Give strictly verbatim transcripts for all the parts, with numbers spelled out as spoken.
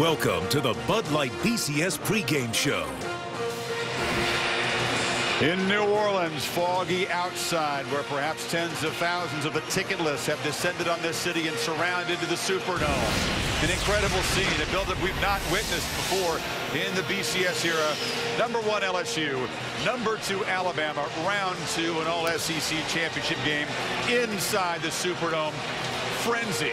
Welcome to the Bud Light B C S pregame show. In New Orleans, foggy outside, where perhaps tens of thousands of the ticketless have descended on this city and surrounded to the Superdome. An incredible scene, a buildup we've not witnessed before in the B C S era. Number one L S U, number two Alabama, round two, an all S E C championship game inside the Superdome. Frenzy.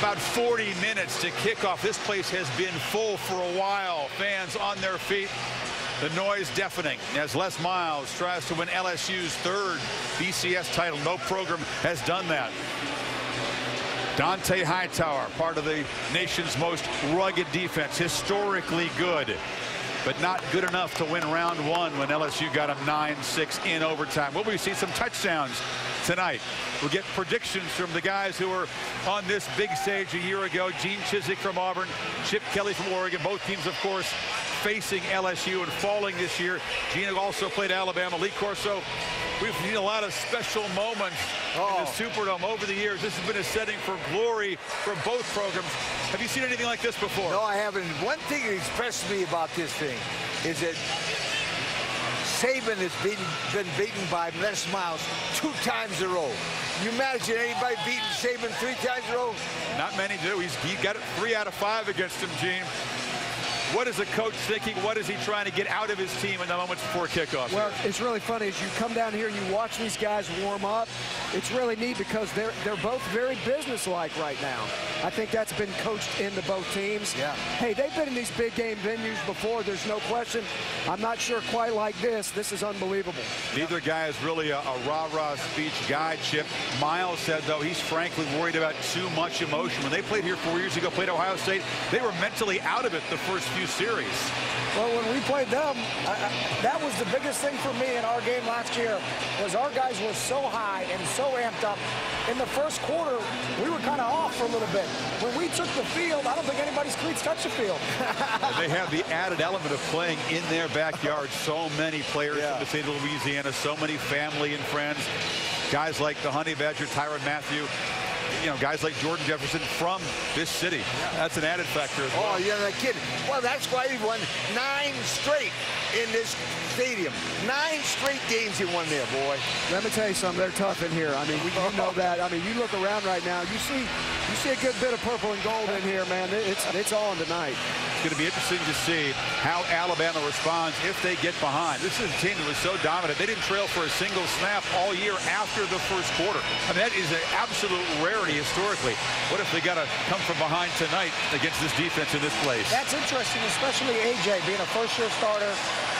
About forty minutes to kick off. This place has been full for a while. Fans on their feet. The noise deafening as Les Miles tries to win L S U's third B C S title. No program has done that. Dante Hightower, part of the nation's most rugged defense, historically good, but not good enough to win round one when L S U got him nine six in overtime. Will we see some touchdowns tonight? We'll get predictions from the guys who were on this big stage a year ago. Gene Chizik from Auburn, Chip Kelly from Oregon. Both teams, of course, facing L S U and falling this year. Gene also played Alabama. Lee Corso. We've seen a lot of special moments oh. in the Superdome over the years. This has been a setting for glory for both programs. Have you seen anything like this before? No, I haven't. One thing that impressed me about this thing is that Saban has been, been beaten by Les Miles two times in a row. You imagine anybody beating Saban three times in a row? Not many do. He's he got it three out of five against him, Gene. What is the coach thinking? What is he trying to get out of his team in the moments before kickoff? Well, here? It's really funny. As you come down here, you watch these guys warm up. It's really neat because they're they're both very businesslike right now. I think that's been coached into both teams. Yeah. Hey, they've been in these big game venues before. There's no question. I'm not sure quite like this. This is unbelievable. Neither guy is really a, a rah-rah speech guy, Chip. Miles said, though, he's frankly worried about too much emotion. When they played here four years ago, played Ohio State, they were mentally out of it the first few series. Well, when we played them, I, I, that was the biggest thing for me in our game last year, was our guys were so high and so amped up. In the first quarter, we were kind of off for a little bit. When we took the field, I don't think anybody's cleats touched the field. They have the added element of playing in their backyard. So many players yeah. from the state of Louisiana, so many family and friends. Guys like the Honey Badger, Tyrann Mathieu, you know, guys like Jordan Jefferson from this city. Yeah. That's an added factor as well. Oh, you're not kidding. Well, that's why he won nine straight in this stadium. Nine straight games he won there, boy. Let me tell you something. They're tough in here. I mean, we, you know that. I mean, you look around right now. You see, you see a good bit of purple and gold in here, man. It's it's on tonight. It's going to be interesting to see how Alabama responds if they get behind. This is a team that was so dominant. They didn't trail for a single snap all year after the first quarter. I mean, that is an absolute rarity historically. What if they got to come from behind tonight against this defense in this place? That's interesting, especially A J being a first-year starter.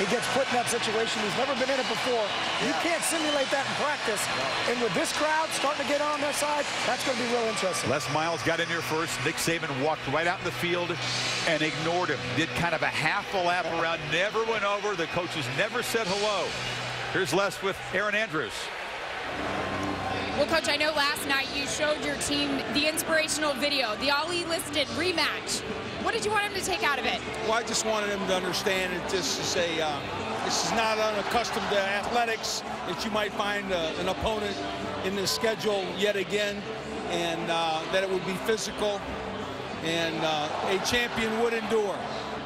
He gets put in that situation. He's never been in it before. Yeah. You can't simulate that in practice. And with this crowd starting to get on their side, that's going to be real interesting. Les Miles got in here first. Nick Saban walked right out in the field and ignored him. Did kind of a half a lap around, never went over. The coaches never said hello. Here's Les with Aaron Andrews. Well, Coach, I know last night you showed your team the inspirational video, the all-listed rematch. What did you want him to take out of it? Well, I just wanted him to understand that this is a, uh, this is not unaccustomed to athletics, that you might find uh, an opponent in this schedule yet again, and uh, that it would be physical, and uh, a champion would endure.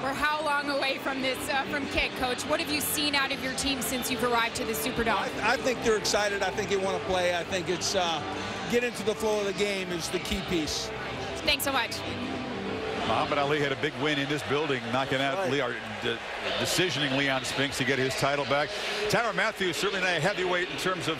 We're how long away from this uh, from kick, Coach? What have you seen out of your team since you've arrived to the Superdome? I, I think they're excited. I think they want to play. I think it's uh, get into the flow of the game is the key piece. Thanks so much. Muhammad Ali had a big win in this building, knocking out right. Leon, de decisioning Leon Spinks to get his title back. Tyrann Mathieu certainly not a heavyweight in terms of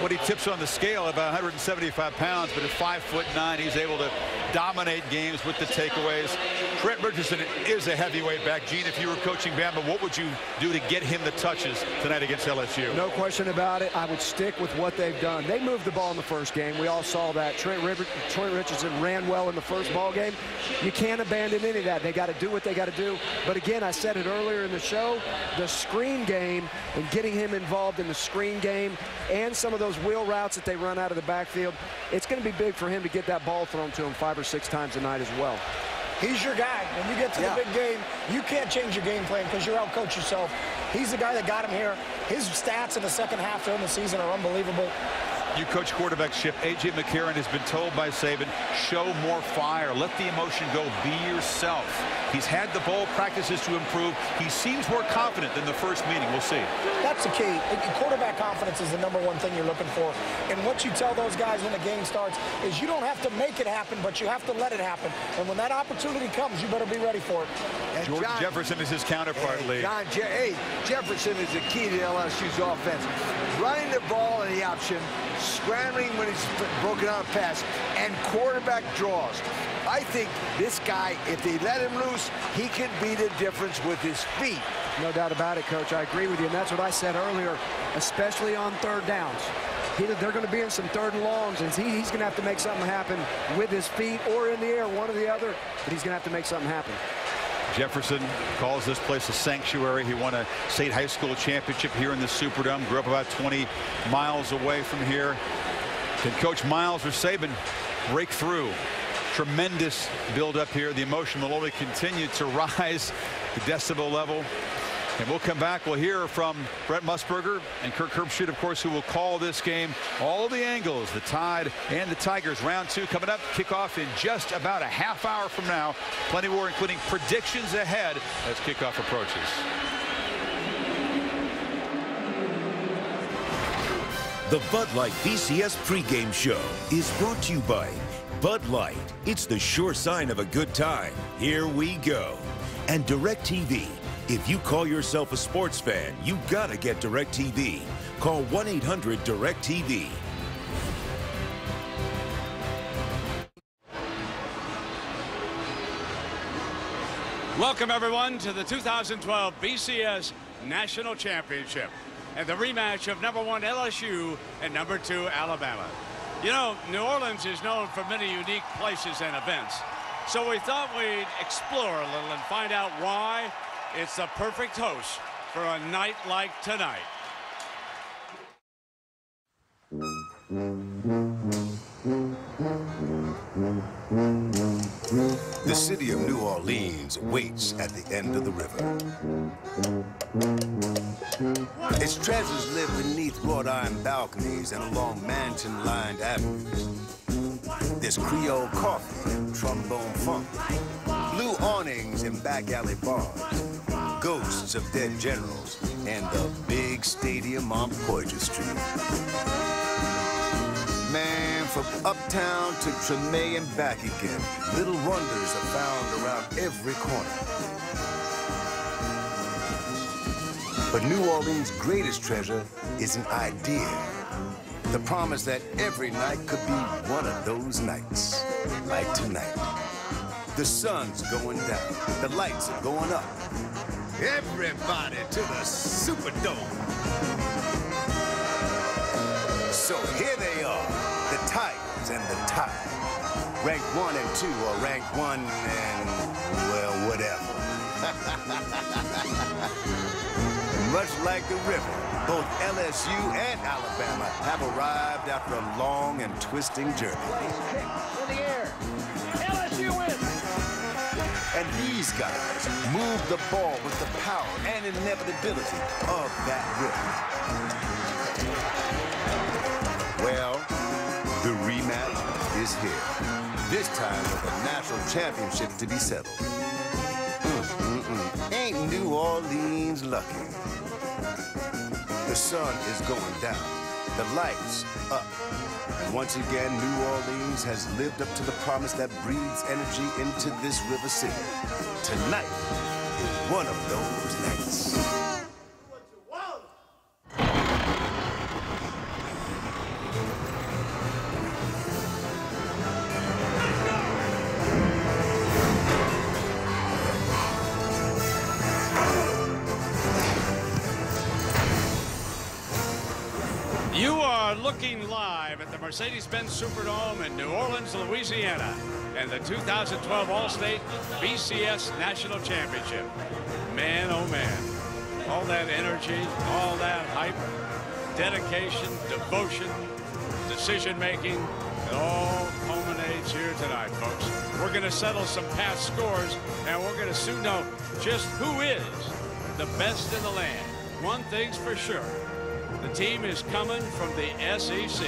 what he tips on the scale, about one hundred seventy-five pounds, but at five foot nine, he's able to dominate games with the takeaways. Trent Richardson is a heavyweight back. Gene, if you were coaching Bama, what would you do to get him the touches tonight against L S U? No question about it. I would stick with what they've done. They moved the ball in the first game. We all saw that. Trent, River, Trent Richardson ran well in the first ball game. You can't abandon any of that. They got to do what they got to do. But again, I said it earlier in the show, the screen game and getting him involved in the screen game and some of those wheel routes that they run out of the backfield, it's going to be big for him to get that ball thrown to him five or six times a night as well. He's your guy. When you get to yeah. the big game, you can't change your game plan because you're out coach yourself. He's the guy that got him here. His stats in the second half during the season are unbelievable. You coach quarterbackship. A J McCarron has been told by Saban, show more fire. Let the emotion go. Be yourself. He's had the bowl practices to improve. He seems more confident than the first meeting. We'll see. That's the key. Quarterback confidence is the number one thing you're looking for. And what you tell those guys when the game starts is you don't have to make it happen, but you have to let it happen. And when that opportunity comes, you better be ready for it. And Jordan John, Jefferson is his counterpart, Lee. John Je hey, Jefferson is the key to L S U's offense. Running the ball in the option, scrambling when it's broken out pass, and quarterback draws. I think this guy, if they let him loose, he can be the difference with his feet. No doubt about it, Coach. I agree with you, and that's what I said earlier, especially on third downs. He, they're going to be in some third and longs, and he, he's going to have to make something happen with his feet or in the air, one or the other, but he's going to have to make something happen. Jefferson calls this place a sanctuary. He won a state high school championship here in the Superdome. Grew up about twenty miles away from here. Can Coach Miles or Saban break through? Tremendous buildup here. The emotion will only continue to rise the decibel level. And we'll come back. We'll hear from Brent Musburger and Kirk Herbstreit, of course, who will call this game. All the angles, the Tide and the Tigers. Round two coming up. Kickoff in just about a half hour from now. Plenty more, including predictions ahead as kickoff approaches. The Bud Light B C S pregame show is brought to you by Bud Light. It's the sure sign of a good time. Here we go. And DirecTV. If you call yourself a sports fan, you gotta get DirecTV. Call one eight hundred DirecTV. Welcome, everyone, to the two thousand twelve B C S National Championship and the rematch of number one L S U and number two Alabama. You know, New Orleans is known for many unique places and events, so we thought we'd explore a little and find out why it's the perfect host for a night like tonight. The city of New Orleans waits at the end of the river. Its treasures live beneath wrought iron balconies and along mansion-lined avenues. There's Creole coffee and trombone funk, blue awnings and back alley bars, ghosts of dead generals, and the big stadium on Poydras Street. Man, from uptown to Treme and back again, little wonders are found around every corner. But New Orleans' greatest treasure is an idea, the promise that every night could be one of those nights, like tonight. The sun's going down, the lights are going up. Everybody to the Superdome. So here they are, the Tigers and the Tide. Rank one and two, or rank one and, well, whatever. Much like the river, both L S U and Alabama have arrived after a long and twisting journey. In the air, L S U wins. And these guys move the ball with the power and inevitability of that rhythm. Well, the rematch is here. This time with a national championship to be settled. Mm-mm-mm. Ain't New Orleans lucky? The sun is going down. The lights up. And once again, New Orleans has lived up to the promise that breathes energy into this river city. Tonight is one of those nights. Looking live at the Mercedes-Benz Superdome in New Orleans, Louisiana, and the two thousand twelve Allstate B C S National Championship. Man, oh man, all that energy, all that hype, dedication, devotion, decision-making, it all culminates here tonight, folks. We're going to settle some past scores, and we're going to soon know just who is the best in the land. One thing's for sure. The team is coming from the S E C.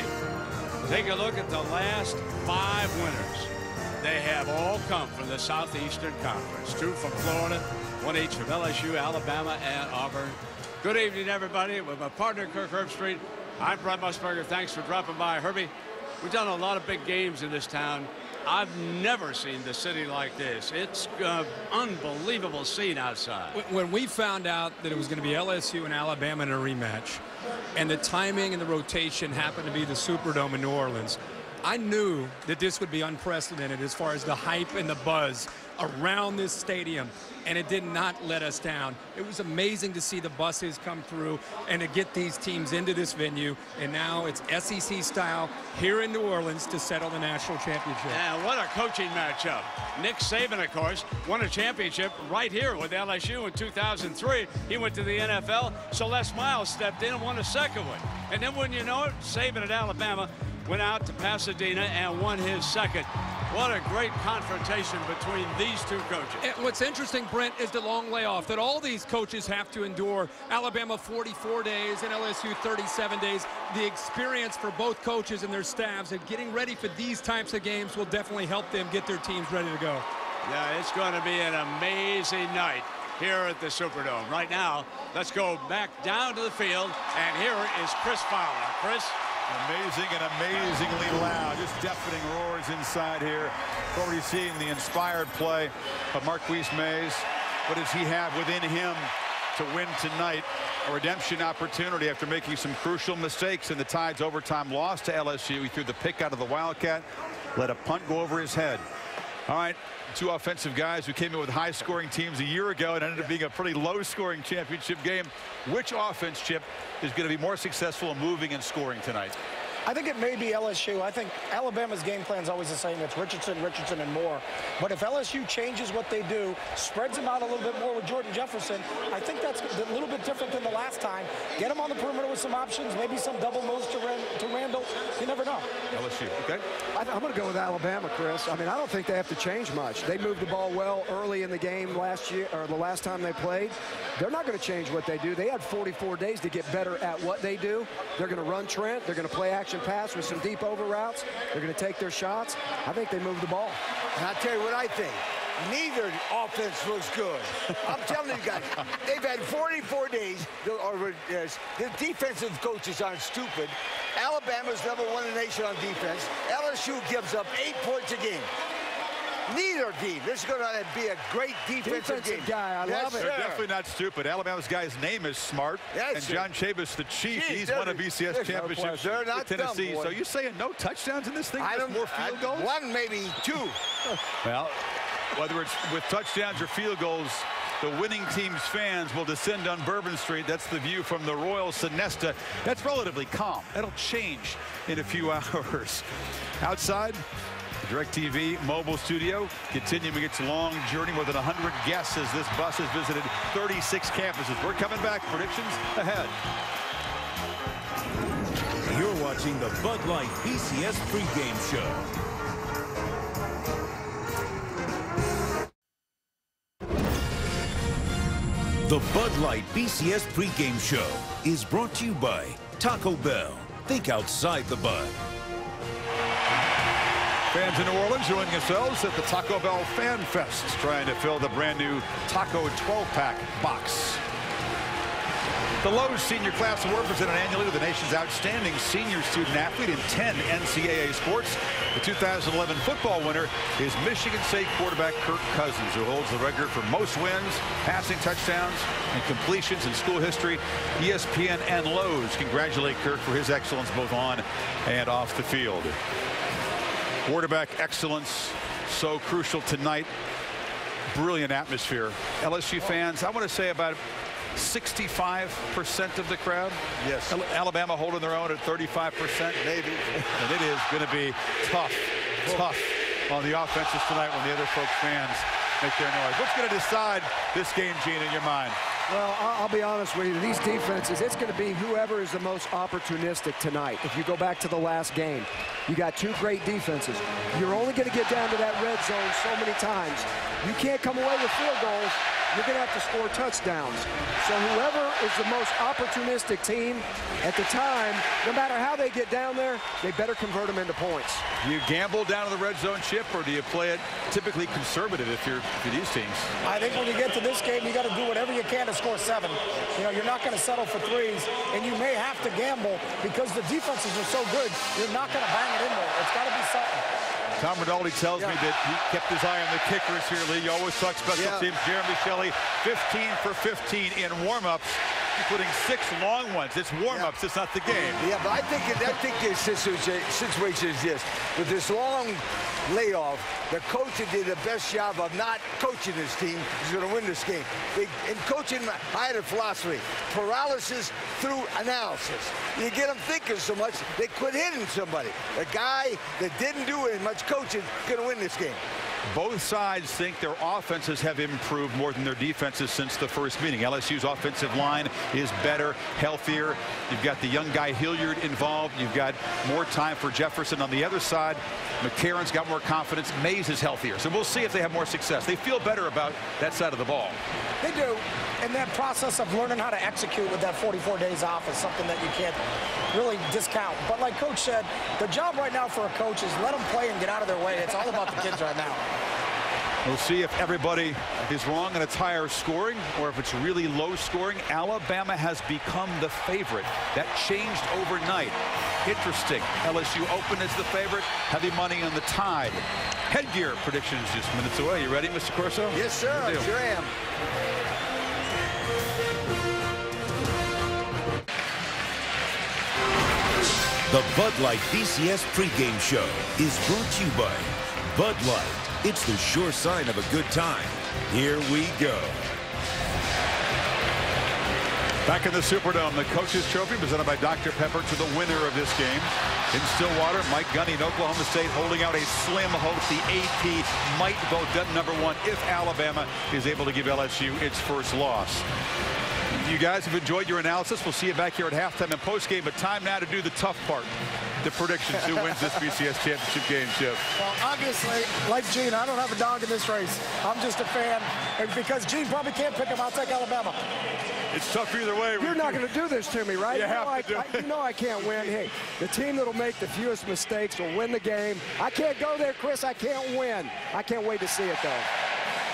Take a look at the last five winners. They have all come from the Southeastern Conference. Two from Florida, one each from L S U, Alabama, and Auburn. Good evening, everybody. With my partner, Kirk Herbstreit, I'm Brent Musburger. Thanks for dropping by. Herbie, we've done a lot of big games in this town. I've never seen the city like this. It's an unbelievable scene outside. When we found out that it was going to be L S U and Alabama in a rematch, and the timing and the rotation happened to be the Superdome in New Orleans, I knew that this would be unprecedented as far as the hype and the buzz around this stadium, and it did not let us down. It was amazing to see the buses come through and to get these teams into this venue, and now it's S E C style here in New Orleans to settle the national championship. Yeah, what a coaching matchup. Nick Saban, of course, won a championship right here with L S U in two thousand three. He went to the N F L, so Les Miles stepped in and won a second one. And then when you know it, Saban at Alabama went out to Pasadena and won his second. What a great confrontation between these two coaches. And what's interesting, Brent, is the long layoff that all these coaches have to endure. Alabama forty-four days and L S U thirty-seven days. The experience for both coaches and their staffs and getting ready for these types of games will definitely help them get their teams ready to go. Yeah, it's going to be an amazing night here at the Superdome. Right now, let's go back down to the field, and here is Chris Fowler. Chris? Amazing and amazingly loud. Just deafening roars inside here. We're already seeing the inspired play of Marquis Maze. What does he have within him to win tonight? A redemption opportunity after making some crucial mistakes in the Tide's overtime loss to L S U. He threw the pick out of the Wildcat, let a punt go over his head. All right, two offensive guys who came in with high-scoring teams a year ago and ended up being a pretty low-scoring championship game. Which offense, Chip, is going to be more successful in moving and scoring tonight? I think it may be L S U. I think Alabama's game plan is always the same. It's Richardson, Richardson, and Moore. But if L S U changes what they do, spreads them out a little bit more with Jordan Jefferson, I think that's a little bit different than the last time. Get them on the perimeter with some options, maybe some double moves to, Rand to Randall. You never know. L S U, okay. I, I'm going to go with Alabama, Chris. I mean, I don't think they have to change much. They moved the ball well early in the game last year, or the last time they played. They're not going to change what they do. They had forty-four days to get better at what they do. They're going to run Trent. They're going to play action pass with some deep over routes. They're going to take their shots. I think they move the ball. And I'll tell you what I think. Neither offense looks good. I'm telling you guys, they've had forty-four days. The defensive coaches aren't stupid. Alabama's number one in the nation on defense. L S U gives up eight points a game. Neither team. This is going to be a great defensive, defensive game. Guy, I yes, love it. They're definitely not stupid. Alabama's guy's name is Smart. That's and John Chavis, the Chief, geez, he's won a B C S championship no they're not with Tennessee. Dumb, so you're saying no touchdowns in this thing? I don't, more field I, goals? One, maybe two. Well, whether it's with touchdowns or field goals, the winning team's fans will descend on Bourbon Street. That's the view from the Royal Sonesta. That's relatively calm. That'll change in a few hours. Outside, DirecTV mobile studio, continuing its long journey. More than one hundred guests as this bus has visited thirty-six campuses. We're coming back. Predictions ahead. You're watching the Bud Light B C S pregame show. The Bud Light B C S pregame show is brought to you by Taco Bell. Think outside the Bud. Fans in New Orleans joining themselves at the Taco Bell Fan Fest, trying to fill the brand new Taco twelve-pack box. The Lowe's senior class award presented annually to the nation's outstanding senior student athlete in ten N C double A sports. The two thousand eleven football winner is Michigan State quarterback Kirk Cousins, who holds the record for most wins, passing touchdowns, and completions in school history. E S P N and Lowe's congratulate Kirk for his excellence both on and off the field. Quarterback excellence, so crucial tonight. Brilliant atmosphere. L S U fans, I want to say about sixty-five percent of the crowd. Yes. Alabama holding their own at thirty-five percent. Maybe. And it is going to be tough, tough on the offenses tonight when the other folks' fans make their noise. What's going to decide this game, Gene, in your mind? Well, I'll be honest with you. These defenses, it's going to be whoever is the most opportunistic tonight. If you go back to the last game, you got two great defenses. You're only going to get down to that red zone so many times. You can't come away with field goals. You're going to have to score touchdowns. So whoever is the most opportunistic team at the time, no matter how they get down there, they better convert them into points. You gamble down to the red zone, Chip, or do you play it typically conservative if you're for these teams? I think when you get to this game, you got to do whatever you can to score seven. You know, you're not going to settle for threes, and you may have to gamble because the defenses are so good. You're not going to bang it in there. It's got to be something. Tom Rinaldi tells yeah. me that he kept his eye on the kickers here, Lee. You always talk special yeah. teams. Jeremy Shelley, fifteen for fifteen in warm-ups, including six long ones. It's warm-ups. Yeah. It's not the game. Yeah, but I think I think the situation is this. With this long layoff, the coach did the best job of not coaching this team is going to win this game. They, in coaching, I had a philosophy. Paralysis through analysis. You get them thinking so much, they quit hitting somebody. A guy that didn't do it much coaching going to win this game. Both sides think their offenses have improved more than their defenses since the first meeting. L S U's offensive line is better, healthier. You've got the young guy Hilliard involved. You've got more time for Jefferson on the other side. McCarron's got more confidence. Maze is healthier. So we'll see if they have more success. They feel better about that side of the ball. They do. And that process of learning how to execute with that forty-four days off is something that you can't really discount. But like Coach said, the job right now for a coach is let them play and get out of their way. It's all about the kids right now. We'll see if everybody is wrong and it's higher scoring or if it's really low scoring. Alabama has become the favorite. That changed overnight. Interesting. L S U open as the favorite. Heavy money on the Tide. Headgear predictions just minutes away. You ready, Mister Corso? Yes, sir. I sure am. The Bud Light B C S pregame show is brought to you by Bud Light. It's the sure sign of a good time. Here we go. Back in the Superdome, the Coach's Trophy presented by Doctor Pepper to the winner of this game. In Stillwater, Mike Gundy in Oklahoma State holding out a slim hope. The A P might vote that number one if Alabama is able to give L S U its first loss. You guys have enjoyed your analysis. We'll see you back here at halftime and postgame, but time now to do the tough part. The predictions, who wins this B C S championship game, Chip? Well, obviously, like Gene, I don't have a dog in this race. I'm just a fan. And because Gene probably can't pick him, I'll take Alabama. It's tough either way. You're not going to do this to me, right? You, you, know, I, I, you know I can't win. Hey, the team that'll make the fewest mistakes will win the game. I can't go there, Chris. I can't win. I can't wait to see it, though.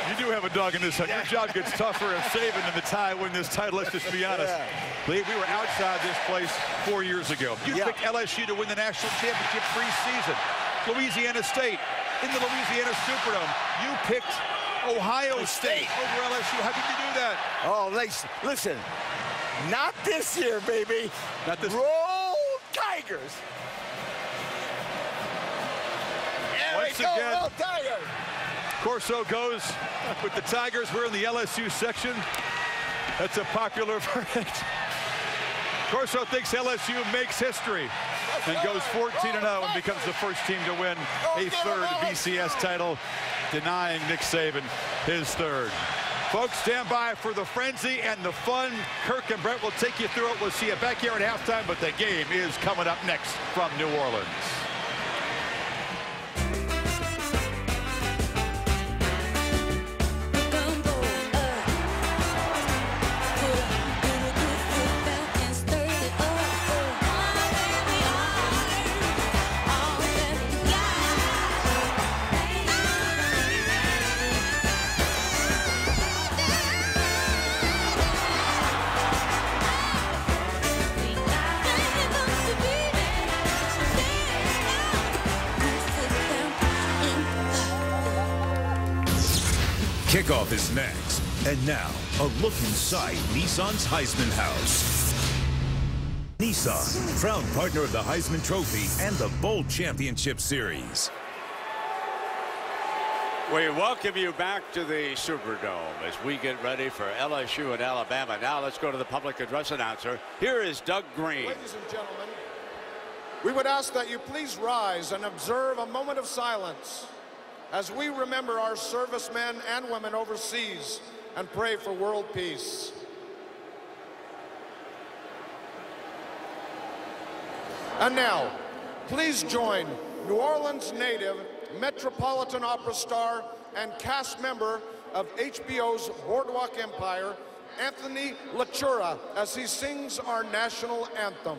You do have a dog in this hunt. Your job gets tougher if Saban and the Tide win this title. Let's just be honest. Lee, we were outside this place four years ago. You yeah. picked L S U to win the national championship preseason. Louisiana State in the Louisiana Superdome. You picked Ohio State, State over L S U. How could you do that? Oh, listen, listen. Not this year, baby. Not this. Roll Tigers. There Once we go, again. Roll Tigers. Corso goes with the Tigers. We're in the L S U section. That's a popular verdict. Corso thinks L S U makes history and goes fourteen and oh and becomes the first team to win a third B C S title, denying Nick Saban his third. Folks, stand by for the frenzy and the fun. Kirk and Brent will take you through it. We'll see you back here at halftime, but the game is coming up next from New Orleans. Kickoff is next, and now a look inside Nissan's Heisman House. Nissan, proud partner of the Heisman Trophy and the Bowl Championship Series. We welcome you back to the Superdome as we get ready for L S U and Alabama. Now let's go to the public address announcer. Here is Doug Green. Ladies and gentlemen, we would ask that you please rise and observe a moment of silence as we remember our servicemen and women overseas and pray for world peace. And now, please join New Orleans native, Metropolitan Opera star, and cast member of H B O's Boardwalk Empire, Anthony LaCura, as he sings our national anthem.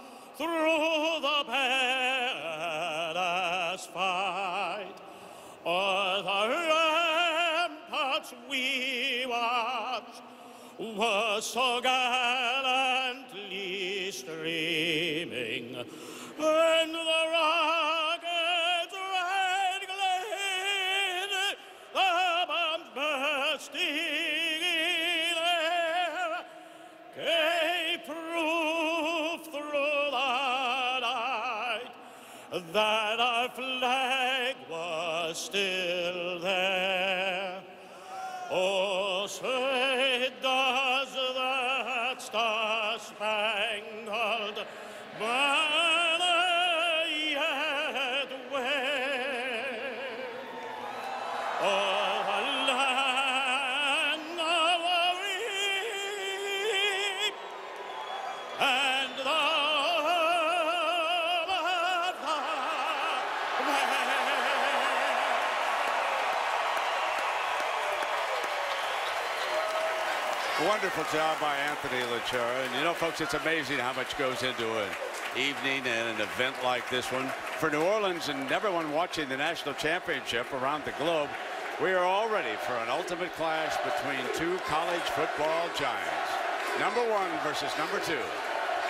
through the perilous fight o'er the ramparts we watched was so gallantly streaming, and the rocket red glare, the bombs bursting, that our flag was still there. Oh, say does that star-spangled banner yet wave o'er the land of the free and the wonderful job by Anthony LaCura. And you know, folks, it's amazing how much goes into an evening and an event like this one. For New Orleans and everyone watching the national championship around the globe, we are all ready for an ultimate clash between two college football giants. Number one versus number two,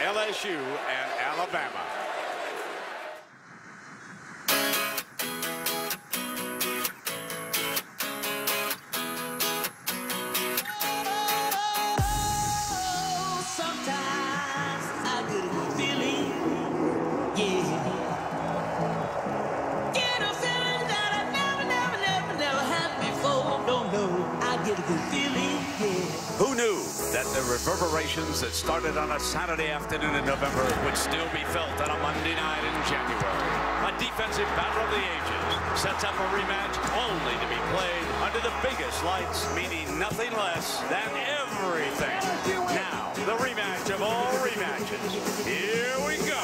L S U and Alabama. Reverberations that started on a Saturday afternoon in November would still be felt on a Monday night in January. A defensive battle of the ages sets up a rematch only to be played under the biggest lights, meaning nothing less than everything. Now, the rematch of all rematches. Here we go.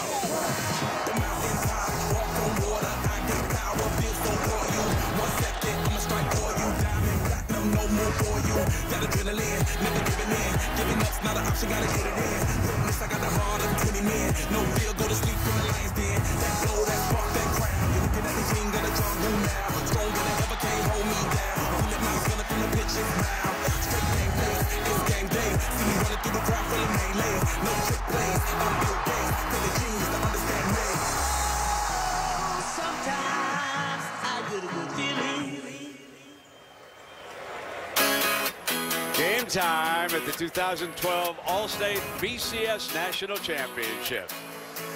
The mountain top, walk on water, I can power, feels don't call you. One second, I'ma strike for you. Diamond, platinum, no more for you. That adrenaline, never giving in. Giving up's not an option, gotta get it in. Witness, I got the heart of twenty men. No fear, go to sleep from the lion's den. That glow, that spark, that crown. You're looking at the king of the jungle now. Stronger than ever, can't hold me down. Pull it out, feeling from the bitch's mouth. Straight game plays, it's game day. See me running through the crowd, feeling melee. No trick plays, I'm Bill Gates. Tell the genius to understand me. Oh, sometimes I get a good feeling. Game time at the two thousand twelve Allstate B C S National Championship.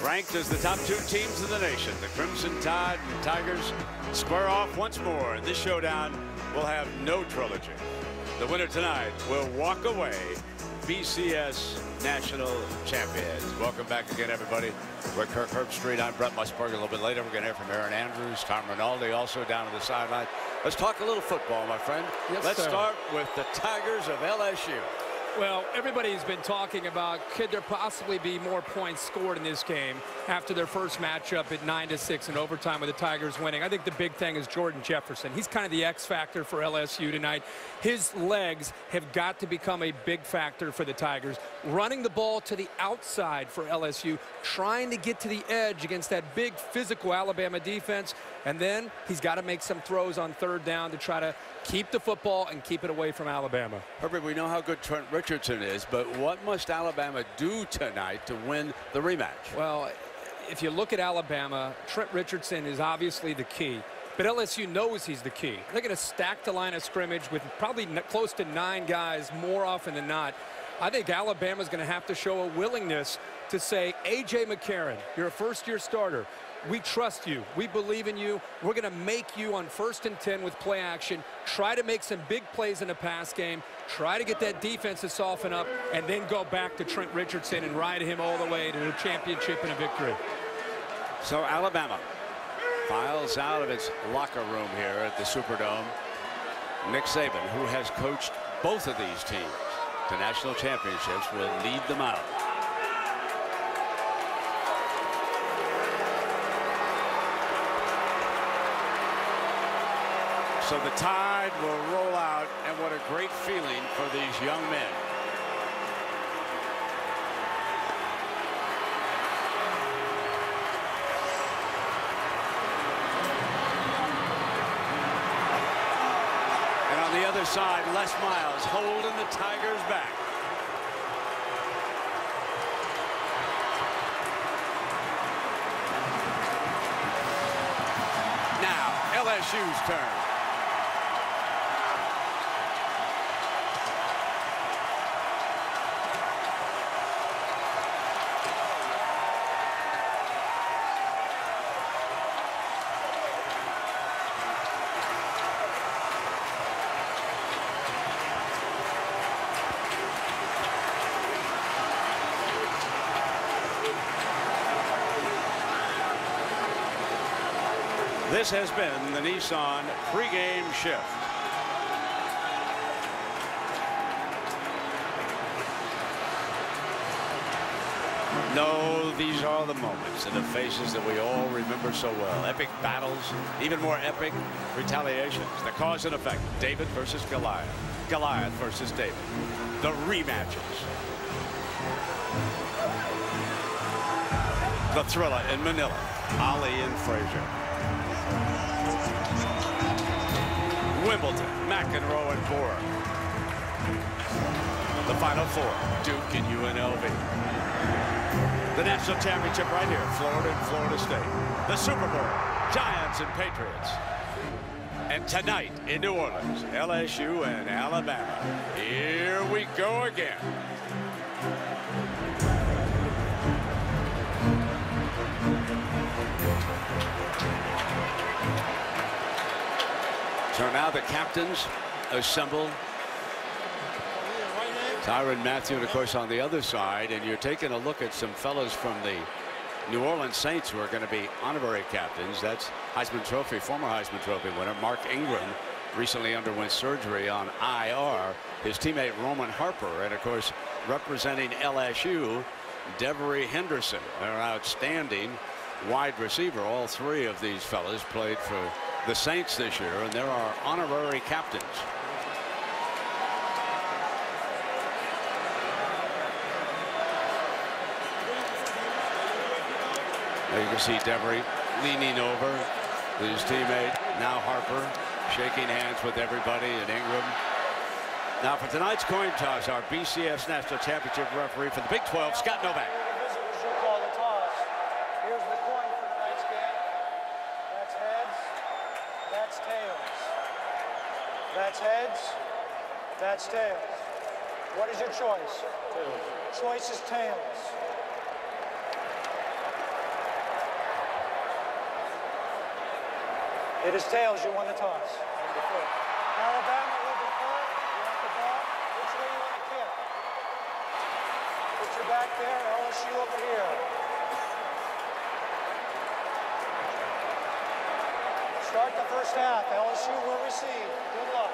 Ranked as the top two teams in the nation, the Crimson Tide and the Tigers square off once more. This showdown will have no trilogy. The winner tonight will walk away B C S National Champions. Welcome back again, everybody. We're Kirk Herbstreit. I'm Brent Musburger. A little bit later, we're going to hear from Aaron Andrews, Tom Rinaldi, also down on the sideline. Let's talk a little football, my friend. Yes, Let's sir. start with the Tigers of L S U. Well, everybody's been talking about, could there possibly be more points scored in this game after their first matchup at nine to six in overtime with the Tigers winning? I think the big thing is Jordan Jefferson. He's kind of the X factor for L S U tonight. His legs have got to become a big factor for the Tigers. Running the ball to the outside for L S U, trying to get to the edge against that big physical Alabama defense. And then he's got to make some throws on third down to try to keep the football and keep it away from Alabama. Herbert, we know how good Trent Richardson is, but what must Alabama do tonight to win the rematch? Well, if you look at Alabama, Trent Richardson is obviously the key, but L S U knows he's the key. They're going to stack the line of scrimmage with probably close to nine guys more often than not. I think Alabama's going to have to show a willingness to say, A J McCarron, you're a first-year starter. we trust you. We believe in you. We're going to make you on first and ten with play action. Try to make some big plays in the pass game. Try to get that defense to soften up, and then go back to Trent Richardson and ride him all the way to a championship and a victory. So Alabama files out of its locker room here at the Superdome. Nick Saban, who has coached both of these teams to national championships, will lead them out. So the tide will roll out, and what a great feeling for these young men. And on the other side, Les Miles holding the Tigers back. Now, L S U's turn. This has been the Nissan pregame shift. No, these are the moments and the faces that we all remember so well. Epic battles, even more epic retaliations. The cause and effect, David versus Goliath, Goliath versus David. The rematches. The thriller in Manila, Ali and Frazier. Wimbledon, McEnroe and Boer. The Final Four, Duke and U N L V. The national championship right here, Florida and Florida State. The Super Bowl, Giants and Patriots. And tonight in New Orleans, L S U and Alabama. Here we go again. So now the captains assemble. Tyrann Mathieu, of course, on the other side, and you're taking a look at some fellas from the New Orleans Saints who are going to be honorary captains. That's Heisman Trophy, former Heisman Trophy winner Mark Ingram, recently underwent surgery on I R. His teammate Roman Harper, and of course, representing L S U, Devery Henderson, their outstanding wide receiver. All three of these fellas played for the Saints this year, and there are honorary captains. There you can see Devery leaning over his teammate, now Harper, shaking hands with everybody, and Ingram. Now for tonight's coin toss, our B C S National Championship referee for the Big twelve, Scott Novak. That's heads, that's tails. What is your choice? Tails. Choice is tails. It is tails, you won the toss. Alabama with the ball, you want the ball. Which way you want to kick? Put your back there, L S U over here. Start the first half, L S U will receive. Good luck.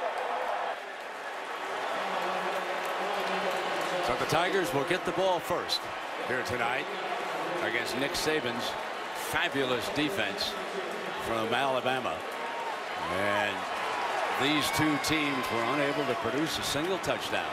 So the Tigers will get the ball first here tonight against Nick Saban's fabulous defense from Alabama. And these two teams were unable to produce a single touchdown.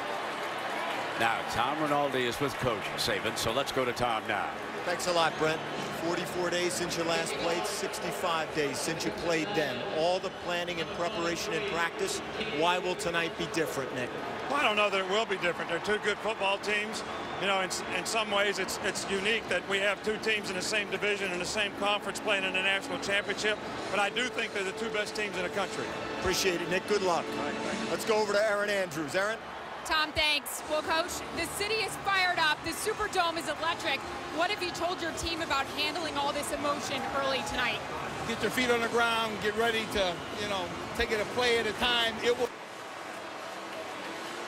Now, Tom Rinaldi is with Coach Saban, so let's go to Tom now. Thanks a lot, Brent. forty-four days since you last played, sixty-five days since you played them. All the planning and preparation and practice. Why will tonight be different, Nick? Well, I don't know that it will be different. They're two good football teams. You know, in, in some ways, it's it's unique that we have two teams in the same division in the same conference playing in the national championship. But I do think they're the two best teams in the country. Appreciate it, Nick. Good luck. All right, thank you. Let's go over to Aaron Andrews. Aaron? Tom, thanks. Well, Coach, the city is fired up. The Superdome is electric. What have you told your team about handling all this emotion early tonight? Get your feet on the ground. Get ready to, you know, take it a play at a time. It will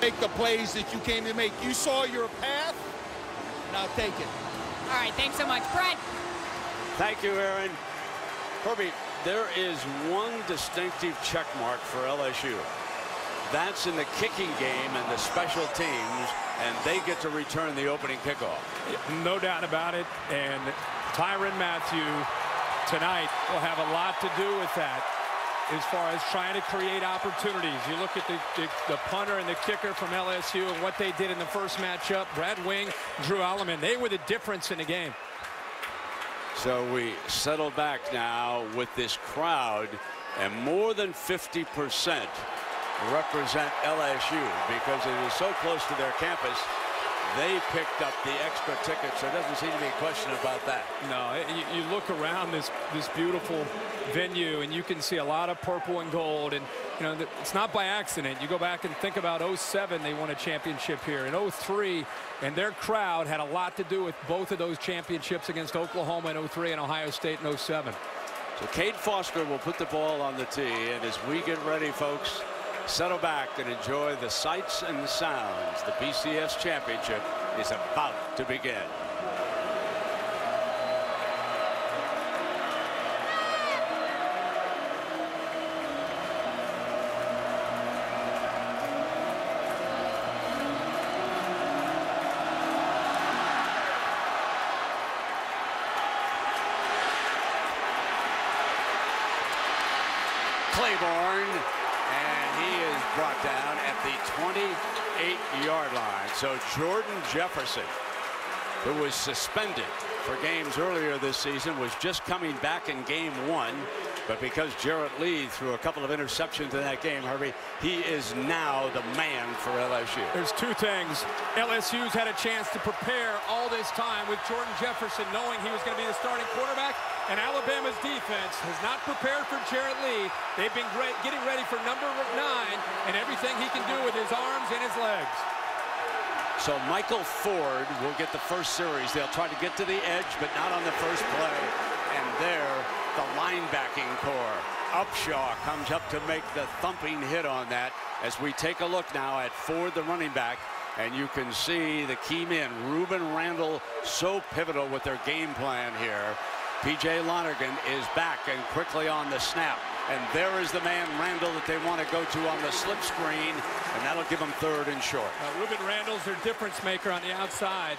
make the plays that you came to make. You saw your path. Now take it. All right. Thanks so much, Brent. Thank you, Aaron. Herbie, there is one distinctive check mark for L S U. That's in the kicking game and the special teams, and they get to return the opening kickoff. No doubt about it, and Tyrann Mathieu tonight will have a lot to do with that as far as trying to create opportunities. You look at the, the, the punter and the kicker from L S U and what they did in the first matchup. Brad Wing, Drew Alleman, they were the difference in the game. So we settle back now with this crowd, and more than fifty percent represent L S U because it is so close to their campus. They picked up the extra ticket, so there doesn't seem to be a question about that. No, you, you look around this this beautiful venue, and you can see a lot of purple and gold, and you know it's not by accident. You go back and think about oh seven, they won a championship here, and oh three, and their crowd had a lot to do with both of those championships against Oklahoma in oh three and Ohio State in oh seven. So Cade Foster will put the ball on the tee, and as we get ready, folks, settle back and enjoy the sights and the sounds. The B C S Championship is about to begin. So Jordan Jefferson, who was suspended for games earlier this season, was just coming back in game one. But because Jarrett Lee threw a couple of interceptions in that game, Herbie, he is now the man for L S U. There's two things. L S U's had a chance to prepare all this time with Jordan Jefferson knowing he was going to be the starting quarterback, and Alabama's defense has not prepared for Jarrett Lee. They've been great getting ready for number nine and everything he can do with his arms and his legs. So Michael Ford will get the first series. They'll try to get to the edge, but not on the first play. And there, the linebacking corps. Upshaw comes up to make the thumping hit on that as we take a look now at Ford, the running back. And you can see the key men, Reuben Randall, so pivotal with their game plan here. P J Lonergan is back and quickly on the snap. And there is the man, Randall, that they want to go to on the slip screen. And that'll give them third and short. Uh, Reuben Randall's their difference maker on the outside.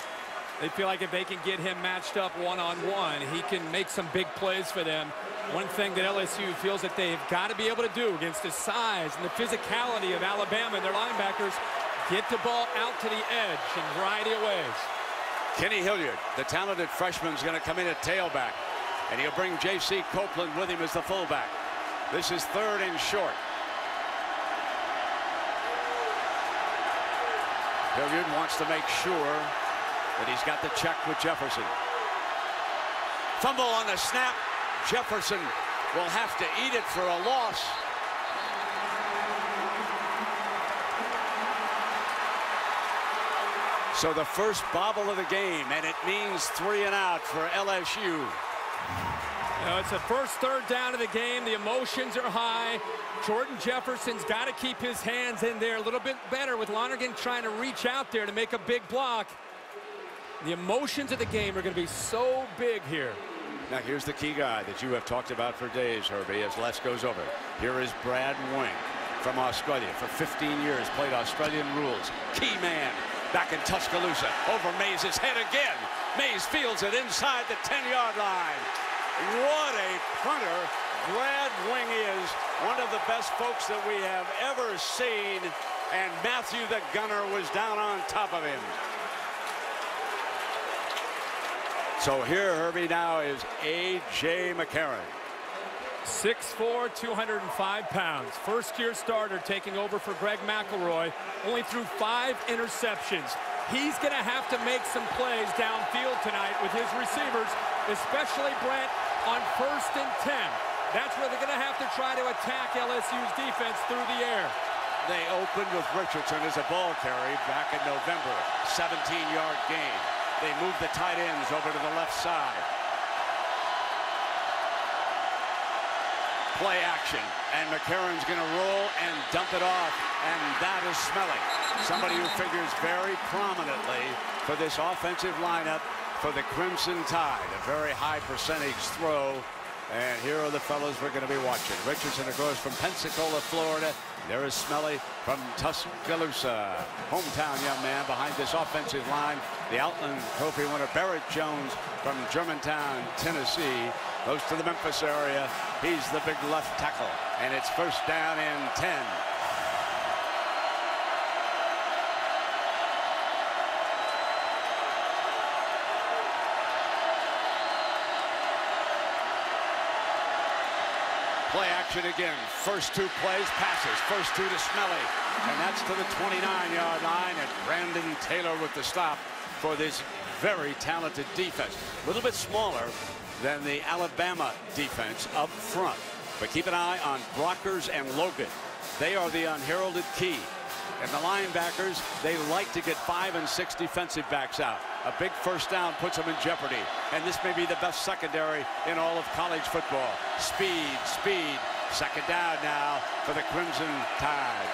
They feel like if they can get him matched up one-on-one, he can make some big plays for them. One thing that L S U feels that they've got to be able to do against the size and the physicality of Alabama and their linebackers, get the ball out to the edge in a variety of ways. Kenny Hilliard, the talented freshman, is going to come in at tailback. And he'll bring J C Copeland with him as the fullback. This is third and short. Hilliard wants to make sure that he's got the check with Jefferson. Fumble on the snap. Jefferson will have to eat it for a loss. So the first bobble of the game, and it means three and out for L S U. Now it's the first third down of the game. The emotions are high. Jordan Jefferson's got to keep his hands in there a little bit better with Lonergan trying to reach out there to make a big block. The emotions of the game are going to be so big here. Now here's the key guy that you have talked about for days, Herbie, as Les goes over. Here is Brad Wing from Australia. For fifteen years, played Australian rules. Key man back in Tuscaloosa. Over Maze's head again. Maze fields it inside the ten-yard line. What a punter Brad Wing is, one of the best folks that we have ever seen, and Mathieu the gunner was down on top of him. So here, Herbie, now is A J McCarron. six foot four, two hundred five pounds. First year starter taking over for Greg McElroy. Only threw five interceptions. He's going to have to make some plays downfield tonight with his receivers, especially Brent, on first and ten. That's where they're going to have to try to attack L S U's defense through the air. They opened with Richardson as a ball carry back in November. seventeen-yard gain. They moved the tight ends over to the left side. Play action, and McCarron's going to roll and dump it off, and that is Smelley, somebody who figures very prominently for this offensive lineup for the Crimson Tide. A very high percentage throw, and here are the fellows we're going to be watching. Richardson, of course, from Pensacola, Florida. There is Smelley from Tuscaloosa, hometown young man behind this offensive line. The Outland Trophy winner, Barrett Jones, from Germantown, Tennessee. Goes to the Memphis area. He's the big left tackle, and it's first down and ten. Play action again. First two plays, passes. First two to Smelley, and that's to the twenty-nine-yard line, and Brandon Taylor with the stop for this very talented defense. A little bit smaller than the Alabama defense up front. But keep an eye on Brockers and Logan. They are the unheralded key. And the linebackers, they like to get five and six defensive backs out. A big first down puts them in jeopardy. And this may be the best secondary in all of college football. Speed, speed. Second down now for the Crimson Tide.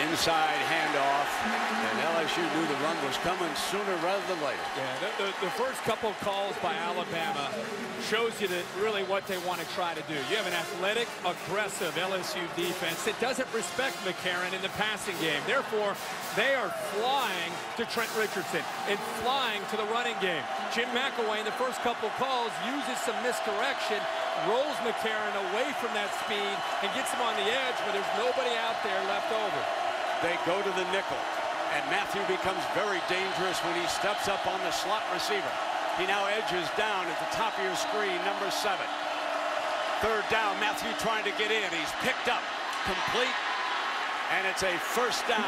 Inside handoff, and L S U knew the run was coming sooner rather than later. Yeah, the, the, the first couple of calls by Alabama shows you that really what they want to try to do. You have an athletic, aggressive L S U defense that doesn't respect McCarron in the passing game. Therefore, they are flying to Trent Richardson and flying to the running game. Jim McElwain, the first couple of calls, uses some misdirection, rolls McCarron away from that speed, and gets him on the edge where there's nobody out there left over. They go to the nickel, and Mathieu becomes very dangerous when he steps up on the slot receiver. He now edges down at the top of your screen, number seven. Third down, Mathieu trying to get in. He's picked up, complete, and it's a first down.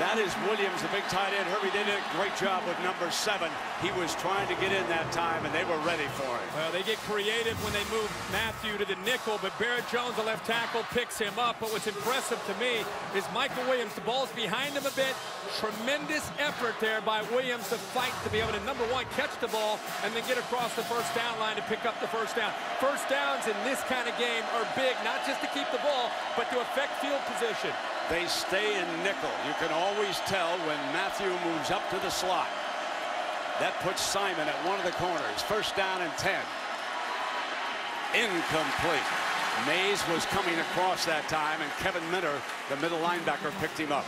That is Williams, the big tight end. Herbie did a great job with number seven. He was trying to get in that time, and they were ready for it. Well, they get creative when they move Mathieu to the nickel, but Barrett Jones, the left tackle, picks him up. But what's impressive to me is Michael Williams. The ball's behind him a bit. Tremendous effort there by Williams to fight to be able to, number one, catch the ball and then get across the first down line to pick up the first down. First downs in this kind of game are big, not just to keep the ball, but to affect field position. They stay in nickel. You can always tell when Mathieu moves up to the slot. That puts Simon at one of the corners. First down and ten. Incomplete. Maze was coming across that time, and Kevin Minter, the middle linebacker, picked him up.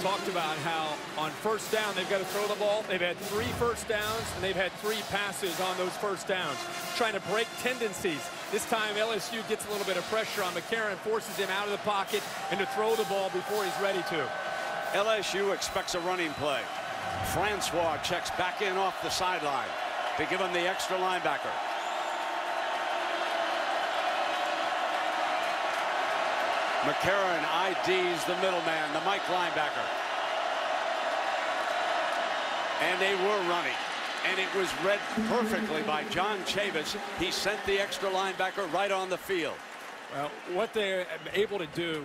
Talked about how on first down they've got to throw the ball. They've had three first downs, and they've had three passes on those first downs. Trying to break tendencies. This time L S U gets a little bit of pressure on McCarron, forces him out of the pocket and to throw the ball before he's ready to. L S U expects a running play. Francois checks back in off the sideline to give him the extra linebacker. McCarron I Ds the middleman, the Mike linebacker. And they were running. And it was read perfectly by John Chavis. He sent the extra linebacker right on the field. Well, what they're able to do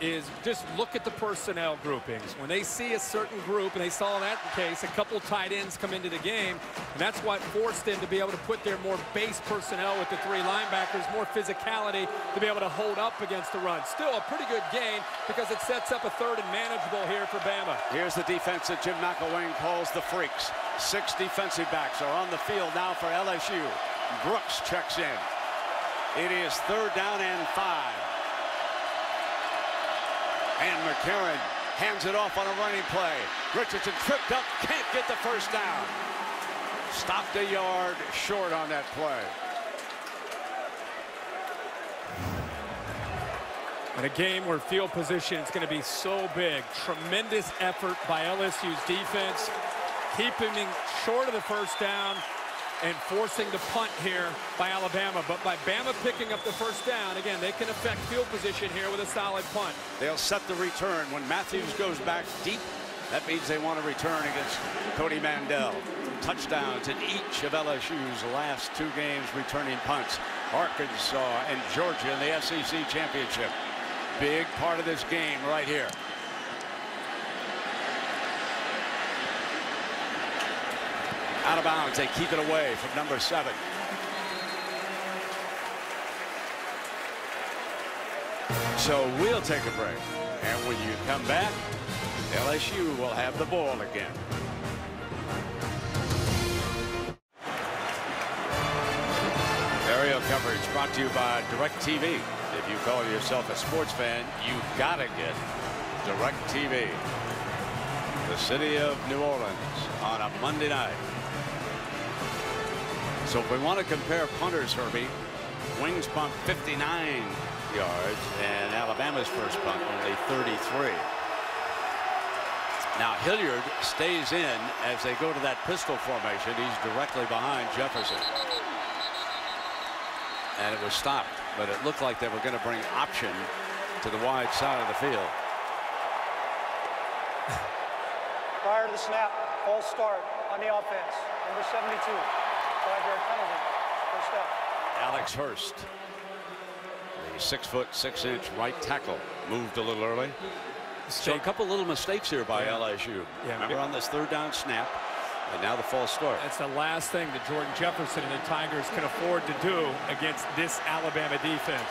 is just look at the personnel groupings. When they see a certain group, and they saw in that case a couple tight ends come into the game, and that's what forced them to be able to put their more base personnel with the three linebackers, more physicality to be able to hold up against the run. Still a pretty good gain because it sets up a third and manageable here for Bama. Here's the defense that Jim McElwain calls the freaks. Six defensive backs are on the field now for L S U. Brooks checks in. It is third down and five. And McCarron hands it off on a running play. Richardson tripped up, can't get the first down. Stopped a yard short on that play. In a game where field position is going to be so big, tremendous effort by L S U's defense, keeping him short of the first down and forcing the punt here by Alabama. But by Bama picking up the first down, again, they can affect field position here with a solid punt. They'll set the return. When Matthews goes back deep, that means they want to return against Cody Mandel. touchdowns in each of L S U's last two games returning punts. Arkansas and Georgia in the S E C championship. Big part of this game right here. Out of bounds. They keep it away from number seven. So we'll take a break, and when you come back, L S U will have the ball again. Aerial coverage brought to you by DirecTV. If you call yourself a sports fan, you've got to get DirecTV. The city of New Orleans on a Monday night. So if we want to compare punters, Herbie, Wing's punt fifty-nine yards, and Alabama's first punt only thirty-three. Now Hilliard stays in as they go to that pistol formation. He's directly behind Jefferson. And it was stopped, but it looked like they were going to bring option to the wide side of the field. Prior to the snap, false start on the offense. Number seventy-two. Five-yard penalty. First down. Alex Hurst, the six-foot, six-inch right tackle, moved a little early. So a couple little mistakes here by yeah. L S U. Yeah. Remember on this third down snap, and now the false start. That's the last thing that Jordan Jefferson and the Tigers can afford to do against this Alabama defense.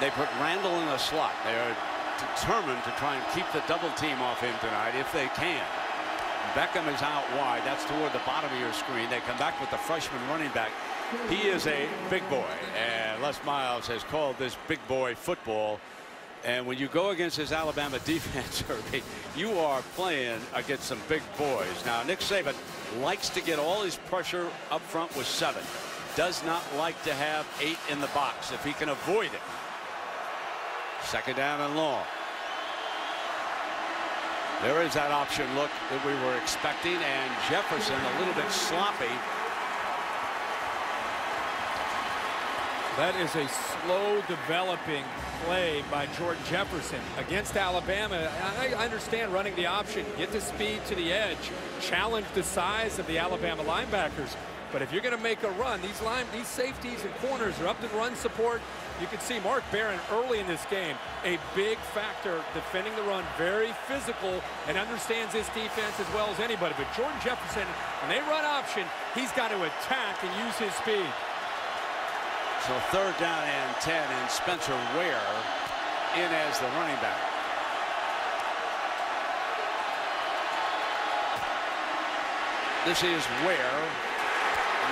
They put Randall in the slot. They are determined to try and keep the double team off him tonight if they can. Beckham is out wide. That's toward the bottom of your screen. They come back with the freshman running back. He is a big boy, and Les Miles has called this big boy football. And when you go against this Alabama defense, you are playing against some big boys. Now, Nick Saban likes to get all his pressure up front with seven. Does not like to have eight in the box if he can avoid it. Second down and long. There is that option look that we were expecting, and Jefferson a little bit sloppy. That is a slow developing play by Jordan Jefferson against Alabama. I understand running the option, get the speed to the edge, challenge the size of the Alabama linebackers. But if you're going to make a run, these line, these safeties and corners are up to run support. You can see Mark Barron early in this game, a big factor defending the run, very physical, and understands this defense as well as anybody. But Jordan Jefferson, when they run option, he's got to attack and use his speed. So third down and ten, and Spencer Ware in as the running back. This is Ware,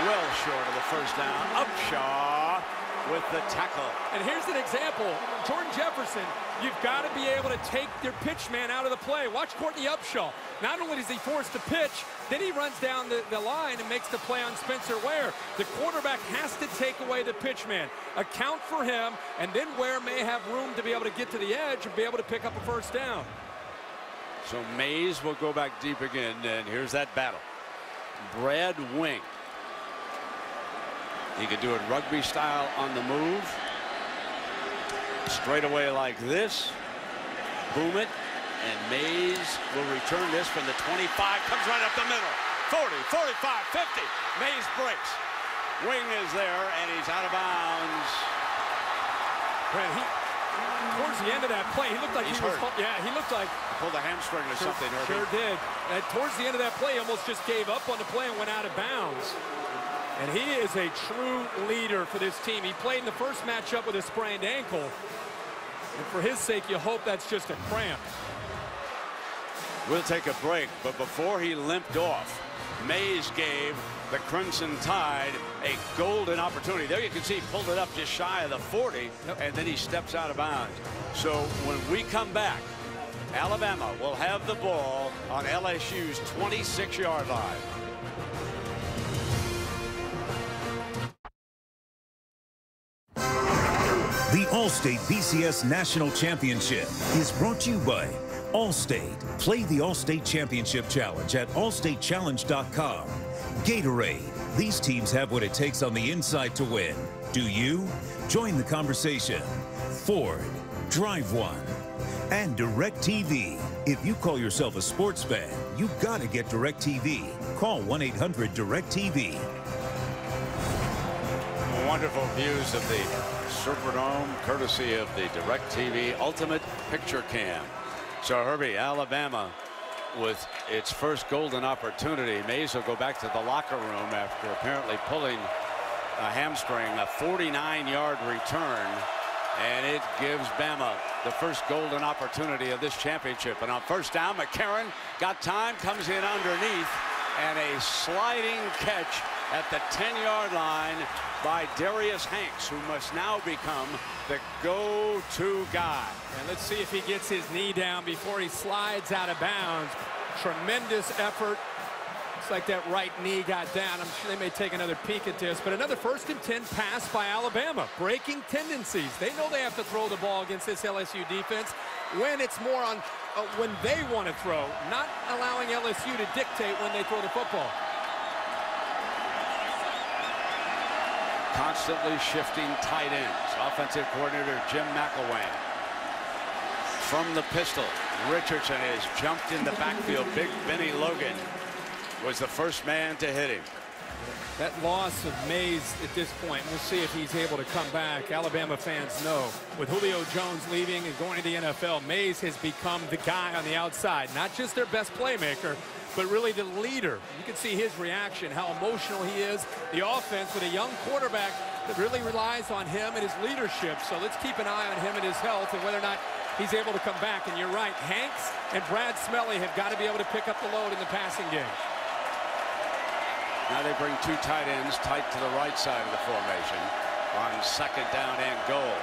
well short of the first down. Upshaw with the tackle. And here's an example. Jordan Jefferson, you've got to be able to take your pitch man out of the play. Watch Courtney Upshaw. Not only does he force the pitch, then he runs down the, the line and makes the play on Spencer Ware. The quarterback has to take away the pitch man, account for him, and then Ware may have room to be able to get to the edge and be able to pick up a first down. So Maze will go back deep again, and here's that battle. Brad Wing. He could do it rugby style on the move. Straight away like this. Boom it. And Maze will return this from the twenty-five. Comes right up the middle. forty, forty-five, fifty. Maze breaks. Wing is there, and he's out of bounds. Brent, he, towards the end of that play, he looked like he's he was. Hurt. Yeah, he looked like. He pulled a hamstring or something. Sure, sure did. And towards the end of that play, he almost just gave up on the play and went out of bounds. And he is a true leader for this team. He played in the first matchup with a sprained ankle. And for his sake, you hope that's just a cramp. We'll take a break, but before he limped off, Maze gave the Crimson Tide a golden opportunity. There you can see he pulled it up just shy of the forty, yep. And then he steps out of bounds. So when we come back, Alabama will have the ball on L S U's twenty-six-yard line. The Allstate B C S National Championship is brought to you by Allstate. Play the Allstate Championship Challenge at allstate challenge dot com. Gatorade. These teams have what it takes on the inside to win. Do you? Join the conversation. Ford. Drive One. And DirecTV. If you call yourself a sports fan, you gotta get DirecTV. Call one eight hundred DirecTV. Wonderful views of the Superdome, courtesy of the DirecTV Ultimate Picture Cam. So Herbie, Alabama with its first golden opportunity. Maze will go back to the locker room after apparently pulling a hamstring, a forty-nine yard return, and it gives Bama the first golden opportunity of this championship. And on first down, McCarron got time, comes in underneath, and a sliding catch at the ten yard line by Darius Hanks, who must now become the go-to guy. And let's see if he gets his knee down before he slides out of bounds. Tremendous effort. Looks like that right knee got down. I'm sure they may take another peek at this, but another first and ten pass by Alabama. Breaking tendencies. They know they have to throw the ball against this L S U defense when it's more on uh, when they want to throw, not allowing L S U to dictate when they throw the football. Constantly shifting tight ends. Offensive coordinator Jim McElwain. From the pistol, Richardson has jumped in the backfield. Big Benny Logan was the first man to hit him. That loss of Maze at this point, we'll see if he's able to come back. Alabama fans know, with Julio Jones leaving and going to the N F L, Maze has become the guy on the outside, not just their best playmaker, but really the leader. You can see his reaction, how emotional he is. The offense with a young quarterback that really relies on him and his leadership. So let's keep an eye on him and his health and whether or not he's able to come back. And you're right, Hanks and Brad Smelley have got to be able to pick up the load in the passing game. Now they bring two tight ends tight to the right side of the formation on second down and goal.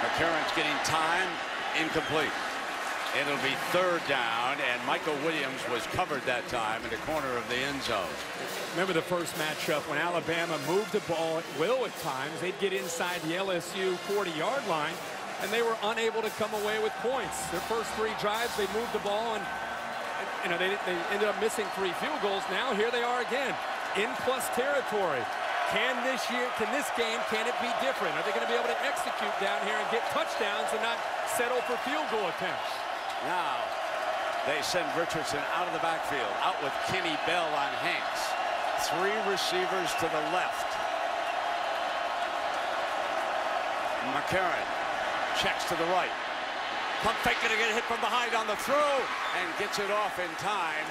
McCarron's getting time, incomplete. It'll be third down, and Michael Williams was covered that time in the corner of the end zone. Remember the first matchup when Alabama moved the ball at will at times. They'd get inside the L S U forty yard line, and they were unable to come away with points. Their first three drives, they moved the ball, and you know, they, they ended up missing three field goals. Now here they are again in plus territory. Can this year, can this game, can it be different? Are they going to be able to execute down here and get touchdowns and not settle for field goal attempts? Now they send Richardson out of the backfield, out with Kenny Bell on Hanks. Three receivers to the left. McCarron checks to the right. Pump fake, gonna get hit from behind on the throw and gets it off in time.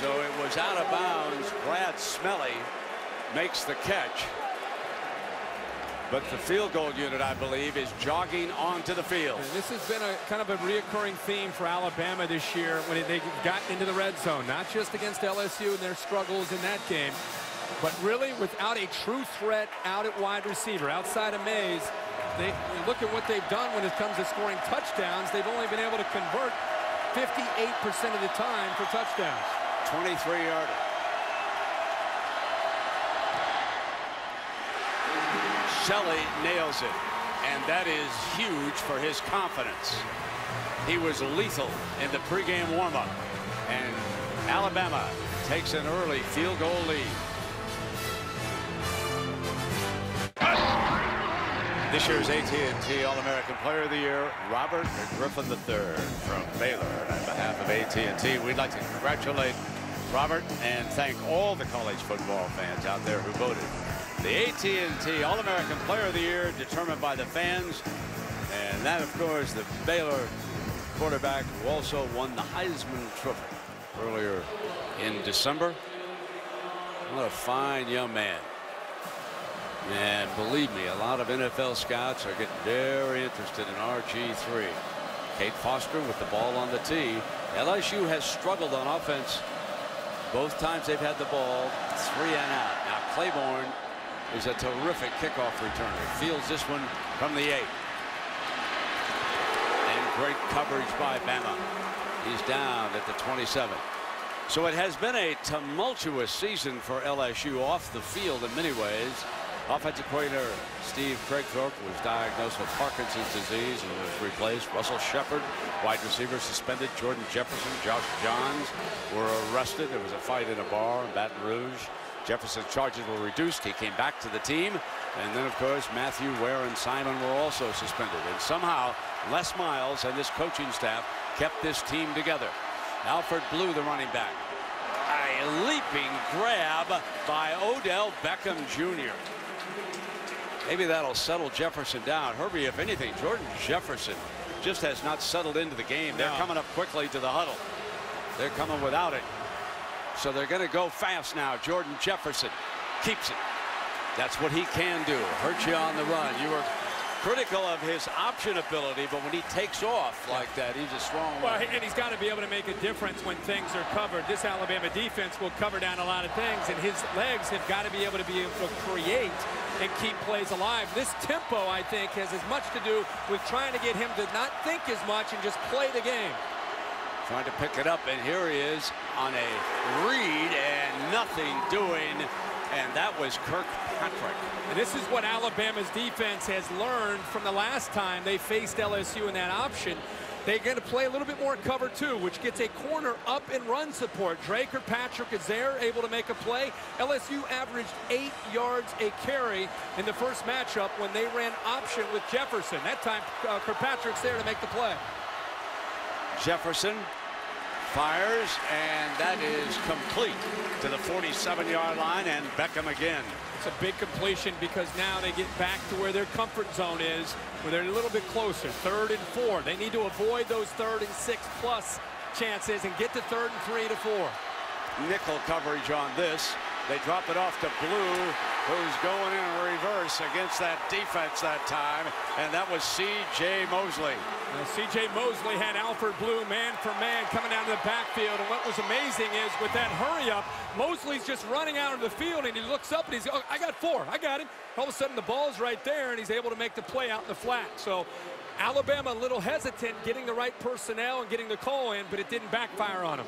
So it was out of bounds. Brad Smelley makes the catch. But the field goal unit, I believe, is jogging onto the field. And this has been a kind of a reoccurring theme for Alabama this year when they've gotten into the red zone, not just against L S U and their struggles in that game, but really without a true threat out at wide receiver. Outside of Maze, they look at what they've done when it comes to scoring touchdowns. They've only been able to convert fifty-eight percent of the time for touchdowns. twenty-three yarder. Shelley nails it, and that is huge for his confidence. He was lethal in the pregame warm-up, and Alabama takes an early field goal lead. This year's A T and T All-American Player of the Year, Robert Griffin the third from Baylor. On behalf of A T and T, we'd like to congratulate Robert and thank all the college football fans out there who voted. The A T and T All-American Player of the Year determined by the fans, and that, of course, the Baylor quarterback who also won the Heisman Trophy earlier in December. What a fine young man. And believe me, a lot of N F L scouts are getting very interested in R G three. Kate Foster with the ball on the tee. L S U has struggled on offense both times they've had the ball, three and out. Now Claiborne is a terrific kickoff returner. Fields this one from the eight. And great coverage by Bama. He's down at the twenty-seven. So it has been a tumultuous season for L S U off the field in many ways. Offensive coordinator Steve Craigthorpe was diagnosed with Parkinson's disease and was replaced. Russell Shepard, wide receiver, suspended. Jordan Jefferson, Josh Johns were arrested. There was a fight in a bar in Baton Rouge. Jefferson's charges were reduced. He came back to the team. And then, of course, Mathieu, Ware, and Simon were also suspended. And somehow, Les Miles and this coaching staff kept this team together. Alford Blue, the running back. A leaping grab by Odell Beckham Junior Maybe that'll settle Jefferson down. Herbie, if anything, Jordan Jefferson just has not settled into the game. They're no. coming up quickly to the huddle. They're coming without it. So they're going to go fast now. Jordan Jefferson keeps it. That's what he can do. Hurt you on the run. You were critical of his option ability, but when he takes off like that, he's a strong well, and he's got to be able to make a difference when things are covered. This Alabama defense will cover down a lot of things, and his legs have got to be able to be able to create and keep plays alive. This tempo, I think, has as much to do with trying to get him to not think as much and just play the game. Trying to pick it up, and here he is on a read and nothing doing. And that was Kirkpatrick. And this is what Alabama's defense has learned from the last time they faced L S U in that option. They're going to play a little bit more cover two, which gets a corner up and run support. Dre Kirkpatrick is there, able to make a play. L S U averaged eight yards a carry in the first matchup when they ran option with Jefferson. That time, uh, Kirkpatrick's there to make the play. Jefferson fires, and that is complete to the forty-seven yard line, and Beckham again. It's a big completion because now they get back to where their comfort zone is, where they're a little bit closer. Third and four. They need to avoid those third and six plus chances and get to third and three to four. Nickel coverage on this. They drop it off to Blue, who's going in reverse against that defense that time, and that was C J Mosley. Now, C J Mosley had Alford Blue man for man coming down to the backfield, and what was amazing is with that hurry up, Mosley's just running out of the field, and he looks up and he's, oh, I got four, I got him. All of a sudden the ball's right there, and he's able to make the play out in the flat. So Alabama a little hesitant getting the right personnel and getting the call in, but it didn't backfire on him.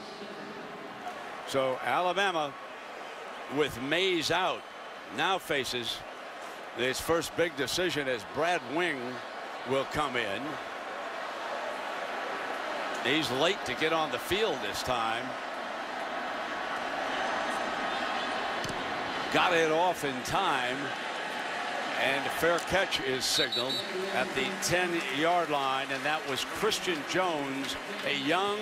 So Alabama, with Maze out, now faces his first big decision as Brad Wing will come in. He's late to get on the field this time. Got it off in time, and a fair catch is signaled at the ten yard line, and that was Christian Jones, a young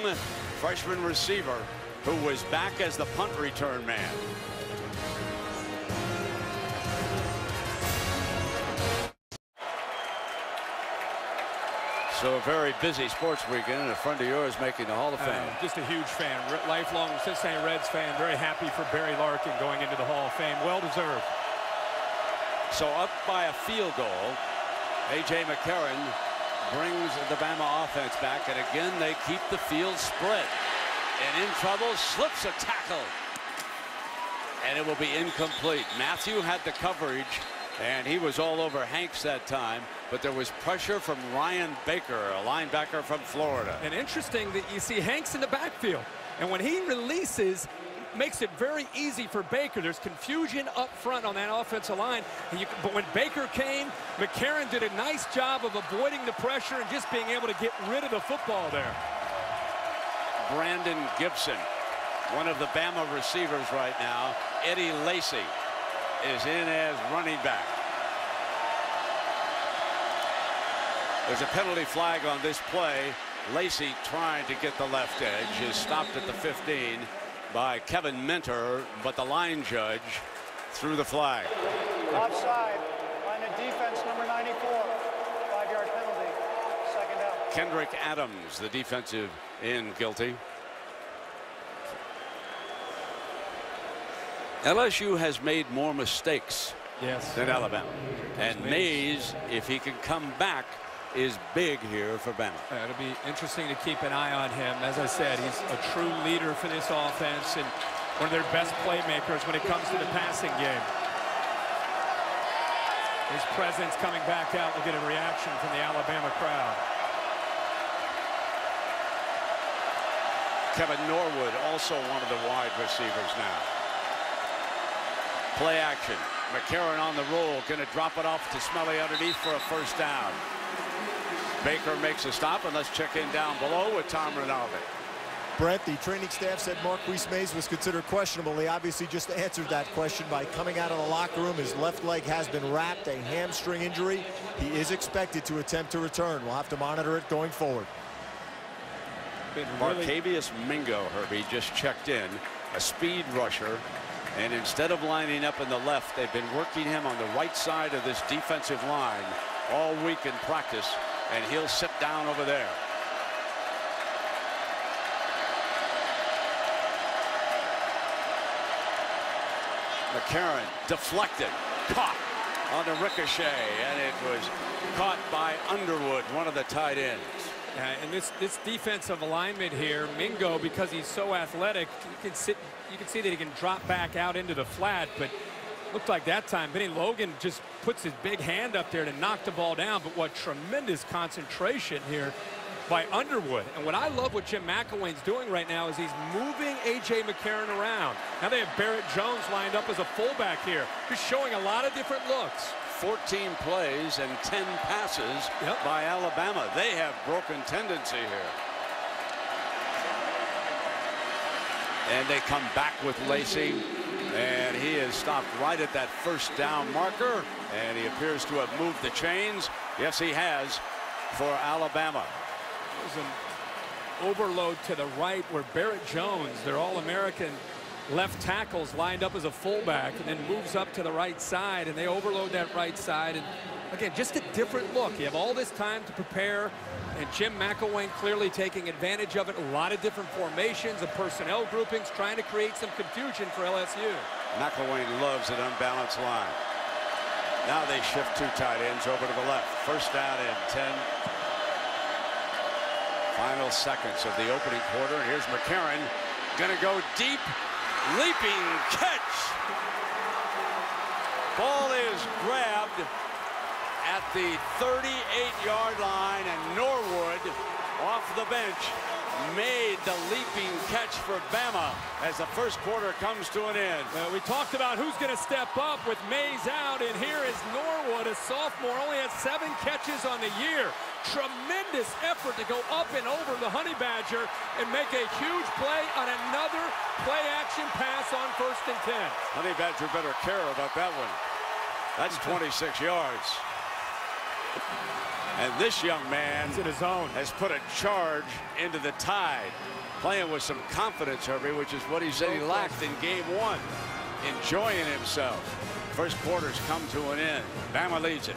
freshman receiver who was back as the punt return man. So a very busy sports weekend, and a friend of yours making the Hall of Fame. Uh, just a huge fan, lifelong Cincinnati Reds fan. Very happy for Barry Larkin going into the Hall of Fame. Well deserved. So up by a field goal, A J McCarron brings the Bama offense back, and again they keep the field spread. And in trouble, slips a tackle, and it will be incomplete. Mathieu had the coverage, and he was all over Hanks that time, but there was pressure from Ryan Baker, a linebacker from Florida. And interesting that you see Hanks in the backfield, and when he releases, makes it very easy for Baker. There's confusion up front on that offensive line, and you, but when Baker came, McCarron did a nice job of avoiding the pressure and just being able to get rid of the football there. Brandon Gibson, one of the Bama receivers right now. Eddie Lacy is in as running back. There's a penalty flag on this play. Lacy trying to get the left edge is stopped at the fifteen by Kevin Minter, but the line judge threw the flag. Offside on the defense, number ninety-four. Five yard penalty, second down. Kendrick Adams, the defensive end, guilty. L S U has made more mistakes yes. than Alabama. And Maze, if he can come back, is big here for Bama. Yeah, it'll be interesting to keep an eye on him. As I said, he's a true leader for this offense and one of their best playmakers when it comes to the passing game. His presence coming back out will get a reaction from the Alabama crowd. Kevin Norwood, also one of the wide receivers now. Play action. McCarron on the roll, going to drop it off to Smelley underneath for a first down. Baker makes a stop, and let's check in down below with Tom Rinaldi. Brent, the training staff said Marquis Maze was considered questionable. They obviously just answered that question by coming out of the locker room. His left leg has been wrapped, a hamstring injury. He is expected to attempt to return. We'll have to monitor it going forward. Martavius Mingo, Herbie, just checked in, a speed rusher, and instead of lining up in the left, they've been working him on the right side of this defensive line all week in practice, and he'll sit down over there. McCarron deflected, caught on the ricochet, and it was caught by Underwood, one of the tight ends. Yeah, and this this defensive alignment here, Mingo, because he's so athletic, you can sit, you can see that he can drop back out into the flat, but looked like that time Benny Logan just puts his big hand up there to knock the ball down. But what tremendous concentration here by Underwood. And what I love what Jim McElwain's doing right now is he's moving A J McCarron around. Now they have Barrett Jones lined up as a fullback here, just showing a lot of different looks. fourteen plays and ten passes yep. by Alabama. They have broken tendency here. And they come back with Lacy, and he is stopped right at that first down marker, and he appears to have moved the chains. Yes, he has, for Alabama. There's an overload to the right where Barrett Jones, their All-American left tackle's lined up as a fullback, and then moves up to the right side, and they overload that right side. And again, just a different look. You have all this time to prepare, and Jim McElwain clearly taking advantage of it. A lot of different formations and personnel groupings, trying to create some confusion for L S U. McElwain loves an unbalanced line. Now they shift two tight ends over to the left. First down and ten. Final seconds of the opening quarter. And here's McCarron, gonna go deep. Leaping catch. Ball is grabbed at the thirty-eight yard line, and Norwood off the bench made the leaping catch for Bama as the first quarter comes to an end. Well, we talked about who's going to step up with Maze out, and here is Norwood, a sophomore, only had seven catches on the year. Tremendous effort to go up and over the Honey Badger and make a huge play on another play-action pass on first and ten. Honey Badger better care about that one. That's twenty-six yards. And this young man in his own. has put a charge into the tide, playing with some confidence, Herbie, which is what he said he lacked in game one. Enjoying himself. First quarter's come to an end. Bama leads it.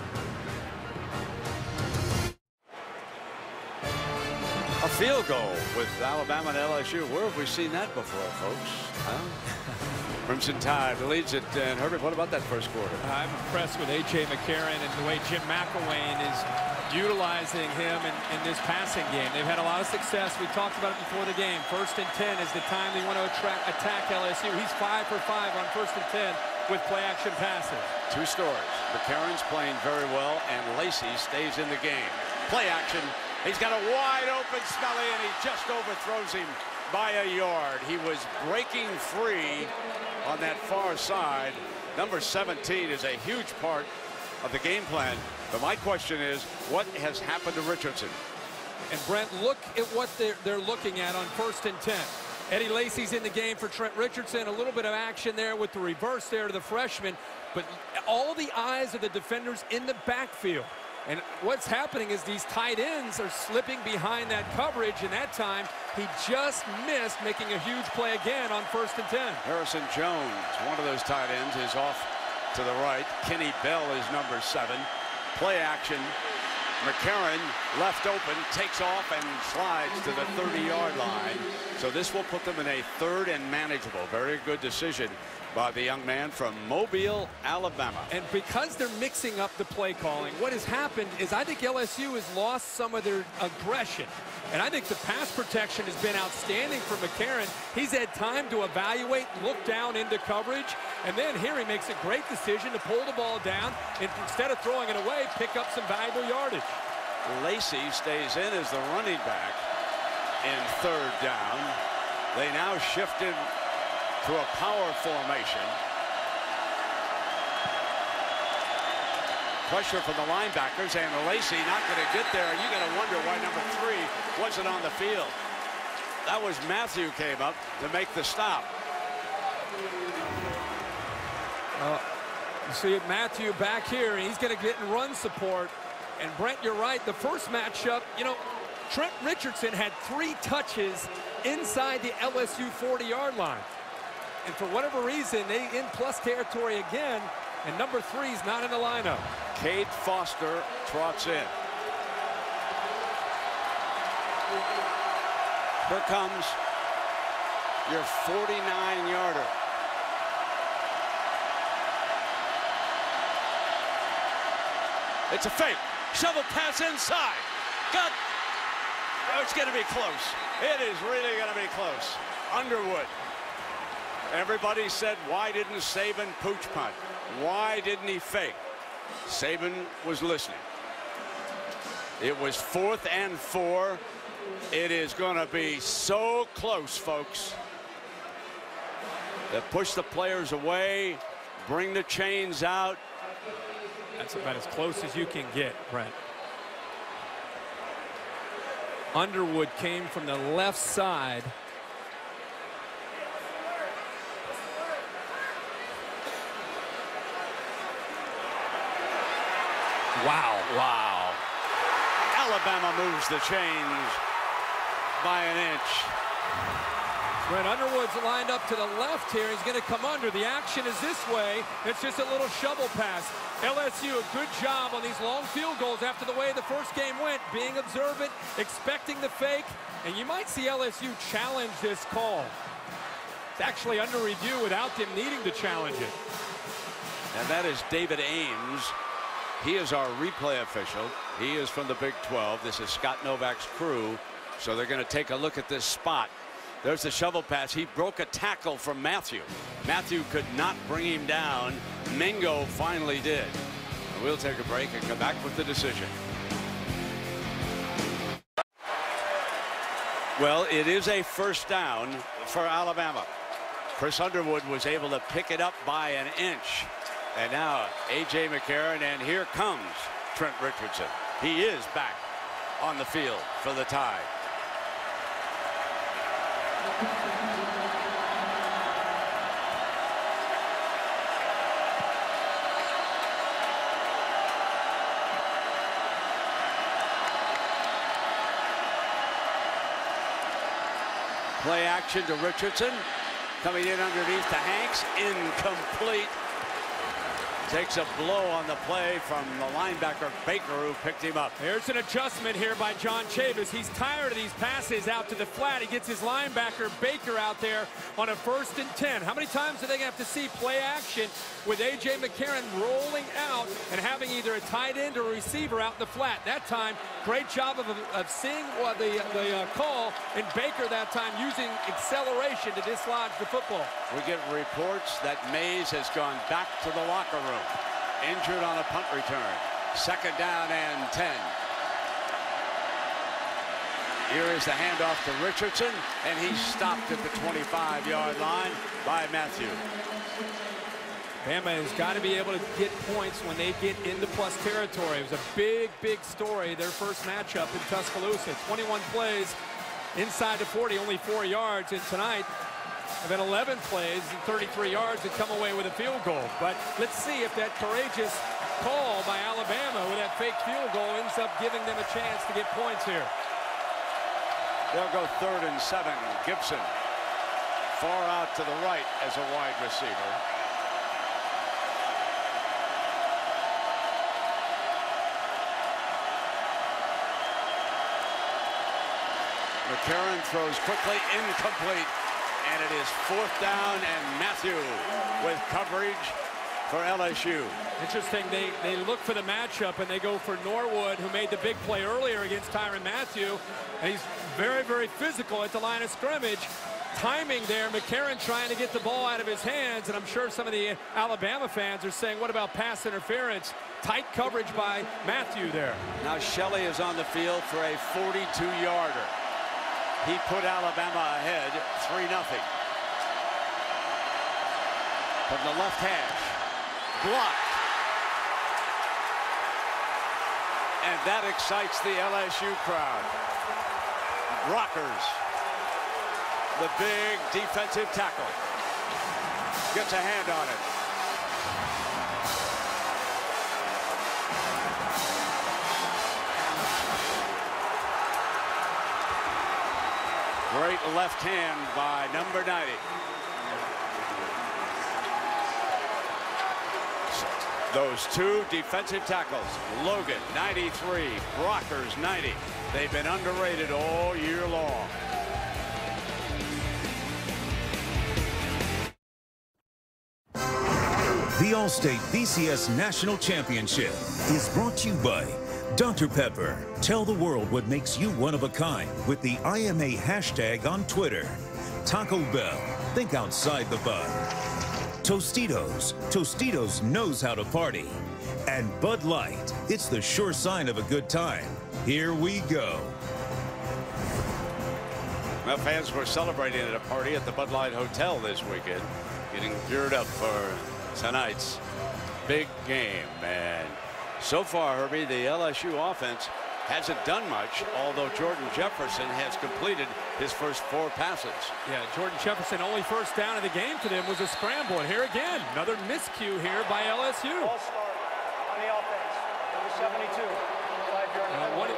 A field goal with Alabama and L S U. Where have we seen that before, folks? Huh? Crimson Tide leads it. And Herbert, what about that first quarter? I'm impressed with A J McCarron and the way Jim McElwain is utilizing him in, in this passing game. They've had a lot of success. We talked about it before the game. First and ten is the time they want to attract, attack L S U. He's five for five on first and ten with play-action passes. Two scores. McCarron's playing very well, and Lacy stays in the game. Play-action. He's got a wide open Smelley, and he just overthrows him by a yard. He was breaking free on that far side. Number seventeen is a huge part of the game plan. But my question is, what has happened to Richardson? And Brent, look at what they're, they're looking at on first and ten. Eddie Lacy's in the game for Trent Richardson. A little bit of action there with the reverse there to the freshman. But all the eyes of the defenders in the backfield. And what's happening is these tight ends are slipping behind that coverage, and that time he just missed making a huge play again on first and ten. Harrison Jones, one of those tight ends, is off to the right. Kenny Bell is number seven. Play action. McCarron left open, takes off and slides to the thirty yard line. So this will put them in a third and manageable. Very good decision by the young man from Mobile, Alabama. And because they're mixing up the play calling, what has happened is I think L S U has lost some of their aggression. And I think the pass protection has been outstanding for McCarron. He's had time to evaluate, look down into coverage, and then here he makes a great decision to pull the ball down and instead of throwing it away, pick up some valuable yardage. Lacy stays in as the running back in third down. They now shifted to a power formation. Pressure from the linebackers, and Lacy not going to get there. You're going to wonder why number three wasn't on the field. That was Mathieu came up to make the stop. Uh, you see Mathieu back here, and he's going to get in run support. And Brent, you're right. The first matchup, you know, Trent Richardson had three touches inside the L S U forty-yard line. And for whatever reason, they in plus territory again, and number three is not in the lineup. Cade Foster trots in. Here comes your forty-nine yarder. It's a fake. Shovel pass inside. Got. Oh, it's going to be close. It is really going to be close. Underwood. Everybody said, why didn't Saban pooch punt? Why didn't he fake? Saban was listening. It was fourth and four. It is going to be so close, folks. They push the players away, bring the chains out. That's about as close as you can get, Brent. Underwood came from the left side. Wow. Wow. Alabama moves the chains by an inch. Brent, Underwood's lined up to the left here. He's going to come under. The action is this way. It's just a little shovel pass. L S U, a good job on these long field goals after the way the first game went, being observant, expecting the fake. And you might see L S U challenge this call. It's actually under review without them needing to challenge it. And that is David Ames. He is our replay official. He is from the Big twelve. This is Scott Novak's crew. So they're going to take a look at this spot. There's the shovel pass. He broke a tackle from Mathieu. Mathieu could not bring him down. Mingo finally did. We'll take a break and come back with the decision. Well, it is a first down for Alabama. Chris Underwood was able to pick it up by an inch. And now A J McCarron, and here comes Trent Richardson. He is back on the field for the tie. Play action to Richardson. Coming in underneath to Hanks. Incomplete. Takes a blow on the play from the linebacker Baker, who picked him up. There's an adjustment here by John Chavis. He's tired of these passes out to the flat. He gets his linebacker Baker out there on a first and ten. How many times are they gonna have to see play action with A J McCarron rolling out and having either a tight end or a receiver out in the flat? That time, great job of, of seeing uh, the, the uh, call, and Baker that time using acceleration to dislodge the football. We get reports that Maze has gone back to the locker room. Injured on a punt return. Second down and ten. Here is the handoff to Richardson, and he's stopped at the twenty-five yard line by Mathieu. Bama has got to be able to get points when they get into plus territory. It was a big, big story, their first matchup in Tuscaloosa. twenty-one plays inside the forty, only four yards. And tonight, I've been eleven plays and thirty-three yards to come away with a field goal. But let's see if that courageous call by Alabama with that fake field goal ends up giving them a chance to get points here. They'll go third and seven. Gibson far out to the right as a wide receiver. McCarron throws quickly, incomplete. And it is fourth down, and Mathieu with coverage for L S U. Interesting, they, they look for the matchup, and they go for Norwood, who made the big play earlier against Tyrann Mathieu. And he's very, very physical at the line of scrimmage. Timing there, McCarron trying to get the ball out of his hands, and I'm sure some of the Alabama fans are saying, what about pass interference? Tight coverage by Mathieu there. Now Shelley is on the field for a forty-two yarder. He put Alabama ahead three nothing. From the left hash. Blocked. And that excites the L S U crowd. Rockers the big defensive tackle. Gets a hand on it. Great left hand by number ninety. Those two defensive tackles, Logan ninety-three, Brockers ninety. They've been underrated all year long. The Allstate B C S National Championship is brought to you by Doctor Pepper. Tell the world what makes you one of a kind with the I M A hashtag on Twitter. Taco Bell, think outside the box. Tostitos, Tostitos knows how to party. And Bud Light, it's the sure sign of a good time. Here we go. Well, fans were celebrating at a party at the Bud Light Hotel this weekend, getting geared up for tonight's big game. And so far, Herbie, the L S U offense hasn't done much, although Jordan Jefferson has completed his first four passes. Yeah, Jordan Jefferson, only first down of the game to them was a scramble. And here again, another miscue here by L S U. All start on the offense, number seventy-two. Uh, what,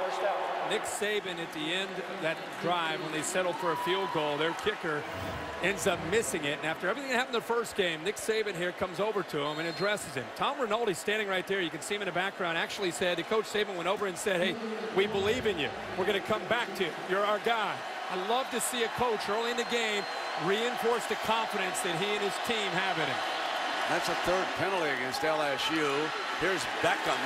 first down. Nick Saban at the end of that drive, when they settled for a field goal, their kicker ends up missing it. And after everything that happened in the first game, Nick Saban here comes over to him and addresses him. Tom Rinaldi, standing right there, you can see him in the background, actually said, the coach Saban went over and said, hey, we believe in you. We're going to come back to you. You're our guy. I love to see a coach early in the game reinforce the confidence that he and his team have in him. That's a third penalty against L S U. Here's Beckham.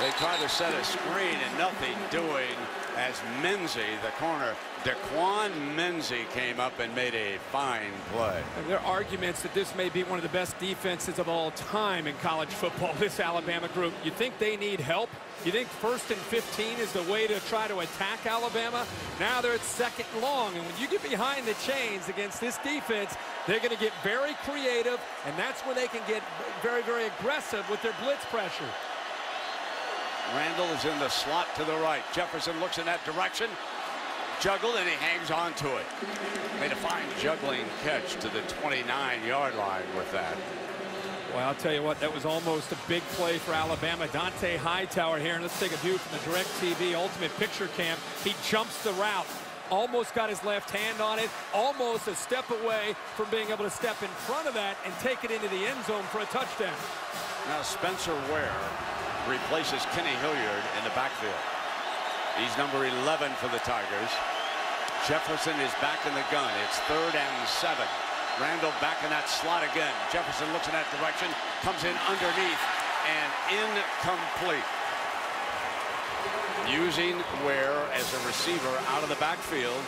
They try to set a screen and nothing doing as Menzie, the corner, Daquan Menzie came up and made a fine play. And there are arguments that this may be one of the best defenses of all time in college football, this Alabama group. You think they need help? You think first and fifteen is the way to try to attack Alabama? Now they're at second long, and when you get behind the chains against this defense, they're going to get very creative, and that's where they can get very, very aggressive with their blitz pressure. Randall is in the slot to the right. Jefferson looks in that direction, juggled, and he hangs on to it. Made a fine juggling catch to the twenty-nine yard line with that. Well, I'll tell you what, that was almost a big play for Alabama. Dante Hightower here, and let's take a view from the DirecTV Ultimate Picture Cam. He jumps the route, almost got his left hand on it, almost a step away from being able to step in front of that and take it into the end zone for a touchdown. Now Spencer Ware replaces Kenny Hilliard in the backfield. He's number eleven for the Tigers. Jefferson is back in the gun. It's third and seven. Randall back in that slot again. Jefferson looks in that direction, comes in underneath, and incomplete. Using Ware as a receiver out of the backfield.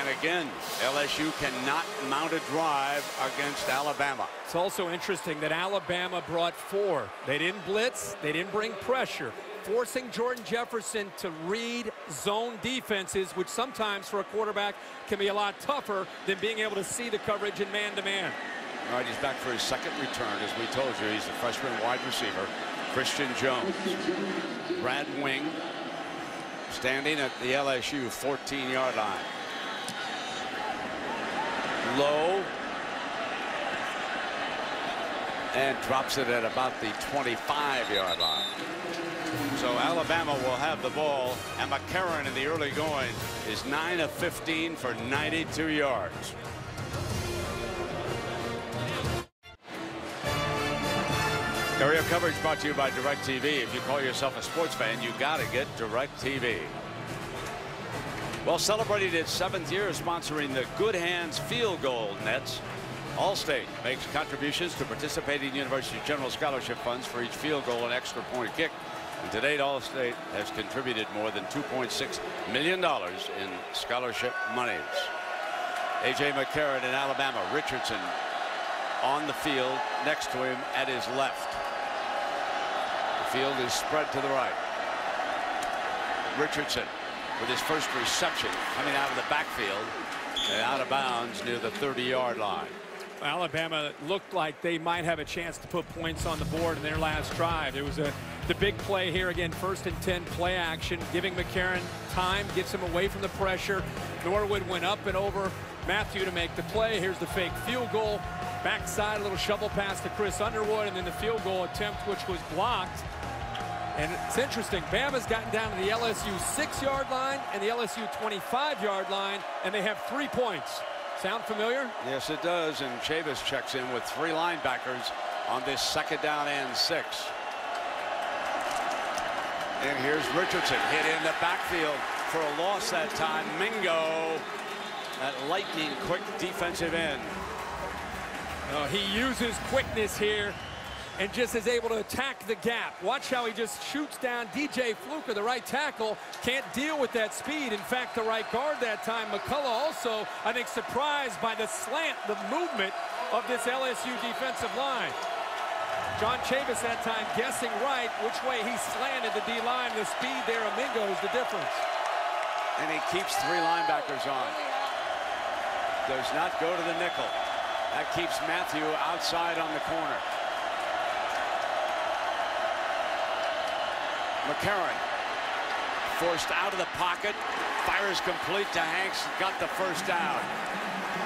And again, L S U cannot mount a drive against Alabama. It's also interesting that Alabama brought four. They didn't blitz. They didn't bring pressure, forcing Jordan Jefferson to read zone defenses, which sometimes for a quarterback can be a lot tougher than being able to see the coverage in man-to-man. All right, he's back for his second return. As we told you, he's the freshman wide receiver, Christian Jones. Brad Wing standing at the L S U fourteen yard line. Low, and drops it at about the twenty-five yard line. So Alabama will have the ball, and McCarron in the early going is nine of fifteen for ninety-two yards. Area coverage brought to you by DirecTV. If you call yourself a sports fan, you got to get DirecTV. Well, celebrating its seventh year sponsoring the Good Hands Field Goal Nets, Allstate makes contributions to participating university general scholarship funds for each field goal and extra point kick. And to date, Allstate has contributed more than two point six million dollars in scholarship monies. A J McCarron in Alabama, Richardson on the field, next to him at his left. The field is spread to the right. Richardson, with his first reception, coming out of the backfield and out of bounds near the thirty yard line. Alabama looked like they might have a chance to put points on the board in their last drive. There was a the big play here again, first and ten play action, giving McCarron time, gets him away from the pressure. Norwood went up and over Mathieu to make the play. Here's the fake field goal. Backside, a little shovel pass to Chris Underwood, and then the field goal attempt, which was blocked. And it's interesting, Bama's gotten down to the L S U six-yard line and the L S U twenty-five-yard line, and they have three points. Sound familiar? Yes, it does, and Chavis checks in with three linebackers on this second down and six. And here's Richardson, hit in the backfield for a loss that time. Mingo, that lightning-quick defensive end. Oh, he uses quickness here and just is able to attack the gap. Watch how he just shoots down D J Fluker, the right tackle, can't deal with that speed. In fact, the right guard that time, McCullough, also, I think, surprised by the slant, the movement of this L S U defensive line. John Chavis that time guessing right which way he slanted the D-line. The speed there of Mingo is the difference. And he keeps three linebackers on. Does not go to the nickel. That keeps Mathieu outside on the corner. McCarron forced out of the pocket, fires complete to Hanks, got the first down.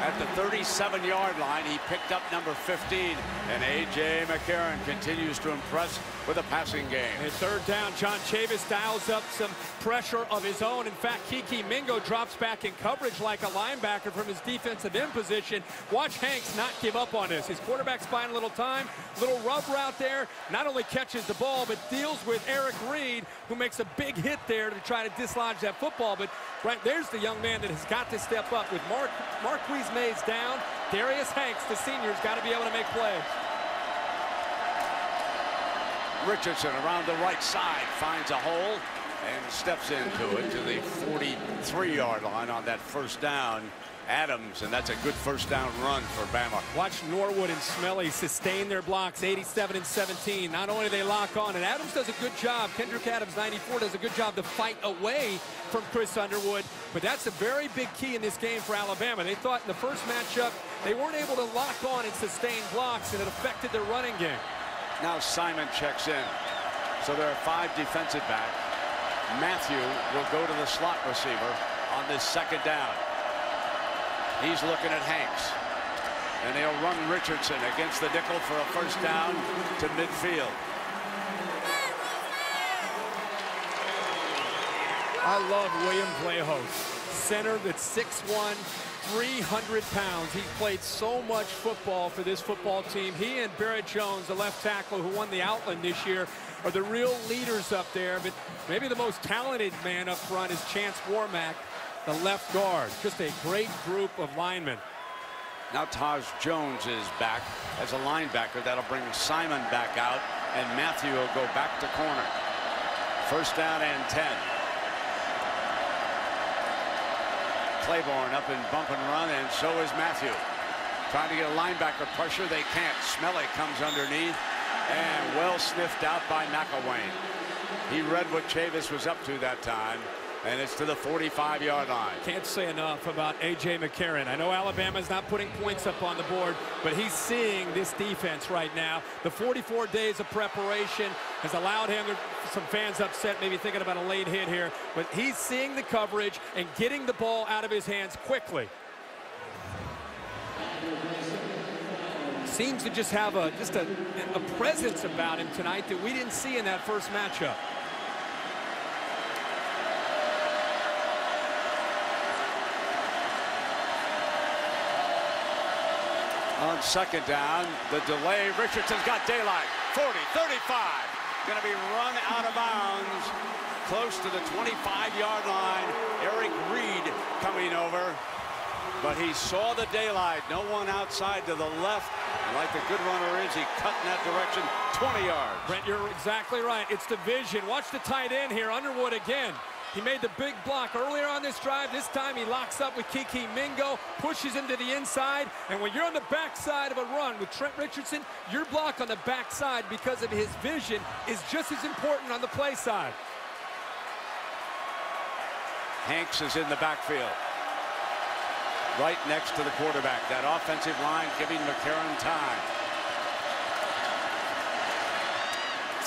At the thirty-seven-yard line, he picked up number fifteen, and A J McCarron continues to impress with a passing game. His third down, John Chavis dials up some pressure of his own. In fact, Kiki Mingo drops back in coverage like a linebacker from his defensive end position. Watch Hanks not give up on this. His quarterback's buying a little time, little rub route there. Not only catches the ball, but deals with Eric Reed, who makes a big hit there to try to dislodge that football. But right there's the young man that has got to step up. With Mark, Marquis Maze down, Darius Hanks, the senior's got to be able to make plays. Richardson around the right side finds a hole and steps into it to the forty-three-yard line on that first down. Adams, and that's a good first down run for Bama. Watch Norwood and Smelley sustain their blocks, eighty-seven and seventeen. Not only do they lock on, and Adams does a good job. Kendrick Adams, ninety-four, does a good job to fight away from Chris Underwood, but that's a very big key in this game for Alabama. They thought in the first matchup they weren't able to lock on and sustain blocks, and it affected their running game. Now Simon checks in. So there are five defensive backs. Mathieu will go to the slot receiver on this second down. He's looking at Hanks, and they'll run Richardson against the nickel for a first down to midfield. I love William Playhouse, center that's six one, three hundred pounds. He's played so much football for this football team. He and Barrett Jones, the left tackle who won the Outland this year, are the real leaders up there. But maybe the most talented man up front is Chance Warmack, the left guard. Just a great group of linemen. Now Taj Jones is back as a linebacker. That'll bring Simon back out, and Mathieu will go back to corner. First down and ten. Claiborne up in bump and run, and so is Mathieu. Trying to get a linebacker pressure. They can't. Smelley comes underneath, and well sniffed out by McElwain. He read what Chavis was up to that time. And it's to the forty-five-yard line. Can't say enough about A J McCarron. I know Alabama's not putting points up on the board, but he's seeing this defense right now. The forty-four days of preparation has allowed him, some fans upset, maybe thinking about a late hit here, but he's seeing the coverage and getting the ball out of his hands quickly. Seems to just have a, just a, a presence about him tonight that we didn't see in that first matchup. On second down, the delay. Richardson's got daylight. forty, thirty-five. Going to be run out of bounds. Close to the twenty-five-yard line. Eric Reed coming over. But he saw the daylight. No one outside to the left. And like the good runner is, he cut in that direction. twenty yards. Brent, you're exactly right. It's the vision. Watch the tight end here. Underwood again. He made the big block earlier on this drive. This time he locks up with Kiki Mingo, pushes him to the inside, and when you're on the backside of a run with Trent Richardson, your block on the backside because of his vision is just as important on the play side. Hanks is in the backfield, right next to the quarterback. That offensive line giving McCarron time.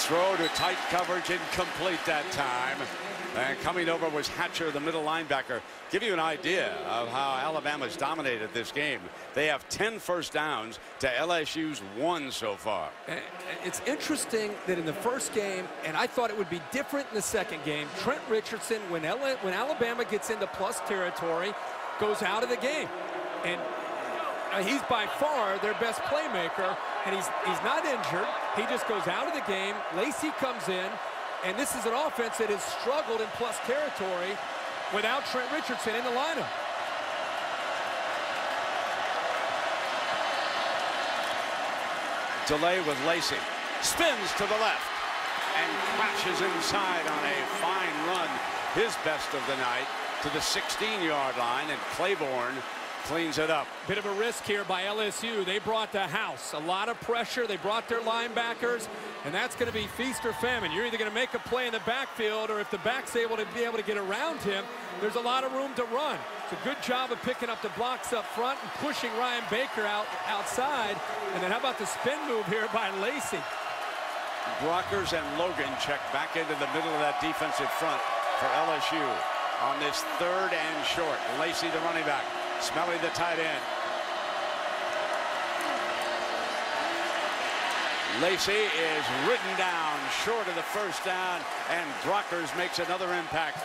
throw to tight coverage, incomplete that time. And coming over was Hatcher, the middle linebacker. Give you an idea of how Alabama's dominated this game. They have ten first downs to L S U's one so far. It's interesting that in the first game, and I thought it would be different in the second game, Trent Richardson, when, L A, when Alabama gets into plus territory, goes out of the game. And he's by far their best playmaker, and he's, he's not injured. He just goes out of the game. Lacy comes in. And this is an offense that has struggled in plus territory without Trent Richardson in the lineup. Delay with Lacy. Spins to the left and crashes inside on a fine run. His best of the night to the sixteen yard line, and Claiborne cleans it up. Bit of a risk here by L S U. They brought the house. A lot of pressure. They brought their linebackers, and that's going to be feast or famine. You're either going to make a play in the backfield, or if the back's able to be able to get around him, there's a lot of room to run. It's a good job of picking up the blocks up front and pushing Ryan Baker out outside. And then how about the spin move here by Lacy? Brockers and Logan check back into the middle of that defensive front for L S U on this third and short. Lacy, the running back. Smelley, the tight end. Lacy is ridden down short of the first down, and Brockers makes another impact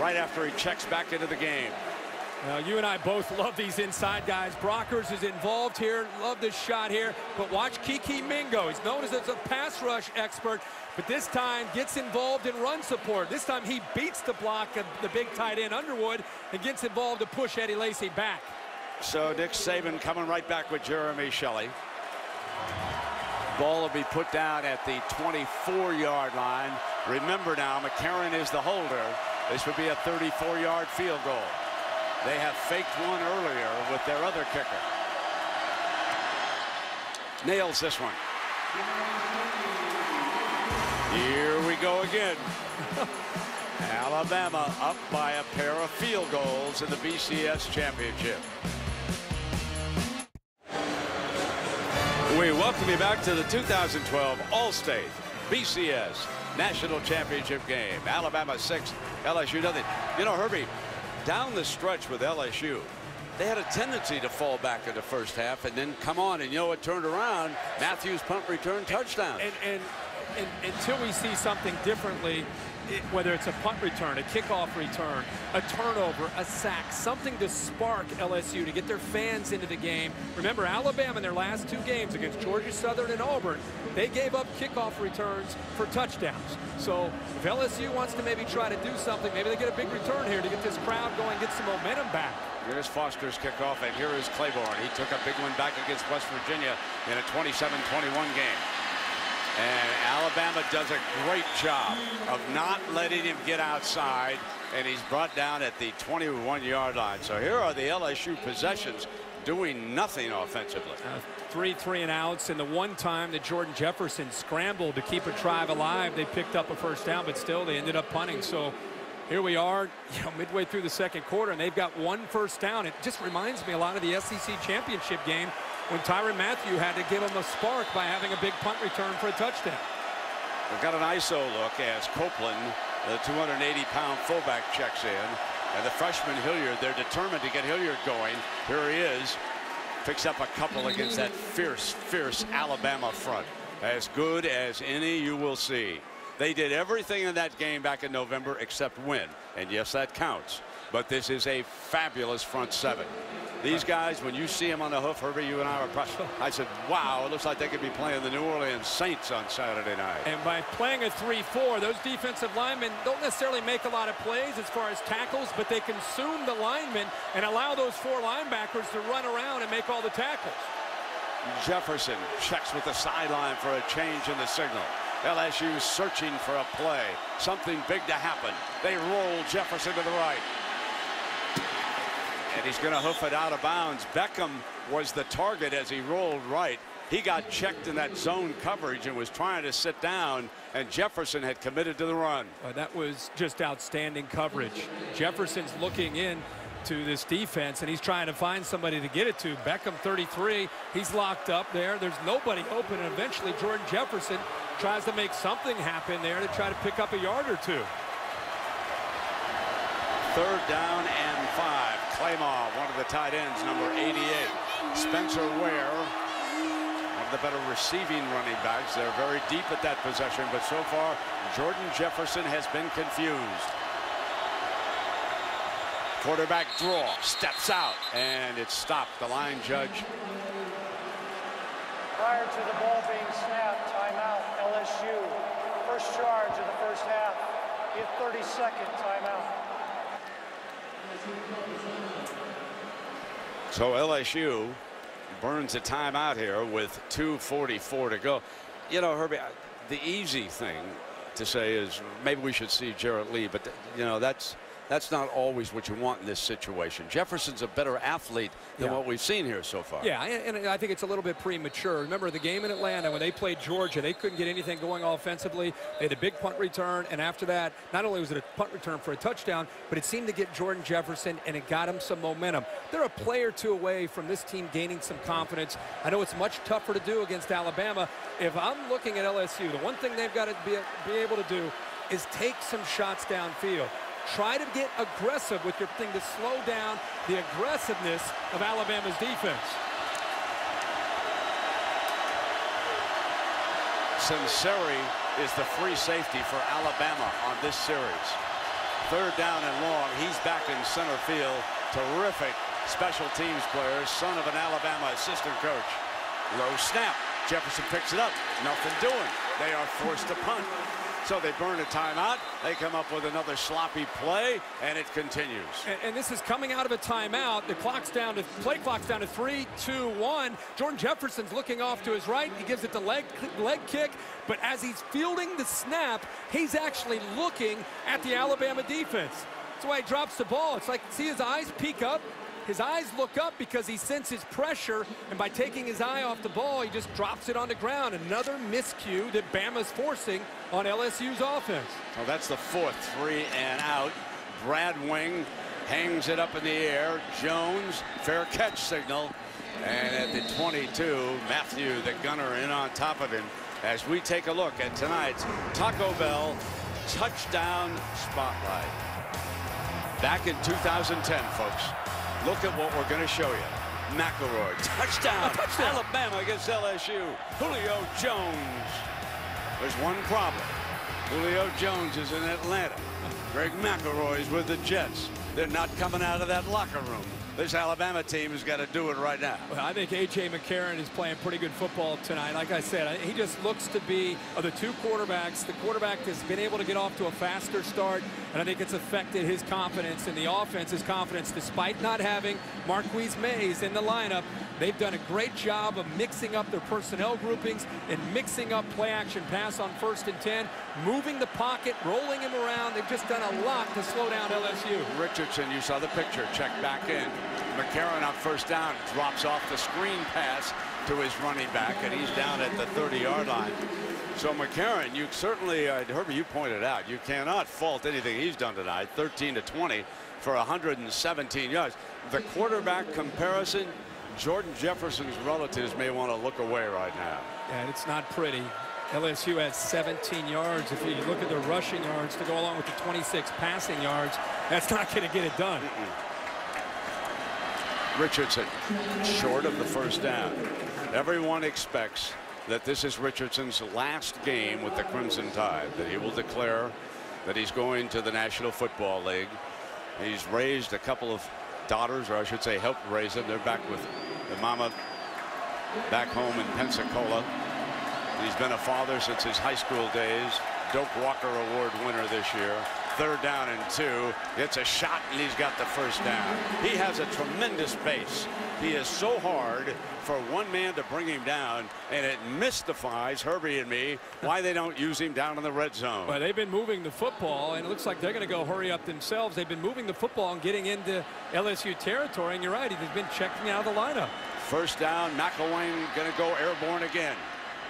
right after he checks back into the game. Now, you and I both love these inside guys. Brockers is involved here. Love this shot here. But watch Kiki Mingo. He's known as a pass rush expert, but this time gets involved in run support. This time he beats the block of the big tight end Underwood and gets involved to push Eddie Lacy back. So Nick Saban coming right back with Jeremy Shelley. Ball will be put down at the twenty-four yard line. Remember now, McCarron is the holder. This would be a thirty-four yard field goal. They have faked one earlier with their other kicker. Nails this one. Here we go again. Alabama up by a pair of field goals in the B C S Championship. We welcome you back to the two thousand twelve Allstate B C S National Championship game. Alabama six, L S U nothing. You know, Herbie, down the stretch with L S U, they had a tendency to fall back in the first half and then come on, and you know, it turned around. Matthews punt return touchdown. And, and, and, and until we see something differently, it, whether it's a punt return, a kickoff return, a turnover, a sack, something to spark L S U to get their fans into the game. Remember, Alabama in their last two games against Georgia Southern and Auburn, they gave up kickoff returns for touchdowns. So if L S U wants to maybe try to do something, maybe they get a big return here to get this crowd going, get some momentum back. Here's Foster's kickoff, and here is Claiborne. He took a big one back against West Virginia in a twenty-seven twenty-one game. And Alabama does a great job of not letting him get outside, and he's brought down at the twenty-one yard line. So here are the L S U possessions, doing nothing offensively. Uh, three three and outs, and the one time that Jordan Jefferson scrambled to keep a drive alive, they picked up a first down, but still they ended up punting. So here we are, you know, midway through the second quarter, and they've got one first down. It just reminds me a lot of the S E C championship game, when Tyrann Mathieu had to give him a spark by having a big punt return for a touchdown. We've got an I S O look as Copeland, the two hundred eighty pound fullback, checks in. And the freshman Hilliard, they're determined to get Hilliard going. Here he is. Picks up a couple against that fierce, fierce Alabama front. As good as any you will see. They did everything in that game back in November except win. And yes, that counts. But this is a fabulous front seven. These guys, when you see them on the hoof, Herbie, you and I were impressed. I said, wow, it looks like they could be playing the New Orleans Saints on Saturday night. And by playing a three four, those defensive linemen don't necessarily make a lot of plays as far as tackles, but they consume the linemen and allow those four linebackers to run around and make all the tackles. Jefferson checks with the sideline for a change in the signal. L S U searching for a play, something big to happen. They roll Jefferson to the right. And he's going to hoof it out of bounds. Beckham was the target as he rolled right. He got checked in that zone coverage and was trying to sit down, and Jefferson had committed to the run. Uh, that was just outstanding coverage. Jefferson's looking in to this defense, and he's trying to find somebody to get it to. Beckham, thirty-three, he's locked up there. There's nobody open, and eventually Jordan Jefferson tries to make something happen there to try to pick up a yard or two. Third down and five. Claymore, one of the tight ends, number eighty-eight. Spencer Ware, one of the better receiving running backs. They're very deep at that possession, but so far, Jordan Jefferson has been confused. Quarterback draw, steps out, and it's stopped. The line judge. Prior to the ball being snapped, timeout, L S U. First charge of the first half. Get thirty-second timeout. So L S U burns a timeout here with two forty-four to go. You know, Herbie, the easy thing to say is maybe we should see Jarrett Lee, but you know, that's That's not always what you want in this situation. Jefferson's a better athlete than yeah. what we've seen here so far. Yeah, and I think it's a little bit premature. Remember the game in Atlanta when they played Georgia, they couldn't get anything going offensively. They had a big punt return, and after that, not only was it a punt return for a touchdown, but it seemed to get Jordan Jefferson, and it got him some momentum. They're a play or two away from this team gaining some confidence. I know it's much tougher to do against Alabama. If I'm looking at L S U, the one thing they've got to be, be able to do is take some shots downfield. Try to get aggressive with your thing to slow down the aggressiveness of Alabama's defense. Sinceri is the free safety for Alabama on this series. Third down and long. He's back in center field. Terrific special teams player, son of an Alabama assistant coach. Low snap. Jefferson picks it up. Nothing doing. They are forced to punt. So they burn a timeout. They come up with another sloppy play, and it continues. And, and this is coming out of a timeout. The clock's down to play clock's down to three, two, one. Jordan Jefferson's looking off to his right. He gives it the leg leg kick, but as he's fielding the snap, he's actually looking at the Alabama defense. That's why he drops the ball. It's like see his eyes peek up. His eyes look up because he senses pressure, and by taking his eye off the ball, he just drops it on the ground. Another miscue that Bama's forcing on L S U's offense. Well, that's the fourth three and out. Brad Wing hangs it up in the air. Jones, fair catch signal. And at the twenty-two, Mathieu, the gunner, in on top of him. As we take a look at tonight's Taco Bell Touchdown Spotlight. Back in two thousand ten, folks. Look at what we're going to show you. McElroy, touchdown. touchdown. Alabama against L S U. Julio Jones. There's one problem. Julio Jones is in Atlanta. Greg McElroy is with the Jets. They're not coming out of that locker room. This Alabama team has got to do it right now. Well, I think A J McCarron is playing pretty good football tonight. Like I said, he just looks to be, of the two quarterbacks, the quarterback has been able to get off to a faster start, and I think it's affected his confidence and the offense's confidence, despite not having Marquis Maze in the lineup. They've done a great job of mixing up their personnel groupings and mixing up play-action pass on first and ten, moving the pocket, rolling him around. They've just done a lot to slow down L S U. Richardson, you saw the picture, check back in. McCarron on first down drops off the screen pass to his running back, and he's down at the thirty-yard line. So McCarron, you certainly, uh, Herbie, you pointed out, you cannot fault anything he's done tonight. thirteen to twenty for one hundred seventeen yards. The quarterback comparison, Jordan Jefferson's relatives may want to look away right now. And it's not pretty. L S U has seventeen yards. If you look at their rushing yards to go along with the twenty-six passing yards, that's not going to get it done. Mm-mm. Richardson short of the first down. Everyone expects that this is Richardson's last game with the Crimson Tide, that he will declare that he's going to the National Football League. He's raised a couple of daughters, or I should say helped raise them. They're back with the mama back home in Pensacola. He's been a father since his high school days. Doak Walker Award winner this year. Third down and two. It's a shot, and he's got the first down. He has a tremendous base. He is so hard for one man to bring him down, and it mystifies Herbie and me why they don't use him down in the red zone. Well, they've been moving the football, and it looks like they're going to go hurry up themselves. They've been moving the football and getting into L S U territory, and you're right, he's been checking out of the lineup. First down, McElwain going to go airborne again.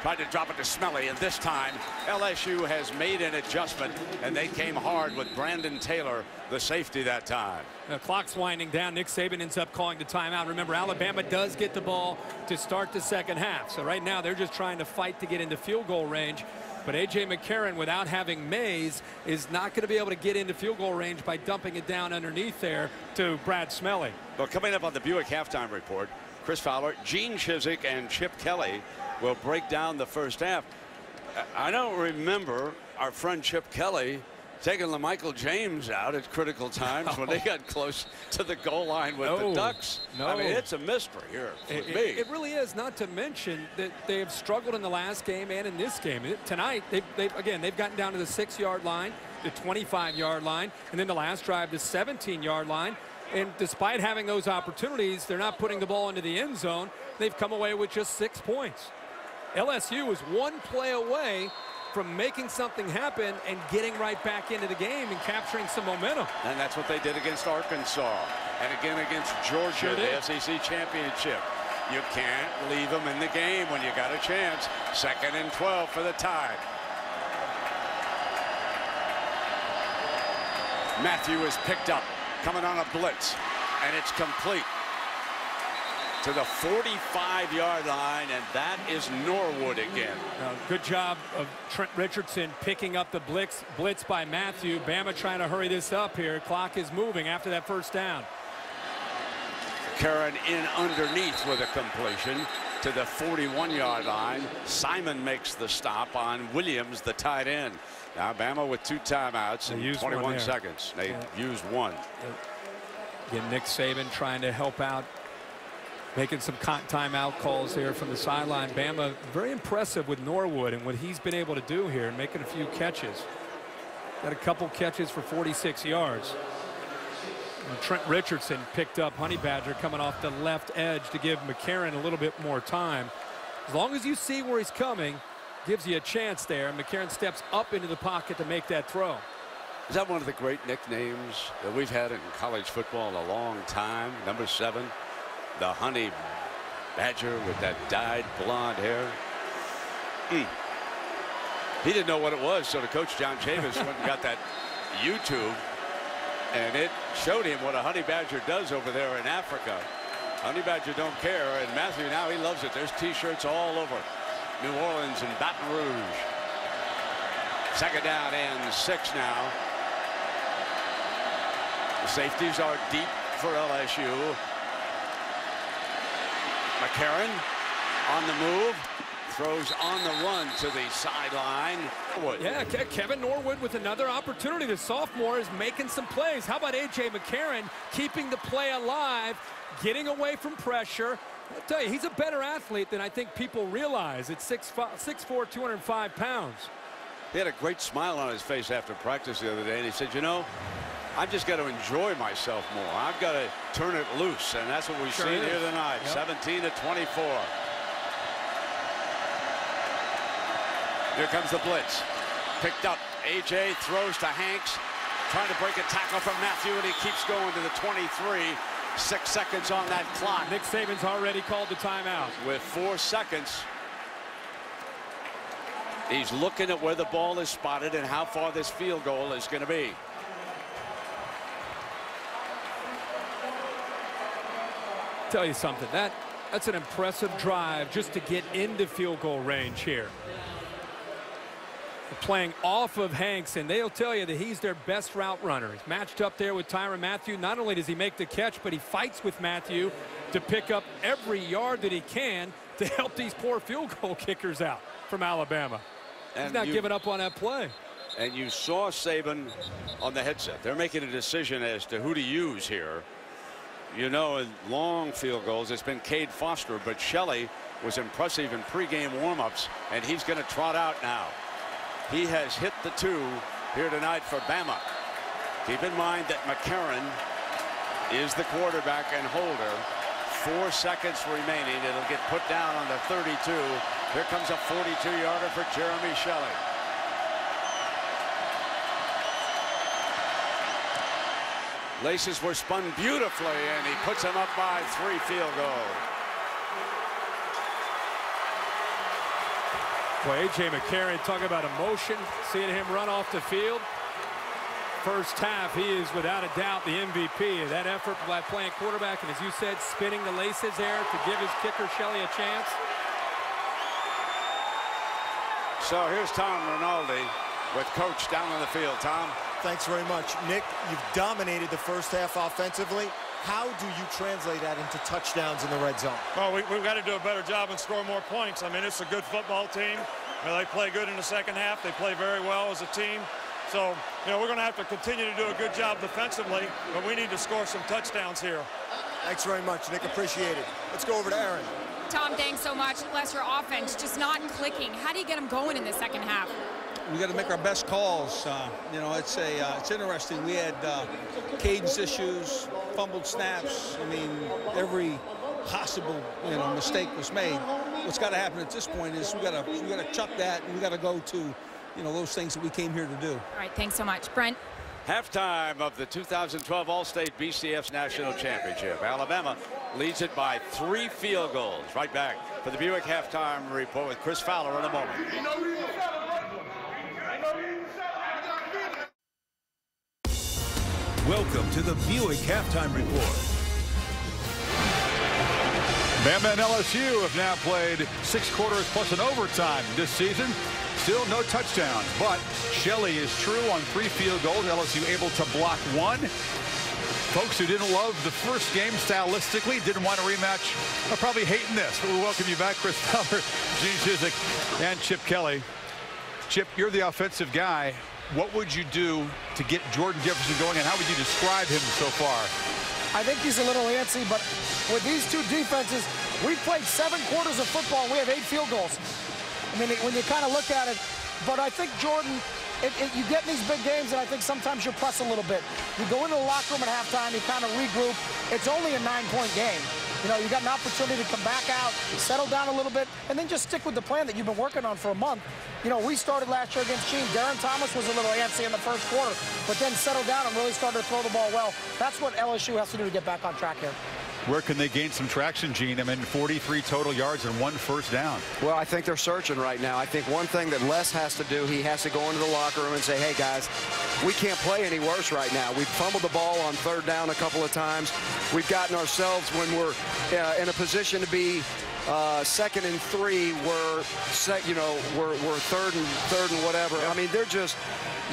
Tried to drop it to Smelley, and this time L S U has made an adjustment, and they came hard with Brandon Taylor, the safety that time. The clock's winding down. Nick Saban ends up calling the timeout. Remember, Alabama does get the ball to start the second half. So right now they're just trying to fight to get into field goal range. But A J McCarron, without having Maze, is not going to be able to get into field goal range by dumping it down underneath there to Brad Smelley. Well, coming up on the Buick halftime report, Chris Fowler, Gene Chizik, and Chip Kelly will break down the first half. I don't remember our friend Chip Kelly taking LaMichael James out at critical times no. when they got close to the goal line with no. the Ducks. No. I mean, it's a mystery here with it, me. It, it really is, not to mention that they have struggled in the last game and in this game. It, tonight, they've, they've, again, they've gotten down to the six-yard line, the twenty-five-yard line, and then the last drive, the seventeen-yard line. And despite having those opportunities, they're not putting the ball into the end zone. They've come away with just six points. L S U was one play away from making something happen and getting right back into the game and capturing some momentum. And that's what they did against Arkansas and again against Georgia, the S E C championship. You can't leave them in the game when you got a chance. Second and twelve for the tie. Mathieu is picked up coming on a blitz, and it's complete to the forty-five-yard line, and that is Norwood again. Uh, good job of Trent Richardson picking up the blitz, blitz by Mathieu. Bama trying to hurry this up here. Clock is moving after that first down. Karen in underneath with a completion to the forty-one-yard line. Simon makes the stop on Williams, the tight end. Now Bama with two timeouts in twenty-one seconds. They yeah. used one. Again, Nick Saban trying to help out, making some timeout calls here from the sideline. Bama very impressive with Norwood and what he's been able to do here, and making a few catches. Got a couple catches for forty-six yards. And Trent Richardson picked up Honey Badger coming off the left edge to give McCarron a little bit more time. As long as you see where he's coming, gives you a chance there. And McCarron steps up into the pocket to make that throw. Is that one of the great nicknames that we've had in college football in a long time? Number seven. The Honey Badger with that dyed blonde hair. Mm. He didn't know what it was, so the coach John Chavis went and got that YouTube, and it showed him what a honey badger does over there in Africa. Honey badger don't care, and Mathieu now he loves it. There's T-shirts all over New Orleans and Baton Rouge. Second down and six now. The safeties are deep for L S U. McCarron on the move, throws on the run to the sideline. Yeah, Kevin Norwood with another opportunity. The sophomore is making some plays. How about A J McCarron keeping the play alive, getting away from pressure? I'll tell you, he's a better athlete than I think people realize. It's six foot four, two hundred five pounds. He had a great smile on his face after practice the other day, and he said, you know, I've just got to enjoy myself more. I've got to turn it loose, and that's what we've sure seen is. Here tonight. Yep. seventeen to twenty-four. Here comes the blitz. Picked up. A J throws to Hanks, trying to break a tackle from Mathieu, and he keeps going to the twenty-three. Six seconds on that clock. Nick Saban's already called the timeout. With four seconds, he's looking at where the ball is spotted and how far this field goal is going to be. Tell you something, that that's an impressive drive just to get into field goal range here. They're playing off of Hanks, and they'll tell you that he's their best route runner. He's matched up there with Tyrann Mathieu. Not only does he make the catch, but he fights with Mathieu to pick up every yard that he can to help these poor field goal kickers out from Alabama. And he's not you, giving up on that play. And you saw Saban on the headset. They're making a decision as to who to use here. You know, in long field goals, it's been Cade Foster, but Shelley was impressive in pregame warmups, and he's going to trot out now. He has hit the two here tonight for Bama. Keep in mind that McCarron is the quarterback and holder. Four seconds remaining. It'll get put down on the thirty-two. Here comes a forty-two-yarder for Jeremy Shelley. Laces were spun beautifully, and he puts him up by three field goals. Well, A J McCarron, talking about emotion, seeing him run off the field. First half, he is without a doubt the M V P of that effort by playing quarterback, and as you said, spinning the laces there to give his kicker Shelley a chance. So here's Tom Rinaldi with Coach down on the field. Tom. Thanks very much, Nick. You've dominated the first half offensively. How do you translate that into touchdowns in the red zone? Well, we, we've got to do a better job and score more points. I mean, it's a good football team. I mean, they play good in the second half. They play very well as a team. So, you know, we're going to have to continue to do a good job defensively, but we need to score some touchdowns here. Thanks very much, Nick. Appreciate it. Let's go over to Aaron. Tom, thanks so much. Les, your offense just not clicking. How do you get them going in the second half? We got to make our best calls. Uh, you know, it's a uh, it's interesting. We had uh, cadence issues, fumbled snaps. I mean, every possible you know mistake was made. What's got to happen at this point is we got to we got to chuck that, and we got to go to you know those things that we came here to do. All right, thanks so much, Brent. Halftime of the two thousand twelve Allstate B C S National Championship. Alabama leads it by three field goals. Right back for the Buick halftime report with Chris Fowler in a moment. Welcome to the Buick halftime report. Bama and L S U have now played six quarters plus an overtime this season. Still no touchdowns, but Shelley is true on three field goals. L S U able to block one. Folks who didn't love the first game stylistically, didn't want a rematch, are probably hating this. But we welcome you back, Chris Fowler, Gene Chizik, and Chip Kelly. Chip, you're the offensive guy. What would you do to get Jordan Jefferson going, and how would you describe him so far? I think he's a little antsy, but with these two defenses, we've played seven quarters of football. We have eight field goals. I mean, when you kind of look at it, but I think Jordan, it, it, you get in these big games, and I think sometimes you press a little bit. You go into the locker room at halftime, you kind of regroup. It's only a nine-point game. You know, you got an opportunity to come back out, settle down a little bit, and then just stick with the plan that you've been working on for a month. You know, we started last year against Gene. Darren Thomas was a little antsy in the first quarter, but then settled down and really started to throw the ball well. That's what L S U has to do to get back on track here. Where can they gain some traction, Gene? I mean, forty-three total yards and one first down. Well, I think they're searching right now. I think one thing that Les has to do, he has to go into the locker room and say, hey, guys, we can't play any worse right now. We've fumbled the ball on third down a couple of times. We've gotten ourselves when we're uh, in a position to be uh, second and three, we're, sec you know, we're, we're third and third and whatever. I mean, they're just...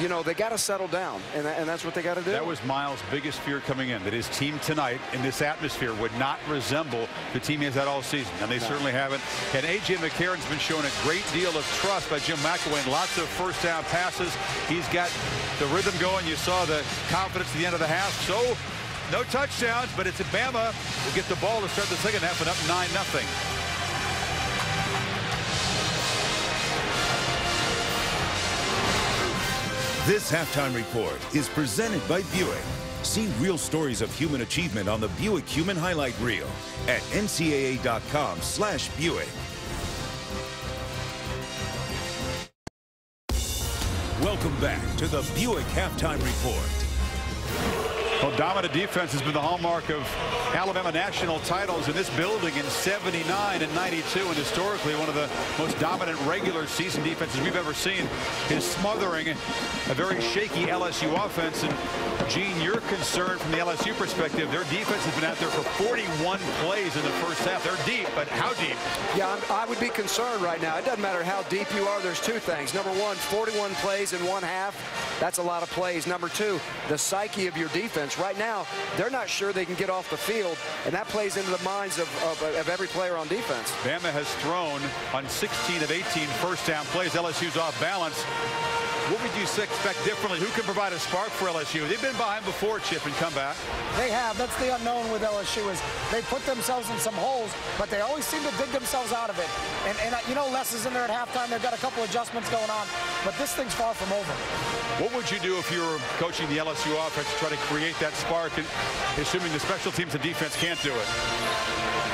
You know, they got to settle down, and, and that's what they got to do. That was Miles' biggest fear coming in, that his team tonight in this atmosphere would not resemble the team he's had all season, and they no. certainly haven't. And A J McCarron's been shown a great deal of trust by Jim McElwain. Lots of first down passes. He's got the rhythm going. You saw the confidence at the end of the half. So no touchdowns, but it's Alabama will get the ball to start the second half and up nine nothing. This halftime report is presented by Buick. See real stories of human achievement on the Buick Human Highlight Reel at N C A A dot com slash Buick. Welcome back to the Buick halftime report. Well, dominant defense has been the hallmark of Alabama national titles in this building in seventy-nine and ninety-two, and historically one of the most dominant regular season defenses we've ever seen is smothering a very shaky L S U offense. And Gene, you're concerned from the L S U perspective. Their defense has been out there for forty-one plays in the first half. They're deep, but how deep? Yeah, I'm, I would be concerned right now. It doesn't matter how deep you are. There's two things. Number one, forty-one plays in one half. That's a lot of plays. Number two, the psyche of your defense. Right now, they're not sure they can get off the field, and that plays into the minds of, of, of every player on defense. Bama has thrown on sixteen of eighteen first down plays. L S U's off balance. What would you expect differently? Who can provide a spark for L S U? They've been behind before, Chip, and come back. They have. That's the unknown with L S U is they put themselves in some holes, but they always seem to dig themselves out of it. And, and you know, Les is in there at halftime. They've got a couple adjustments going on, but this thing's far from over. What would you do if you were coaching the L S U offense to try to create that spark, and assuming the special teams and defense can't do it?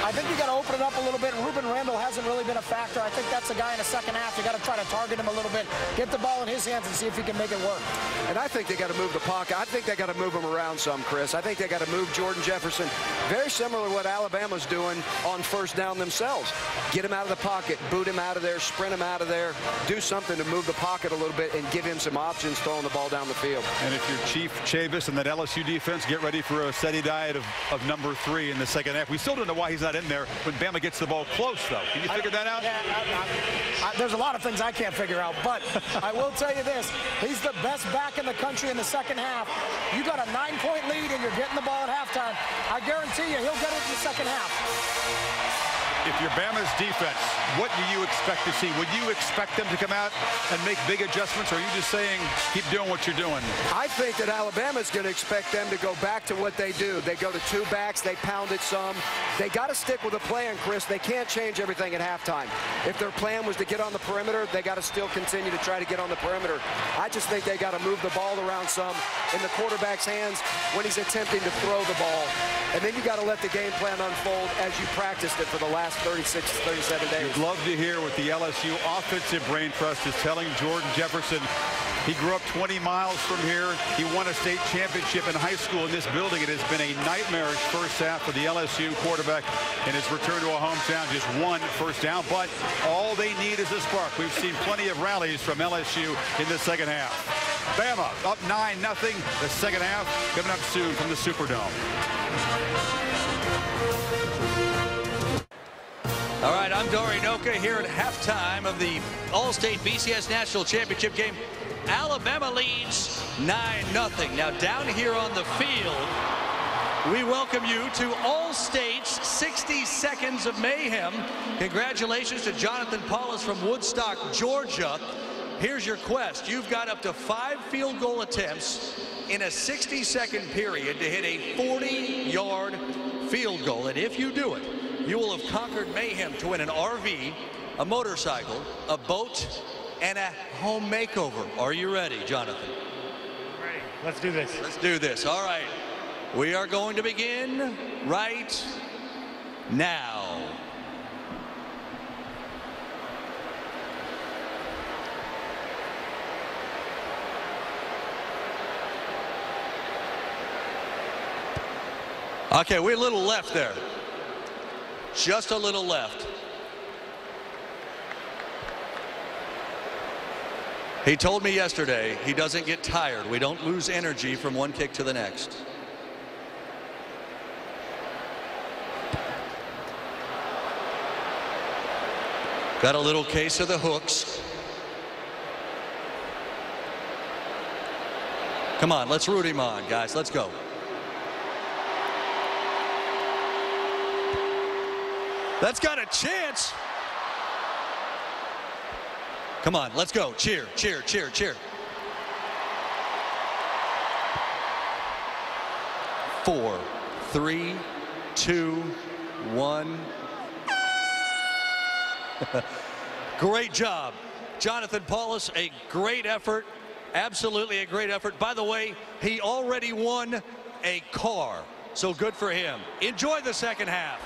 I think you got to open it up a little bit. Ruben Randall hasn't really been a factor. I think that's a guy in the second half. You got to try to target him a little bit, get the ball in his hands, and see if he can make it work. And I think they got to move the pocket. I think they got to move him around some, Chris. I think they got to move Jordan Jefferson. Very similar to what Alabama's doing on first down themselves. Get him out of the pocket, boot him out of there, sprint him out of there, do something to move the pocket. pocket a little bit and give him some options throwing the ball down the field. And if you're Chief Chavis and that L S U defense, get ready for a steady diet of, of number three in the second half. We still don't know why he's not in there when Bama gets the ball close, though. Can you figure I, that out? Yeah, I, I, I, there's a lot of things I can't figure out, but I will tell you this. He's the best back in the country in the second half. You got a nine-point lead, and you're getting the ball at halftime. I guarantee you he'll get it in the second half. If you're Bama's defense, what do you expect to see? Would you expect them to come out and make big adjustments, or are you just saying keep doing what you're doing? I think that Alabama's going to expect them to go back to what they do. They go to two backs. They pound it some. They got to stick with a plan, Chris. They can't change everything at halftime. If their plan was to get on the perimeter, they got to still continue to try to get on the perimeter. I just think they got to move the ball around some in the quarterback's hands when he's attempting to throw the ball. And then you got to let the game plan unfold as you practiced it for the last thirty-six, thirty-seven days. You'd love to hear what the L S U offensive brain trust is telling Jordan Jefferson. He grew up twenty miles from here. He won a state championship in high school in this building. It has been a nightmarish first half for the L S U quarterback in his return to a hometown. Just one first down, but all they need is a spark. We've seen plenty of rallies from L S U in the second half. Bama up nine nothing. The second half coming up soon from the Superdome. All right, I'm Dory Noka here at halftime of the Allstate B C S National Championship game. Alabama leads nine nothing. Now, down here on the field, we welcome you to Allstate's sixty seconds of Mayhem. Congratulations to Jonathan Paulus from Woodstock, Georgia. Here's your quest. You've got up to five field goal attempts in a sixty second period to hit a forty yard field goal. And if you do it, you will have conquered mayhem to win an R V, a motorcycle, a boat, and a home makeover. Are you ready, Jonathan? Ready. Let's do this. Let's do this. All right. We are going to begin right now. Okay, we're a little left there. Just a little left. He told me yesterday he doesn't get tired. We don't lose energy from one kick to the next. Got a little case of the hooks. Come on, let's root him on, guys. Let's go. That's got a chance. Come on, let's go. Cheer, cheer, cheer, cheer. Four, three, two, one. Great job. Jonathan Paulus, a great effort. Absolutely a great effort. By the way, he already won a car, so good for him. Enjoy the second half.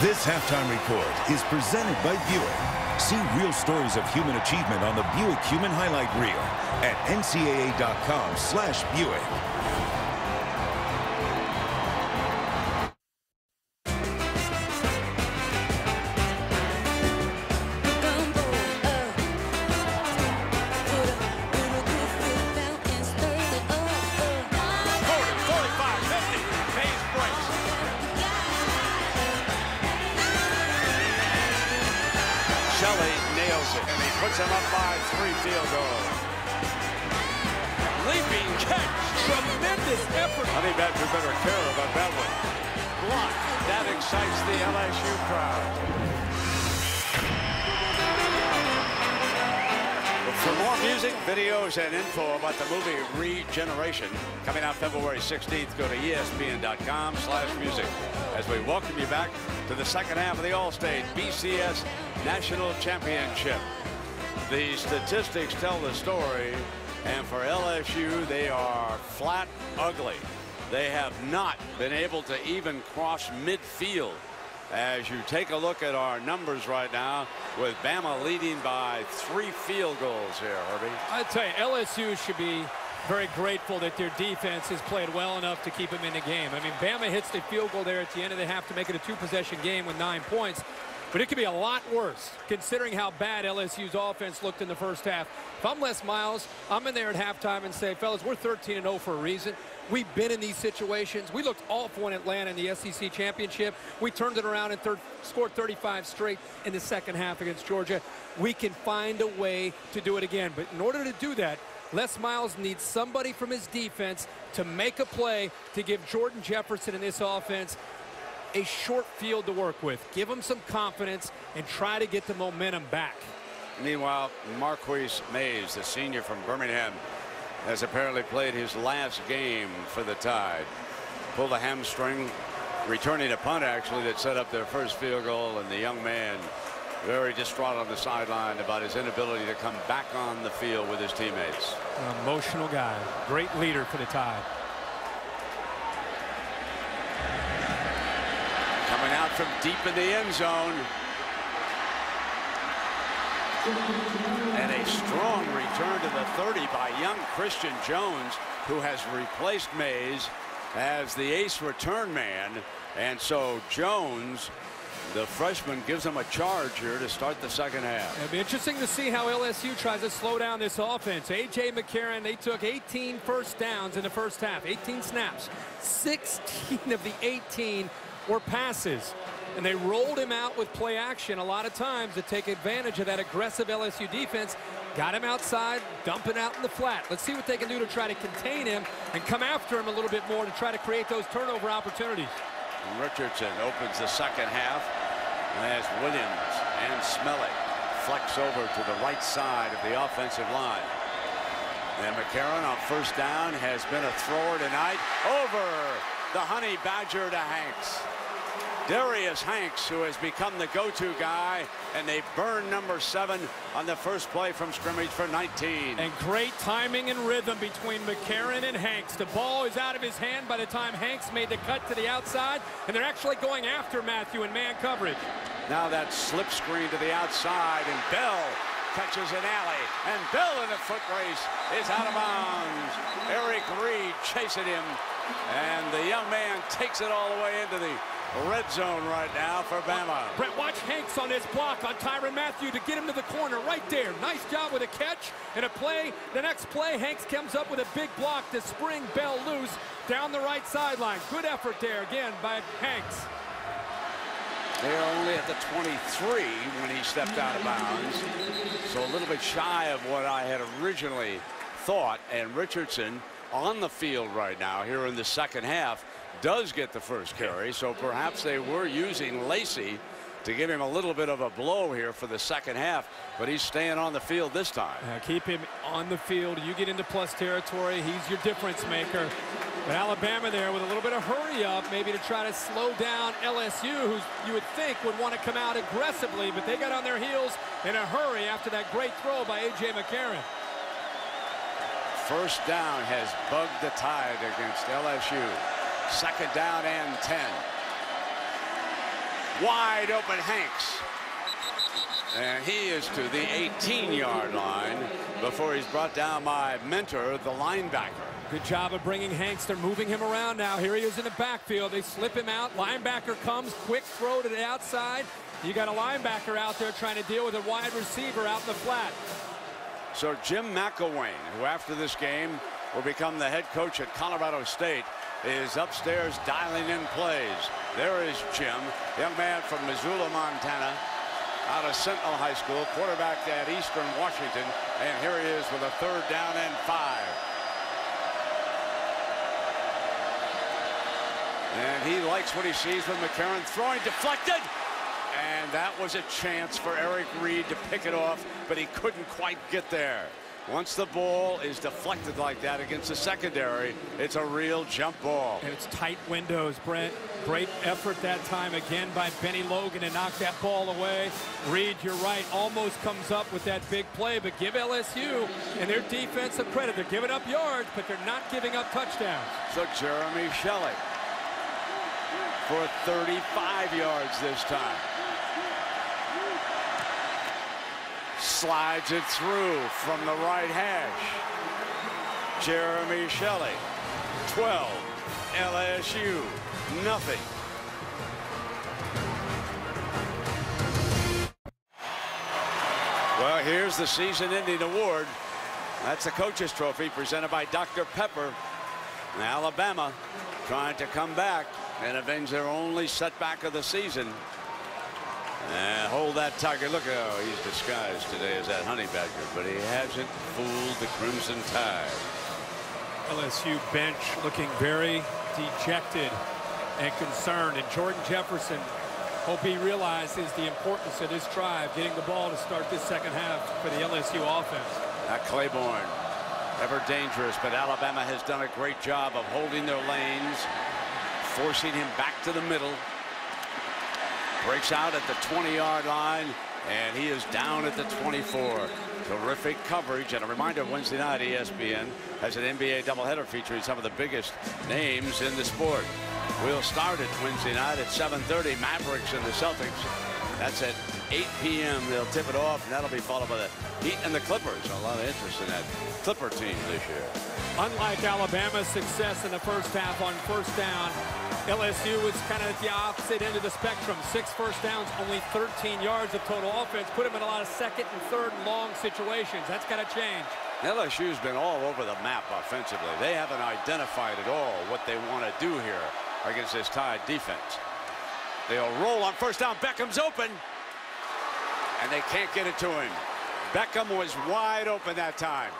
This halftime report is presented by Buick. See real stories of human achievement on the Buick Human Highlight Reel at N C A A dot com slash Buick. And info about the movie Regeneration coming out February sixteenth. Go to E S P N dot com slash music as we welcome you back to the second half of the Allstate B C S National Championship. The statistics tell the story, and for L S U, they are flat ugly. They have not been able to even cross midfield. As you take a look at our numbers right now, with Bama leading by three field goals here, Herbie. I tell you, L S U should be very grateful that their defense has played well enough to keep them in the game. I mean, Bama hits the field goal there at the end of the half to make it a two-possession game with nine points. But it could be a lot worse, considering how bad L S U's offense looked in the first half. If I'm Les Miles, I'm in there at halftime and say, fellas, we're thirteen and oh for a reason. We've been in these situations. We looked awful in Atlanta in the S E C Championship. We turned it around and third, scored thirty-five straight in the second half against Georgia. We can find a way to do it again. But in order to do that, Les Miles needs somebody from his defense to make a play to give Jordan Jefferson in this offense a short field to work with. Give him some confidence and try to get the momentum back. Meanwhile, Marquis Maze, the senior from Birmingham, has apparently played his last game for the Tide. Pulled a hamstring, returning a punt actually that set up their first field goal, and the young man very distraught on the sideline about his inability to come back on the field with his teammates. An emotional guy, great leader for the Tide. Coming out from deep in the end zone. And a strong return to the thirty by young Christian Jones, who has replaced Maze as the ace return man. And so Jones, the freshman, gives him a charge here to start the second half. It'll be interesting to see how L S U tries to slow down this offense. A J McCarron, they took eighteen first downs in the first half, eighteen snaps. sixteen of the eighteen were passes, and they rolled him out with play action a lot of times to take advantage of that aggressive L S U defense. Got him outside, dumping out in the flat. Let's see what they can do to try to contain him and come after him a little bit more to try to create those turnover opportunities. Richardson opens the second half as Williams and Smelley flex over to the right side of the offensive line. And McCarron on first down has been a thrower tonight. Over the honey badger to Hanks. Darius Hanks, who has become the go-to guy, and they burn number seven on the first play from scrimmage for nineteen. And great timing and rhythm between McCarron and Hanks. The ball is out of his hand by the time Hanks made the cut to the outside, and they're actually going after Mathieu in man coverage. Now that slip screen to the outside, and Bell catches an alley, and Bell in a foot race is out of bounds. Eric Reed chasing him, and the young man takes it all the way into the red zone right now for Bama. Brett, watch Hanks on this block on Tyrann Mathieu to get him to the corner right there. Nice job with a catch and a play. The next play, Hanks comes up with a big block to spring Bell loose down the right sideline. Good effort there again by Hanks. They're only at the twenty-three when he stepped out of bounds. So a little bit shy of what I had originally thought. And Richardson on the field right now here in the second half does get the first carry, so perhaps they were using Lacy to give him a little bit of a blow here for the second half, but he's staying on the field this time. Now keep him on the field. You get into plus territory, he's your difference maker. But Alabama there with a little bit of hurry up, maybe to try to slow down L S U, who you would think would want to come out aggressively, but they got on their heels in a hurry after that great throw by A J McCarron. First down has bugged the Tide against L S U. Second down and ten. Wide open Hanks. And he is to the eighteen-yard line before he's brought down by Mentor, the linebacker. Good job of bringing Hanks. They're moving him around now. Here he is in the backfield. They slip him out. Linebacker comes. Quick throw to the outside. You got a linebacker out there trying to deal with a wide receiver out in the flat. So Jim McElwain, who after this game will become the head coach at Colorado State, is upstairs dialing in plays. There is Jim, young man from Missoula, Montana, out of Sentinel High School, quarterback at Eastern Washington, and here he is with a third down and five. And he likes what he sees with McCarron throwing, deflected. And that was a chance for Eric Reed to pick it off, but he couldn't quite get there. Once the ball is deflected like that against the secondary, it's a real jump ball. And it's tight windows, Brent. Great effort that time again by Benny Logan to knock that ball away. Reed, you're right, almost comes up with that big play, but give L S U and their defense some credit. They're giving up yards, but they're not giving up touchdowns. So Jeremy Shelley for thirty-five yards this time. Slides it through from the right hash. Jeremy Shelley, twelve, L S U, nothing. the season-ending award. That's the coach's trophy presented by Doctor Pepper. And Alabama trying to come back and avenge their only setback of the season. And hold that tiger. Look, oh, he's disguised today as that honey badger, but he hasn't fooled the Crimson Tide. L S U bench looking very dejected and concerned. And Jordan Jefferson, hope he realizes the importance of this drive, getting the ball to start this second half for the L S U offense. That Claiborne, ever dangerous, but Alabama has done a great job of holding their lanes, forcing him back to the middle. Breaks out at the twenty yard line, and he is down at the twenty-four. Terrific coverage. And a reminder, Wednesday night E S P N has an N B A doubleheader featuring some of the biggest names in the sport. We'll start it Wednesday night at seven thirty, Mavericks and the Celtics. That's at eight p m They'll tip it off, and that'll be followed by the Heat and the Clippers. A lot of interest in that Clipper team this year. Unlike Alabama's success in the first half on first down, L S U was kind of at the opposite end of the spectrum. Six first downs, only thirteen yards of total offense. Put them in a lot of second and third and long situations. That's got to change. L S U's been all over the map offensively. They haven't identified at all what they want to do here against this Tide defense. They'll roll on first down. Beckham's open, and they can't get it to him. Beckham was wide open that time.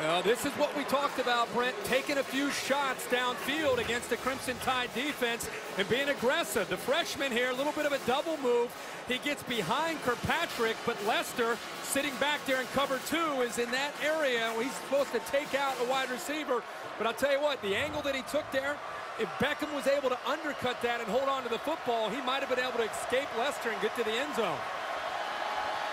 Well, this is what we talked about, Brent, taking a few shots downfield against the Crimson Tide defense and being aggressive. The freshman here, a little bit of a double move. He gets behind Kirkpatrick, but Lester, sitting back there in cover two, is in that area where he's supposed to take out a wide receiver. But I'll tell you what, the angle that he took there, if Beckham was able to undercut that and hold on to the football, he might have been able to escape Lester and get to the end zone.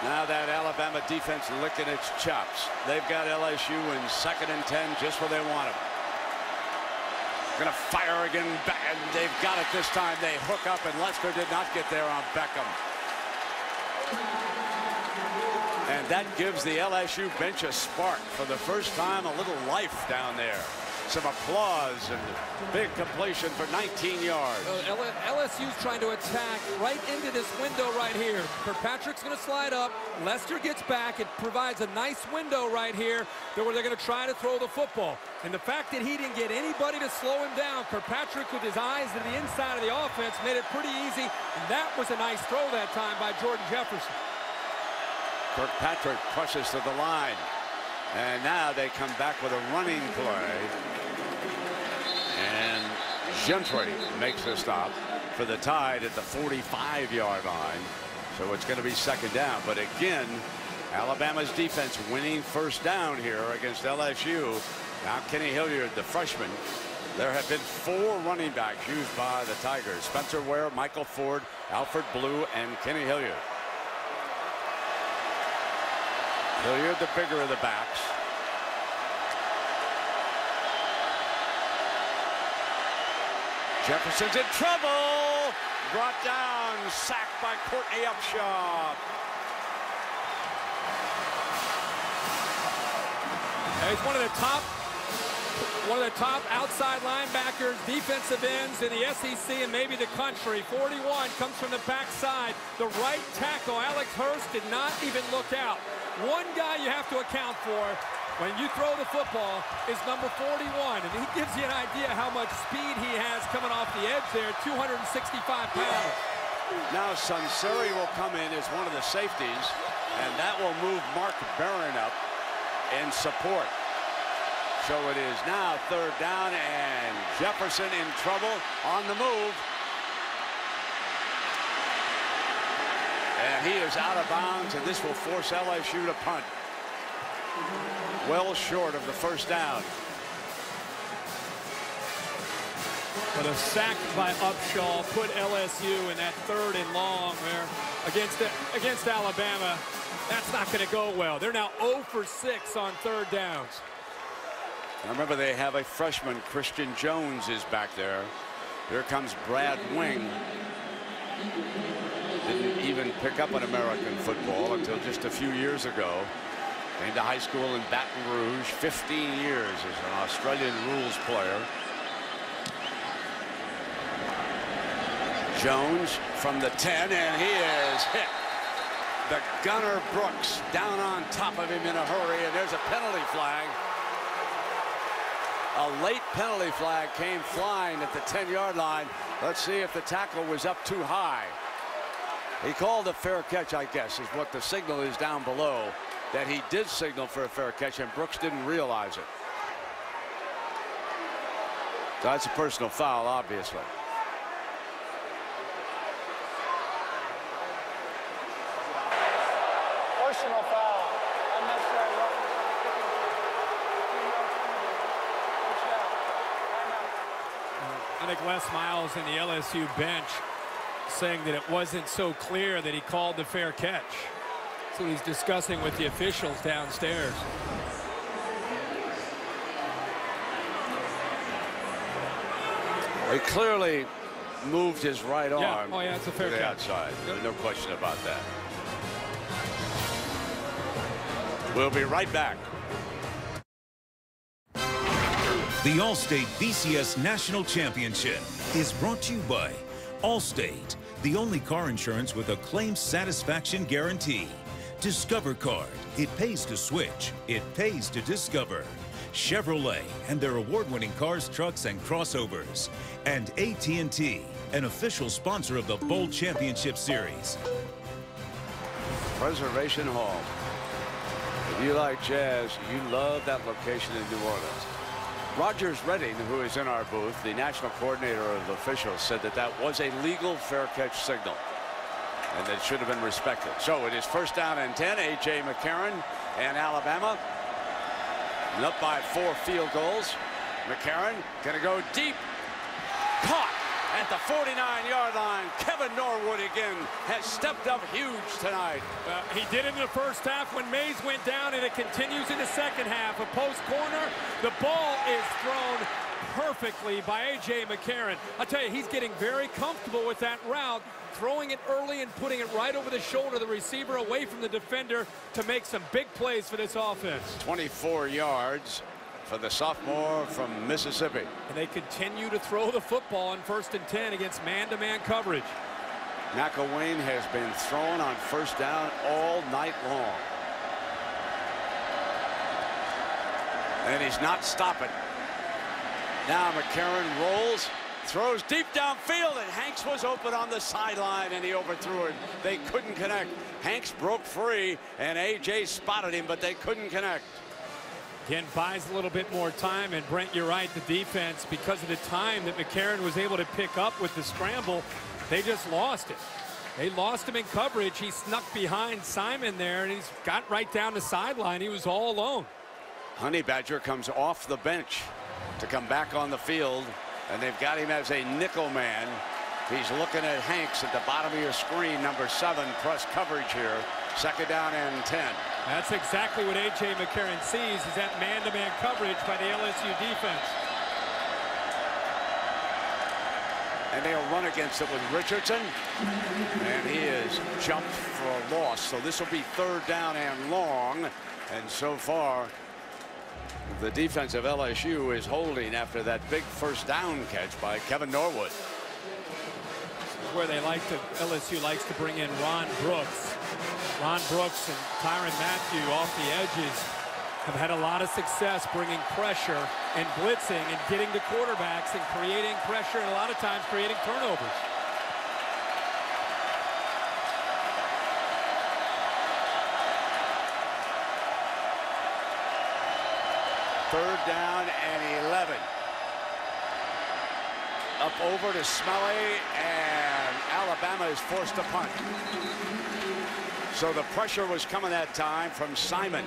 Now that Alabama defense licking its chops. They've got L S U in second and ten, just where they want them. Going to fire again, and they've got it this time. They hook up, and Lester did not get there on Beckham. And that gives the L S U bench a spark for the first time, a little life down there. Some applause and big completion for nineteen yards. Uh, L S U's trying to attack right into this window right here. Kirkpatrick's going to slide up. Lester gets back. It provides a nice window right here where they're going to try to throw the football. And the fact that he didn't get anybody to slow him down, Kirkpatrick with his eyes to the inside of the offense, made it pretty easy. And that was a nice throw that time by Jordan Jefferson. Kirkpatrick pushes to the line. And now they come back with a running play. And Gentry makes a stop for the Tide at the forty-five yard line. So it's going to be second down. But again, Alabama's defense winning first down here against L S U. Now Kenny Hilliard, the freshman. There have been four running backs used by the Tigers. Spencer Ware, Michael Ford, Alfred Blue, and Kenny Hilliard. Hilliard, the bigger of the backs. Jefferson's in trouble. Brought down, sacked by Courtney Upshaw. He's one of the top, one of the top outside linebackers, defensive ends in the S E C and maybe the country. forty-one comes from the backside. The right tackle, Alex Hurst, did not even look out. One guy you have to account for when you throw the football is number forty-one, and he gives you an idea how much speed he has coming off the edge there, two hundred sixty-five pounds. Now Sunseri will come in as one of the safeties, and that will move Mark Barron up in support. So it is now third down, and Jefferson in trouble on the move. And he is out of bounds, and this will force L S U to punt. Well short of the first down. But a sack by Upshaw put L S U in that third and long there against, the, against Alabama. That's not going to go well. They're now zero for six on third downs. And remember, they have a freshman. Christian Jones is back there. Here comes Brad Wing. Didn't even pick up on American football until just a few years ago. Came to high school in Baton Rouge, fifteen years as an Australian rules player. Jones from the ten, and he is hit. The gunner Brooks down on top of him in a hurry, and there's a penalty flag. A late penalty flag came flying at the ten yard line. Let's see if the tackle was up too high. He called a fair catch, I guess, is what the signal is down below, that he did signal for a fair catch, and Brooks didn't realize it. So that's a personal foul, obviously. Personal foul. Unnecessary roughness. I think Les Miles and the L S U bench saying that it wasn't so clear that he called the fair catch. So he's discussing with the officials downstairs. He clearly moved his right yeah. arm oh, yeah, it's a fair to the catch. outside. Yep. No question about that. We'll be right back. The Allstate B C S National Championship is brought to you by Allstate, the only car insurance with a claim satisfaction guarantee. Discover Card. It pays to switch. It pays to discover. Chevrolet and their award-winning cars, trucks, and crossovers. And A T and T, an official sponsor of the Bowl Championship Series. Preservation Hall. If you like jazz, you love that location in New Orleans. Rogers Redding, who is in our booth, the national coordinator of the officials, said that that was a legal fair catch signal, and that should have been respected. So it is first down and ten. A J McCarron and Alabama, and up by four field goals. McCarron gonna go deep. Caught at the forty-nine yard line. Kevin Norwood again has stepped up huge tonight. Uh, he did it in the first half when Maze went down, and it continues in the second half. A post corner, the ball is thrown perfectly by A J McCarron. I'll tell you, he's getting very comfortable with that route, throwing it early and putting it right over the shoulder of the receiver, away from the defender, to make some big plays for this offense. twenty-four yards for the sophomore from Mississippi. And they continue to throw the football in first and ten against man-to-man coverage. McElwain has been thrown on first down all night long, and he's not stopping. Now McCarron rolls, throws deep downfield, and Hanks was open on the sideline, and he overthrew it. They couldn't connect. Hanks broke free, and A J spotted him, but they couldn't connect. Again, buys a little bit more time, and Brent, you're right, the defense, because of the time that McCarron was able to pick up with the scramble, they just lost it. They lost him in coverage. He snuck behind Simon there, and he's got right down the sideline. He was all alone. Honey Badger comes off the bench to come back on the field, and they've got him as a nickel man. He's looking at Hanks at the bottom of your screen, number seven, press coverage here. Second down and ten. That's exactly what A J McCarron sees, is that man-to-man coverage by the L S U defense. And they'll run against it with Richardson, and he is jumped for a loss. So this will be third down and long, and so far the defense of L S U is holding after that big first down catch by Kevin Norwood. This is where they like to, L S U likes to bring in Ron Brooks. Ron Brooks and Tyrann Mathieu off the edges have had a lot of success bringing pressure and blitzing and getting to quarterbacks and creating pressure, and a lot of times creating turnovers. Third down and eleven. Up over to Smelley, and Alabama is forced to punt. So the pressure was coming that time from Simon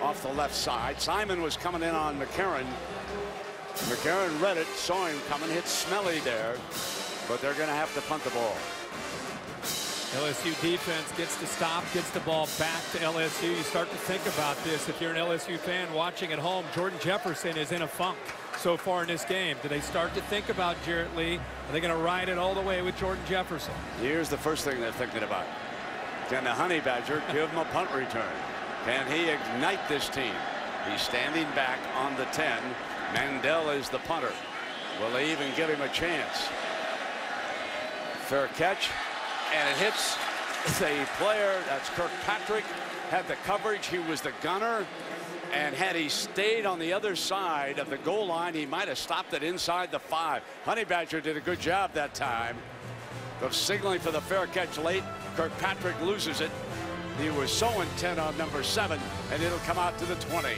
off the left side. Simon was coming in on McCarron. McCarron read it, saw him coming, hit Smelley there, but they're going to have to punt the ball. L S U defense gets to stop, gets the ball back to L S U. You start to think about this if you're an L S U fan watching at home. Jordan Jefferson is in a funk so far in this game. Do they start to think about Jarrett Lee? Are they going to ride it all the way with Jordan Jefferson? Here's the first thing they're thinking about. Can the Honey Badger give him a punt return? Can he ignite this team? He's standing back on the ten. Mandel is the punter. Will they even give him a chance? Fair catch. And it hits the player, that's Kirkpatrick, had the coverage. He was the gunner. And had he stayed on the other side of the goal line, he might have stopped it inside the five. Honey Badger did a good job that time of signaling for the fair catch late. Kirkpatrick loses it. He was so intent on number seven, and it'll come out to the twenty.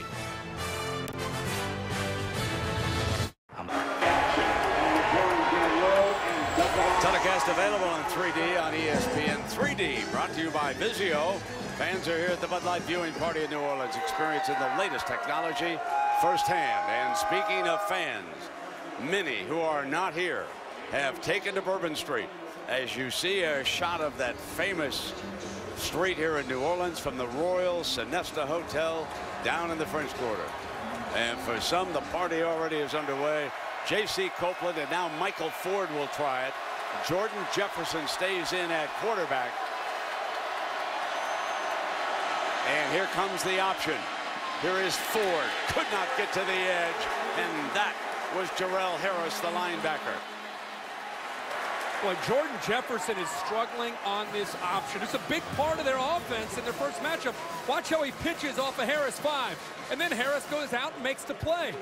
Telecast available on three D on E S P N three D, brought to you by Vizio. Fans are here at the Bud Light Viewing Party in New Orleans, experiencing the latest technology firsthand. And speaking of fans, many who are not here have taken to Bourbon Street. As you see a shot of that famous street here in New Orleans from the Royal Sonesta Hotel down in the French Quarter. And for some, the party already is underway. J C Copeland and now Michael Ford will try it. Jordan Jefferson stays in at quarterback. And here comes the option. Here is Ford. Could not get to the edge. And that was Jarrell Harris, the linebacker. Well, Jordan Jefferson is struggling on this option. It's a big part of their offense in their first matchup. Watch how he pitches off of Harris five. And then Harris goes out and makes the play.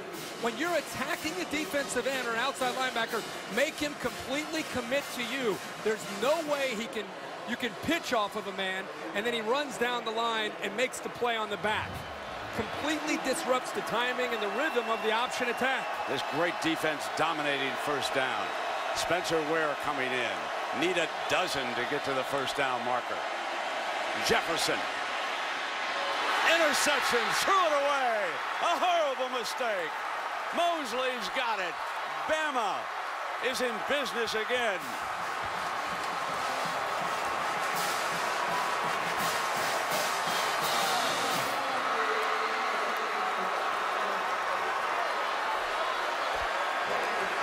When you're attacking a defensive end or an outside linebacker, make him completely commit to you. There's no way he can, you can pitch off of a man, and then he runs down the line and makes the play on the back. Completely disrupts the timing and the rhythm of the option attack. This great defense dominating first down. Spencer Ware coming in. Need a dozen to get to the first down marker. Jefferson. Interception. Threw it away. A horrible mistake. Mosley's got it. Bama is in business again.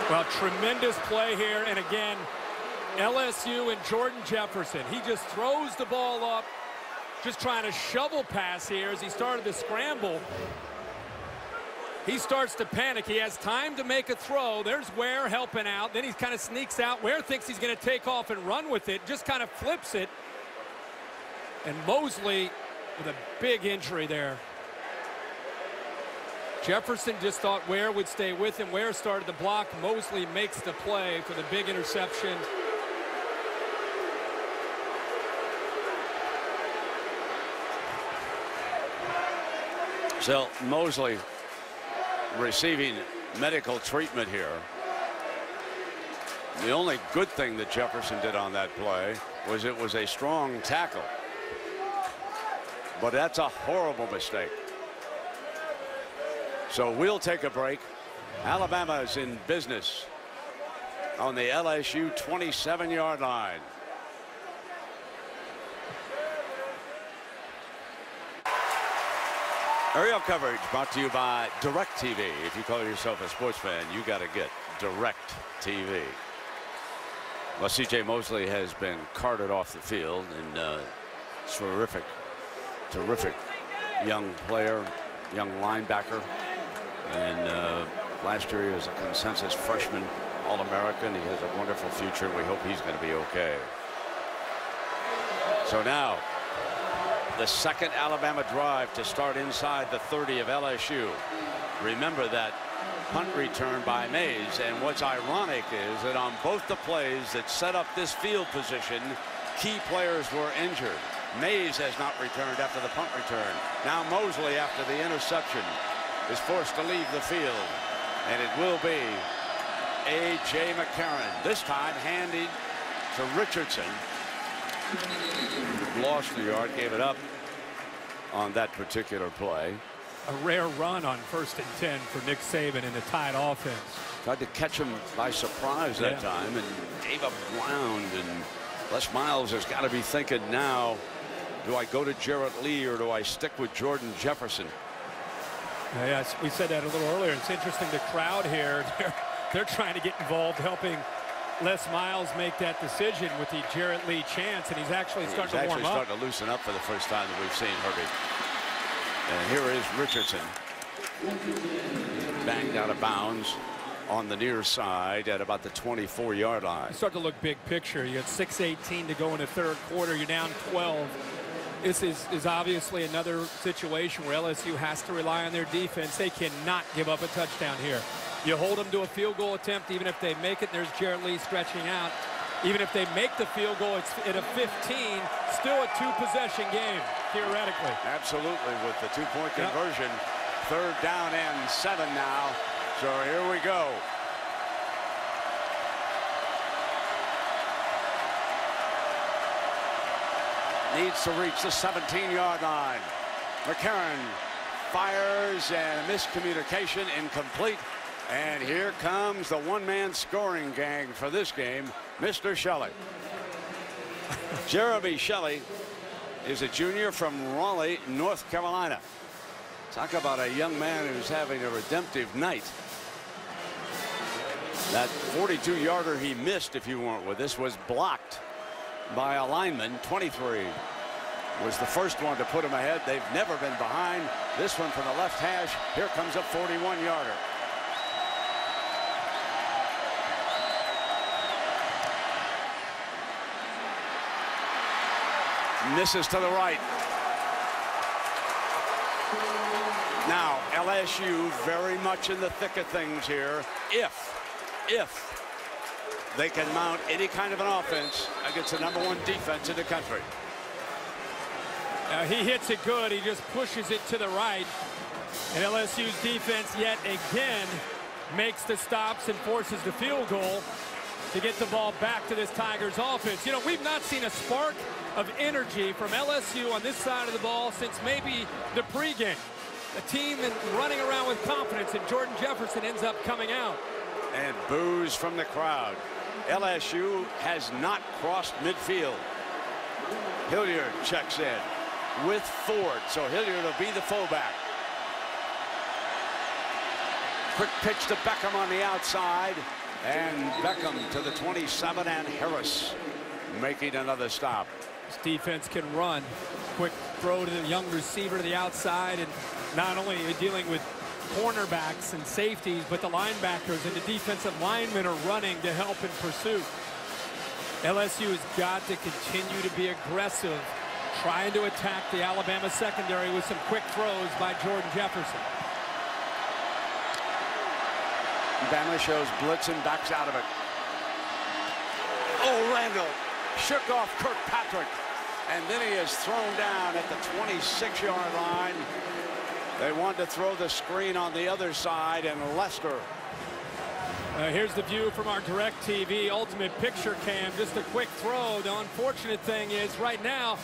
Well, tremendous play here, and again, L S U and Jordan Jefferson. He just throws the ball up, just trying to shovel pass here as he started to scramble. He starts to panic. He has time to make a throw. There's Ware helping out. Then he kind of sneaks out. Ware thinks he's going to take off and run with it, just kind of flips it. And Mosley with a big injury there. Jefferson just thought Ware would stay with him. Ware started the block. Mosley makes the play for the big interception. So Mosley receiving medical treatment here. The only good thing that Jefferson did on that play was it was a strong tackle. But that's a horrible mistake. So we'll take a break. Alabama is in business on the L S U twenty-seven yard line. Aerial coverage brought to you by DirecTV. If you call yourself a sports fan, you got to get DirecTV. Well, C J Mosley has been carted off the field, and uh, terrific, terrific young player, young linebacker. And uh, last year he was a consensus freshman All-American. He has a wonderful future. We hope he's going to be okay. So now the second Alabama drive to start inside the thirty of L S U. Remember that punt return by Maze. And what's ironic is that on both the plays that set up this field position, key players were injured. Maze has not returned after the punt return. Now Mosley, after the interception, is forced to leave the field, and it will be A J McCarron. This time handed to Richardson. Lost the yard, gave it up on that particular play. A rare run on first and ten for Nick Saban in the tied offense. Tried to catch him by surprise that yeah. time, and gave up ground. And Les Miles has got to be thinking now, do I go to Jarrett Lee or do I stick with Jordan Jefferson? Yeah, we said that a little earlier. It's interesting, the crowd here, they're, they're trying to get involved, helping Les Miles make that decision with the Jarrett Lee chance, and he's actually starting he's to actually warm starting up. Starting to loosen up for the first time that we've seen Herbie. And here is Richardson. Banged out of bounds. on the near side at about the twenty-four yard line. You start to look big picture. You got six eighteen to go in the third quarter. You're down twelve. This is, is obviously another situation where L S U has to rely on their defense. They cannot give up a touchdown here. You hold them to a field goal attempt, even if they make it. There's Jarrett Lee stretching out. Even if they make the field goal, it's at a fifteen, still a two-possession game, theoretically. Absolutely, with the two-point conversion. Yep. Third down and seven now. So here we go. Needs to reach the seventeen yard line. McCarron fires, and miscommunication, incomplete. And here comes the one-man scoring gang for this game, Mister Shelley. Jeremy Shelley is a junior from Raleigh, North Carolina. Talk about a young man who's having a redemptive night. That forty-two yarder he missed, if you weren't with us, was blocked by a lineman. twenty-three was the first one to put him ahead. They've never been behind. This one from the left hash. Here comes a forty-one yarder. Misses to the right. Now L S U very much in the thick of things here. If, if they can mount any kind of an offense against the number one defense in the country. Now he hits it good. He just pushes it to the right. And L S U's defense yet again makes the stops and forces the field goal to get the ball back to this Tigers offense. You know, we've not seen a spark of energy from L S U on this side of the ball since maybe the pregame. A team that's running around with confidence, and Jordan Jefferson ends up coming out. And boos from the crowd. L S U has not crossed midfield. Hilliard checks in with Ford, so Hilliard will be the fullback. Quick pitch to Beckham on the outside, and Beckham to the twenty-seven, and Harris making another stop. This defense can run. Quick throw to the young receiver to the outside, and not only are dealing with cornerbacks and safeties, but the linebackers and the defensive linemen are running to help in pursuit. L S U has got to continue to be aggressive, trying to attack the Alabama secondary with some quick throws by Jordan Jefferson. Bama shows blitz and backs out of it. Oh, Randall shook off Kirkpatrick, and then he is thrown down at the twenty-six yard line. They wanted to throw the screen on the other side, and Lester. Uh, here's the view from our DirecTV Ultimate Picture Cam. Just a quick throw. The unfortunate thing is, right now,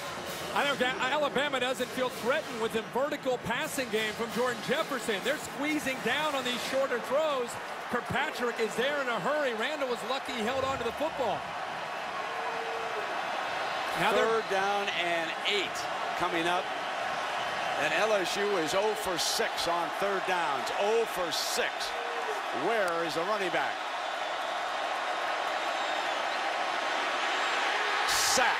I don't get, Alabama doesn't feel threatened with the vertical passing game from Jordan Jefferson. They're squeezing down on these shorter throws. Kirkpatrick is there in a hurry. Randall was lucky he held on to the football. Now third down and eight coming up. And L S U is zero for six on third downs. zero for six. Where is the running back? Sacked.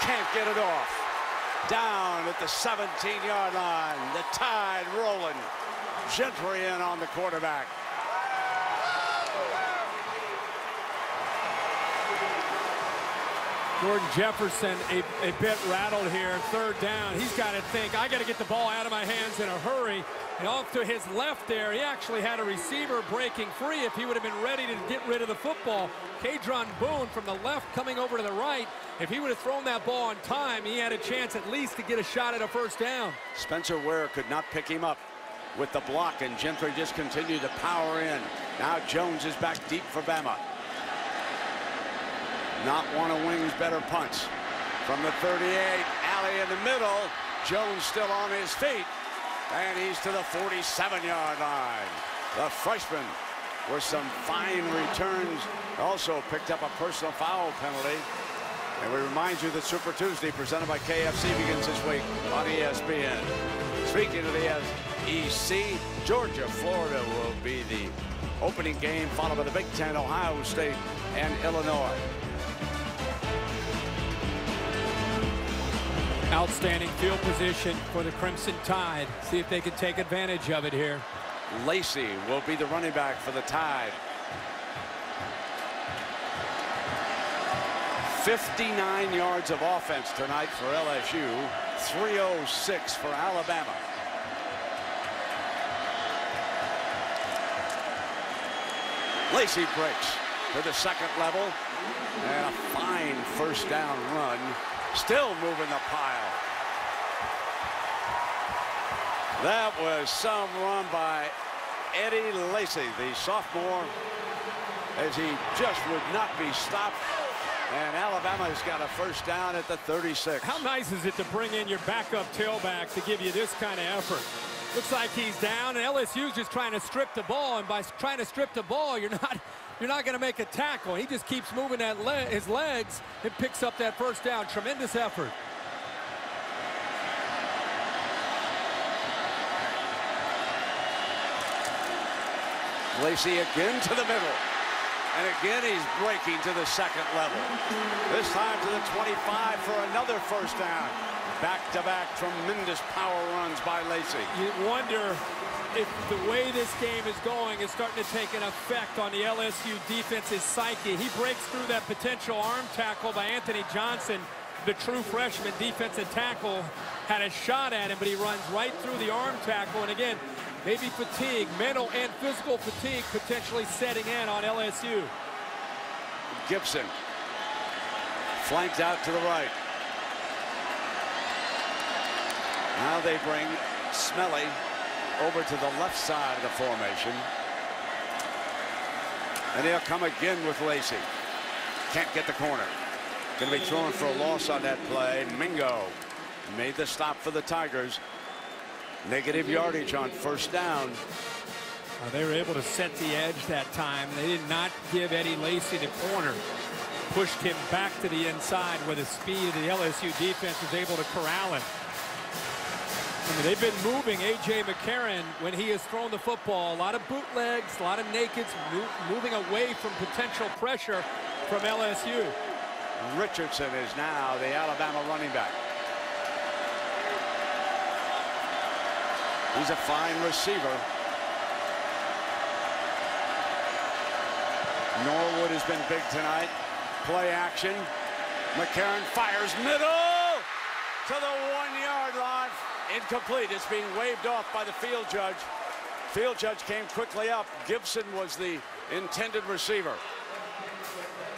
Can't get it off. Down at the seventeen yard line. The Tide rolling. Gentry in on the quarterback. Jordan Jefferson a, a bit rattled here. Third down. He's got to think, I got to get the ball out of my hands in a hurry. And off to his left there, he actually had a receiver breaking free. If he would have been ready to get rid of the football, Kadron Boone from the left coming over to the right. If he would have thrown that ball on time, he had a chance at least to get a shot at a first down. Spencer Ware could not pick him up with the block, and Gentry just continued to power in. Now Jones is back deep for Bama. Not one of Wing's better punts. From the thirty-eight, alley in the middle. Jones still on his feet. And he's to the forty-seven yard line. The freshman with some fine returns. Also picked up a personal foul penalty. And we remind you that Super Tuesday presented by K F C begins this week on E S P N. Speaking of the S E C, Georgia, Florida will be the opening game, followed by the Big Ten, Ohio State, and Illinois. Outstanding field position for the Crimson Tide. See if they can take advantage of it here. Lacy will be the running back for the Tide. fifty-nine yards of offense tonight for L S U, three oh six for Alabama. Lacy breaks to the second level, and a fine first down run. Still moving the pile. That was some run by Eddie Lacy, the sophomore, as he just would not be stopped. And Alabama's got a first down at the thirty-six. How nice is it to bring in your backup tailback to give you this kind of effort? Looks like he's down, and L S U's just trying to strip the ball. And by trying to strip the ball, you're not you're not going to make a tackle. He just keeps moving that le his legs and picks up that first down. Tremendous effort. Lacy again to the middle. And again, he's breaking to the second level. This time to the twenty-five for another first down. Back-to-back tremendous power runs by Lacy. You wonder if the way this game is going is starting to take an effect on the L S U defense's psyche. He breaks through that potential arm tackle by Anthony Johnson. The true freshman defensive tackle had a shot at him, but he runs right through the arm tackle. And again, maybe fatigue, mental and physical fatigue potentially setting in on L S U. Gibson flanked out to the right. Now they bring Smelley over to the left side of the formation. And they'll come again with Lacy. Can't get the corner. Going to be thrown for a loss on that play. Mingo made the stop for the Tigers. Negative yardage on first down. Uh, they were able to set the edge that time. They did not give Eddie Lacy the corner. Pushed him back to the inside where the speed of the L S U defense was able to corral him. I mean, they've been moving A J McCarron when he has thrown the football. A lot of bootlegs, a lot of nakeds, mo moving away from potential pressure from L S U. Richardson is now the Alabama running back. He's a fine receiver. Norwood has been big tonight. Play action. McCarron fires middle to the one-yard line. Incomplete. It's being waved off by the field judge. Field judge came quickly up. Gibson was the intended receiver.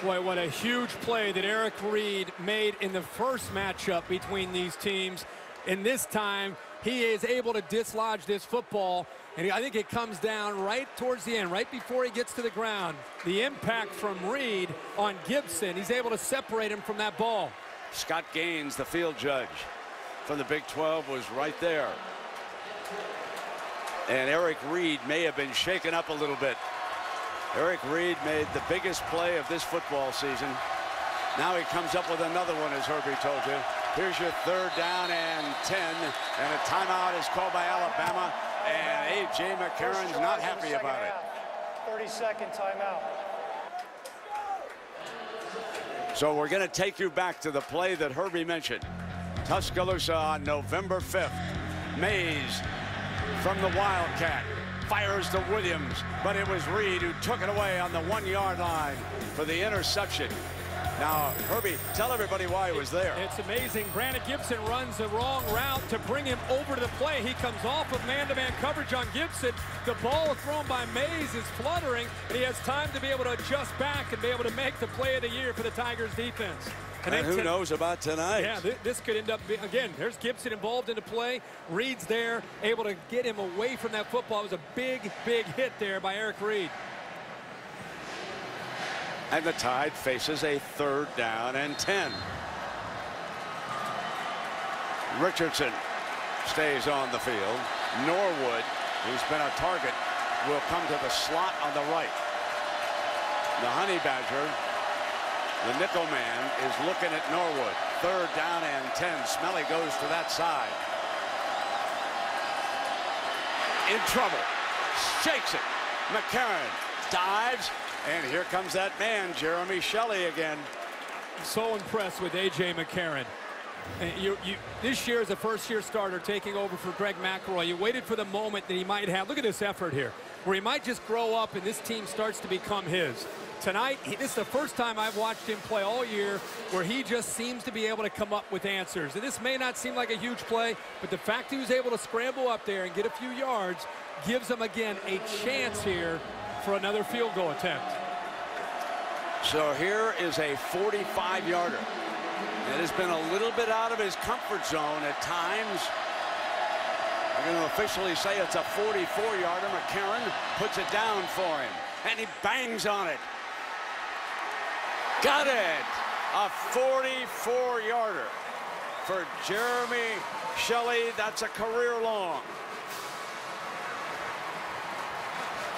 Boy, what a huge play that Eric Reed made in the first matchup between these teams. And this time, he is able to dislodge this football, and I think it comes down right towards the end, right before he gets to the ground. The impact from Reed on Gibson, he's able to separate him from that ball. Scott Gaines, the field judge from the Big twelve, was right there. And Eric Reed may have been shaken up a little bit. Eric Reed made the biggest play of this football season. Now he comes up with another one, as Herbie told you. Here's your third down and ten, and a timeout is called by Alabama, and A J McCarron's not happy about it. thirty-second timeout. So we're going to take you back to the play that Herbie mentioned. Tuscaloosa on November fifth. Maze from the Wildcat fires to Williams, but it was Reed who took it away on the one-yard line for the interception. Now, Herbie, tell everybody why he was there. It's amazing. Brandon Gibson runs the wrong route to bring him over to the play. He comes off of man-to-man coverage on Gibson. The ball thrown by Maze is fluttering, and he has time to be able to adjust back and be able to make the play of the year for the Tigers defense. And, and who knows about tonight? Yeah, th this could end up being, again, there's Gibson involved in the play. Reed's there, able to get him away from that football. It was a big, big hit there by Eric Reed. And the Tide faces a third down and ten. Richardson stays on the field. Norwood, who's been a target, will come to the slot on the right. The Honey Badger, the nickel man, is looking at Norwood. Third down and ten. Smelley goes to that side. In trouble. Shakes it. McCarron dives. And here comes that man, Jeremy Shelley, again. So impressed with A J McCarron. You, you, this year is a first-year starter taking over for Greg McElroy. You waited for the moment that he might have. Look at this effort here. where he might just grow up and this team starts to become his. Tonight, this is the first time I've watched him play all year where he just seems to be able to come up with answers. And this may not seem like a huge play, but the fact that he was able to scramble up there and get a few yards gives him, again, a chance here for another field goal attempt. So here is a forty-five yarder. It has been a little bit out of his comfort zone at times. I'm going to officially say it's a forty-four yarder. McCarron puts it down for him, and he bangs on it. Got it! A forty-four yarder for Jeremy Shelley. That's a career long.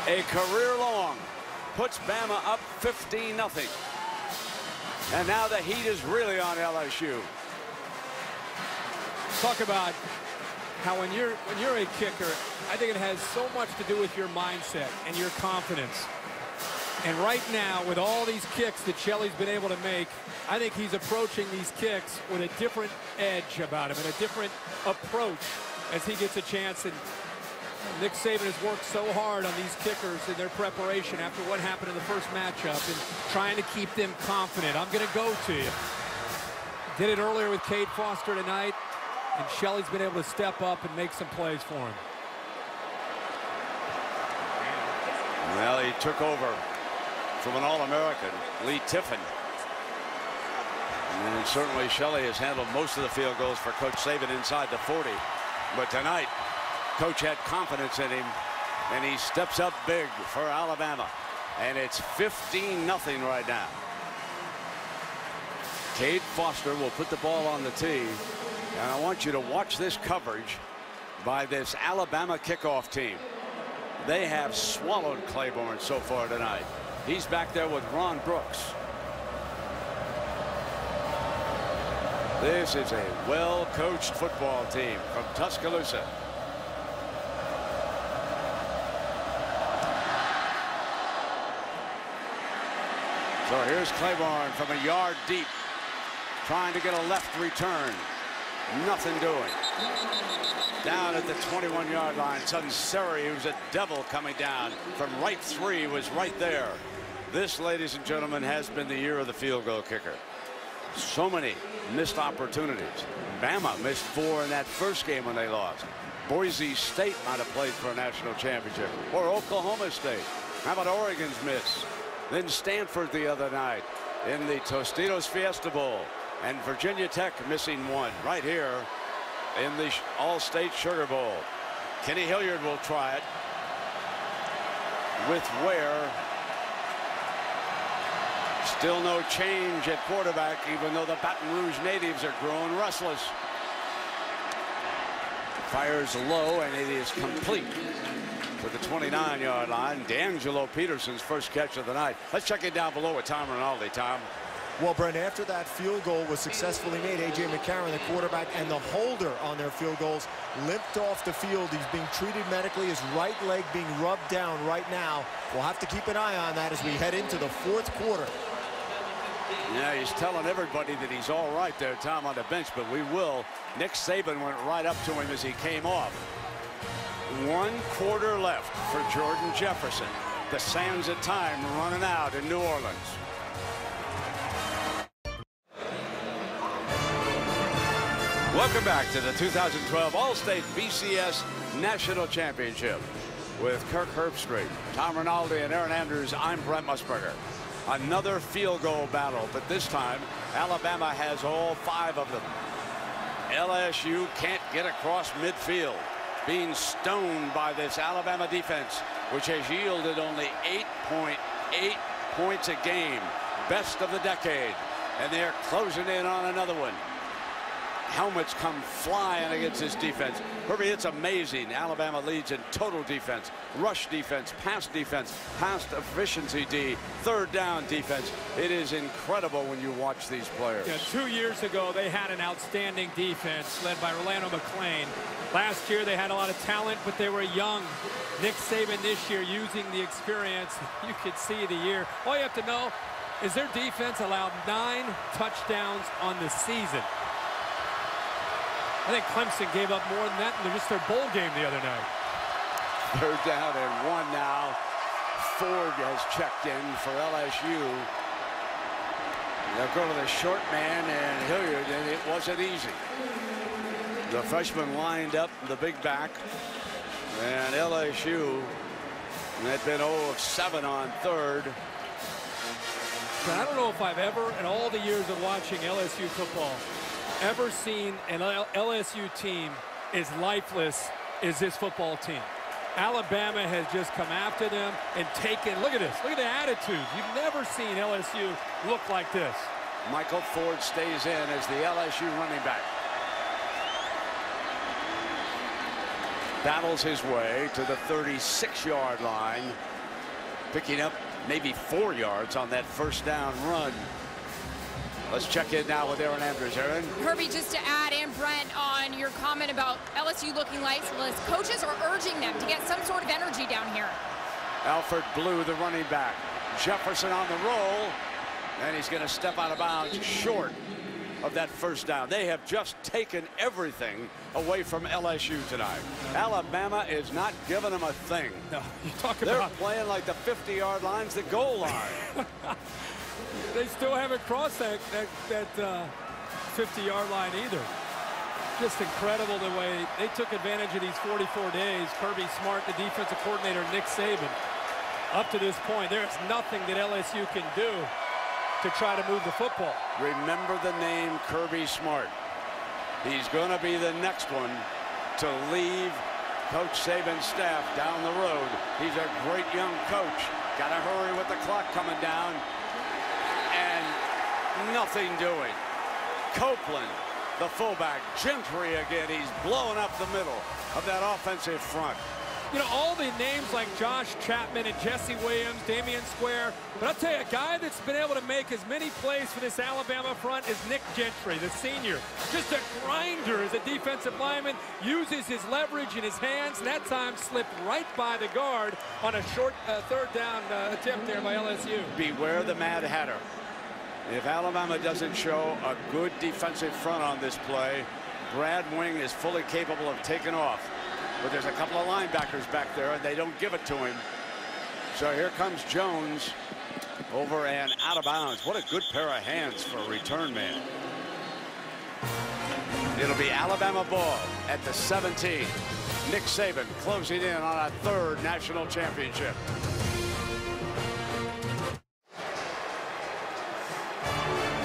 A career long puts Bama up fifteen nothing. And now the heat is really on L S U. Talk about how when you're when you're a kicker, I think it has so much to do with your mindset and your confidence. And right now, with all these kicks that Shelley's been able to make, I think he's approaching these kicks with a different edge about him and a different approach as he gets a chance. And Nick Saban has worked so hard on these kickers in their preparation after what happened in the first matchup and trying to keep them confident. I'm going to go to you. Did it earlier with Cade Foster tonight, and Shelley's been able to step up and make some plays for him. Well, he took over from an All-American, Lee Tiffin. And certainly Shelley has handled most of the field goals for Coach Saban inside the forty. But tonight, Coach had confidence in him, and he steps up big for Alabama. And it's fifteen nothing right now. Cade Foster will put the ball on the tee. And I want you to watch this coverage by this Alabama kickoff team. They have swallowed Claiborne so far tonight. He's back there with Ron Brooks. This is a well-coached football team from Tuscaloosa. So here's Claiborne from a yard deep, trying to get a left return. Nothing doing. Down at the twenty-one yard line, Sutton Seri, who's a devil coming down from right three, was right there. This, ladies and gentlemen, has been the year of the field goal kicker. So many missed opportunities. Bama missed four in that first game when they lost. Boise State might have played for a national championship, or Oklahoma State. How about Oregon's miss? Then Stanford the other night in the Tostitos Fiesta Bowl, and Virginia Tech missing one right here in the All-State Sugar Bowl. Kenny Hilliard will try it with Ware. Still no change at quarterback, even though the Baton Rouge natives are growing restless. Fires low, and it is complete for the twenty-nine yard line. D'Angelo Peterson's first catch of the night. Let's check it down below with Tom Rinaldi. Tom. Well, Brent, after that field goal was successfully made, A J McCarron, the quarterback, and the holder on their field goals limped off the field. He's being treated medically, his right leg being rubbed down right now. We'll have to keep an eye on that as we head into the fourth quarter. Yeah, he's telling everybody that he's all right there, Tom, on the bench, but we will. Nick Saban went right up to him as he came off. One quarter left for Jordan Jefferson. The sands of time running out in New Orleans. Welcome back to the two thousand twelve Allstate B C S National Championship with Kirk Herbstreit, Tom Rinaldi, and Aaron Andrews. I'm Brent Musburger. Another field goal battle, but this time Alabama has all five of them. L S U can't get across midfield, being stoned by this Alabama defense, which has yielded only eight point eight points a game, best of the decade, and they're closing in on another one. Helmets come flying against this defense. Herbie, it's amazing. Alabama leads in total defense, rush defense, pass defense, pass efficiency D, third down defense. It is incredible when you watch these players. Yeah, two years ago, they had an outstanding defense led by Rolando McClain. Last year, they had a lot of talent, but they were young. Nick Saban this year using the experience. You could see the year. All you have to know is their defense allowed nine touchdowns on the season. I think Clemson gave up more than that in just their bowl game the other night. Third down and one now. Ford has checked in for L S U. They'll go to the short man and Hilliard, and it wasn't easy. The freshman lined up the big back, and L S U had been oh of seven on third. I don't know if I've ever, in all the years of watching L S U football, ever seen an L S U team as lifeless as this football team. Alabama has just come after them and taken. Look at this. Look at the attitude. You've never seen L S U look like this. Michael Ford stays in as the L S U running back. Battles his way to the thirty-six yard line, picking up maybe four yards on that first down run. Let's check in now with Aaron Andrews. Aaron? Herbie, just to add, and Brent, on your comment about L S U looking lifeless, coaches are urging them to get some sort of energy down here. Alford Blue, the running back. Jefferson on the roll, and he's going to step out of bounds short of that first down. They have just taken everything away from L S U tonight. Alabama is not giving them a thing. No, you talk They're about playing like the fifty yard line's the goal line. They still haven't crossed that that that fifty yard line either. Just incredible the way they took advantage of these forty-four days. Kirby Smart, the defensive coordinator, Nick Saban. Up to this point, there is nothing that L S U can do to try to move the football. Remember the name Kirby Smart. He's going to be the next one to leave Coach Saban's staff down the road. He's a great young coach. Got to hurry with the clock coming down. And nothing doing. Copeland, the fullback. Gentry again. He's blowing up the middle of that offensive front. You know, all the names like Josh Chapman and Jesse Williams, Damian Square, but I'll tell you, a guy that's been able to make as many plays for this Alabama front is Nick Gentry, the senior. Just a grinder as a defensive lineman, uses his leverage in his hands, and that time slipped right by the guard on a short uh, third down uh, attempt there by L S U. Beware the Mad Hatter. If Alabama doesn't show a good defensive front on this play, Brad Wing is fully capable of taking off. But there's a couple of linebackers back there, and they don't give it to him. So here comes Jones over and out of bounds. What a good pair of hands for a return man. It'll be Alabama ball at the seventeen. Nick Saban closing in on a third national championship.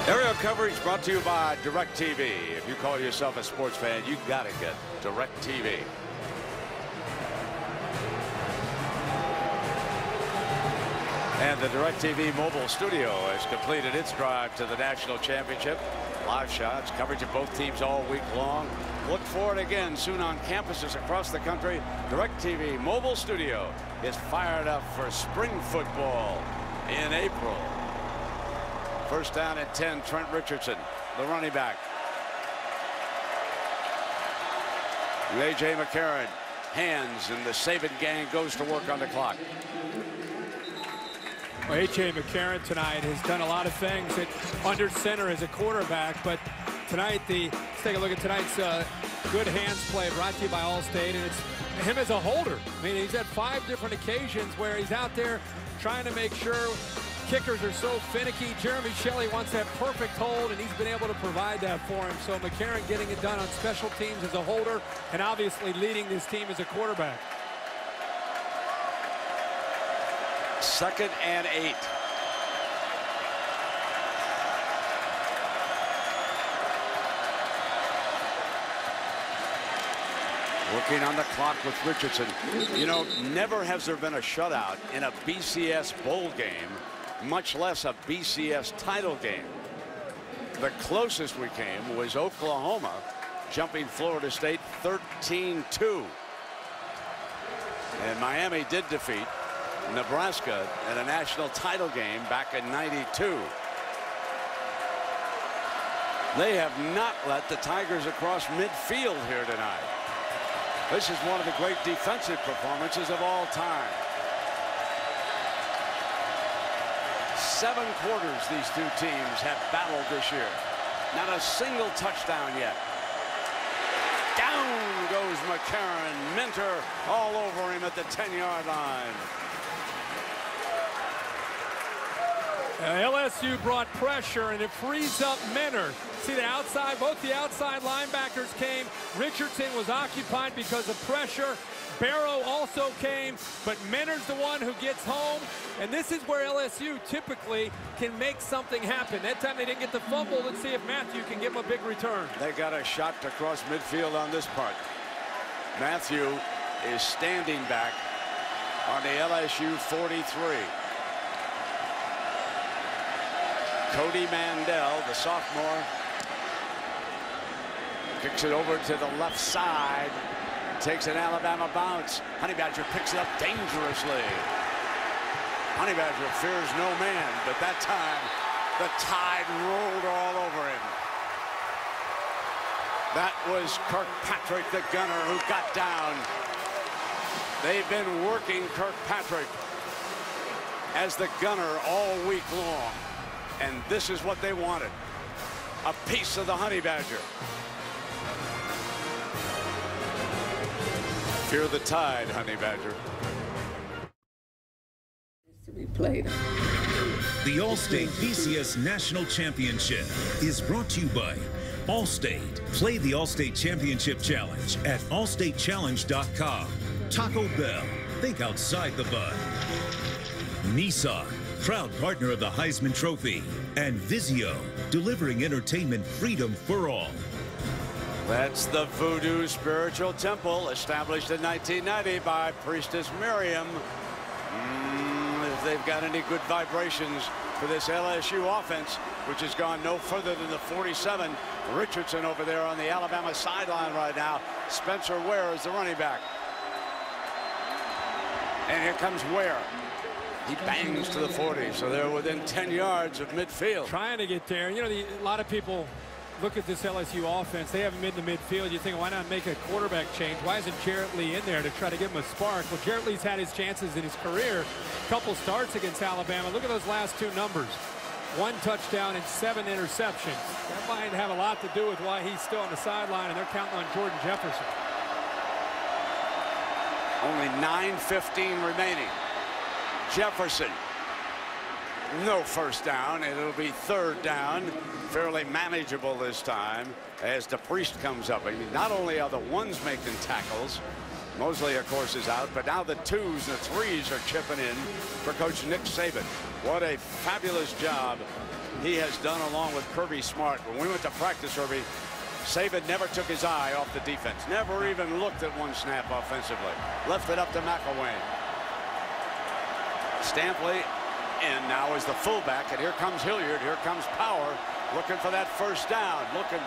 Aerial coverage brought to you by DirecTV. If you call yourself a sports fan, you've got to get DirecTV. And the DirecTV mobile studio has completed its drive to the national championship. Live shots, coverage of both teams all week long. Look for it again soon on campuses across the country. DirecTV mobile studio is fired up for spring football in April. First down at ten, Trent Richardson, the running back. A J McCarron hands, and the Saban gang goes to work on the clock. Well, A J McCarron tonight has done a lot of things at under center as a quarterback, but tonight, the, let's take a look at tonight's uh, good hands play brought to you by Allstate, and it's him as a holder. I mean, he's had five different occasions where he's out there trying to make sure kickers are so finicky. Jeremy Shelley wants that perfect hold, and he's been able to provide that for him. So McCarron getting it done on special teams as a holder, and obviously leading this team as a quarterback. Second and eight. Working on the clock with Richardson. You know, never has there been a shutout in a B C S bowl game, much less a B C S title game. The closest we came was Oklahoma jumping Florida State thirteen two. And Miami did defeat Nebraska at a national title game back in ninety-two. They have not let the Tigers across midfield here tonight. This is one of the great defensive performances of all time. Seven quarters these two teams have battled this year. Not a single touchdown yet. Down goes McCarron, Minter all over him at the ten-yard line. And L S U brought pressure, and it frees up Minter. See the outside, both the outside linebackers came. Richardson was occupied because of pressure. Barrow also came, but Minter's the one who gets home. And this is where L S U typically can make something happen. That time they didn't get the fumble. Let's see if Mathieu can give him a big return. They got a shot to cross midfield on this part. Mathieu is standing back on the L S U forty-three. Cody Mandel, the sophomore, kicks it over to the left side, takes an Alabama bounce. Honey Badger picks it up dangerously. Honey Badger fears no man, but that time the tide rolled all over him. That was Kirkpatrick, the gunner, who got down. They've been working Kirkpatrick as the gunner all week long. And this is what they wanted, a piece of the Honey Badger. Fear the tide, Honey Badger. The Allstate B C S National Championship is brought to you by Allstate. Play the Allstate Championship Challenge at allstate challenge dot com. Taco Bell, think outside the bun. Nissan, proud partner of the Heisman Trophy, and Vizio, delivering entertainment freedom for all. That's the Voodoo Spiritual Temple, established in nineteen ninety by Priestess Miriam. Mm, if they've got any good vibrations for this L S U offense, which has gone no further than the forty-seven. Richardson over there on the Alabama sideline right now. Spencer Ware is the running back. And here comes Ware. He bangs to the forty, so they're within ten yards of midfield. Trying to get there. You know, the, a lot of people look at this L S U offense. They haven't been to midfield. You think, why not make a quarterback change? Why isn't Jarrett Lee in there to try to give him a spark? Well, Jarrett Lee's had his chances in his career. A couple starts against Alabama. Look at those last two numbers. One touchdown and seven interceptions. That might have a lot to do with why he's still on the sideline, and they're counting on Jordan Jefferson. Only nine fifteen remaining. Jefferson, no first down. It'll be third down, fairly manageable this time as the priest comes up. I mean, not only are the ones making tackles, Mosley of course is out, but now the twos and the threes are chipping in for Coach Nick Saban. What a fabulous job he has done along with Kirby Smart. When we went to practice, Kirby, Saban never took his eye off the defense, never even looked at one snap offensively, left it up to McElwain. Stampley, and now is the fullback, and here comes Hilliard, here comes Power, looking for that first down, looking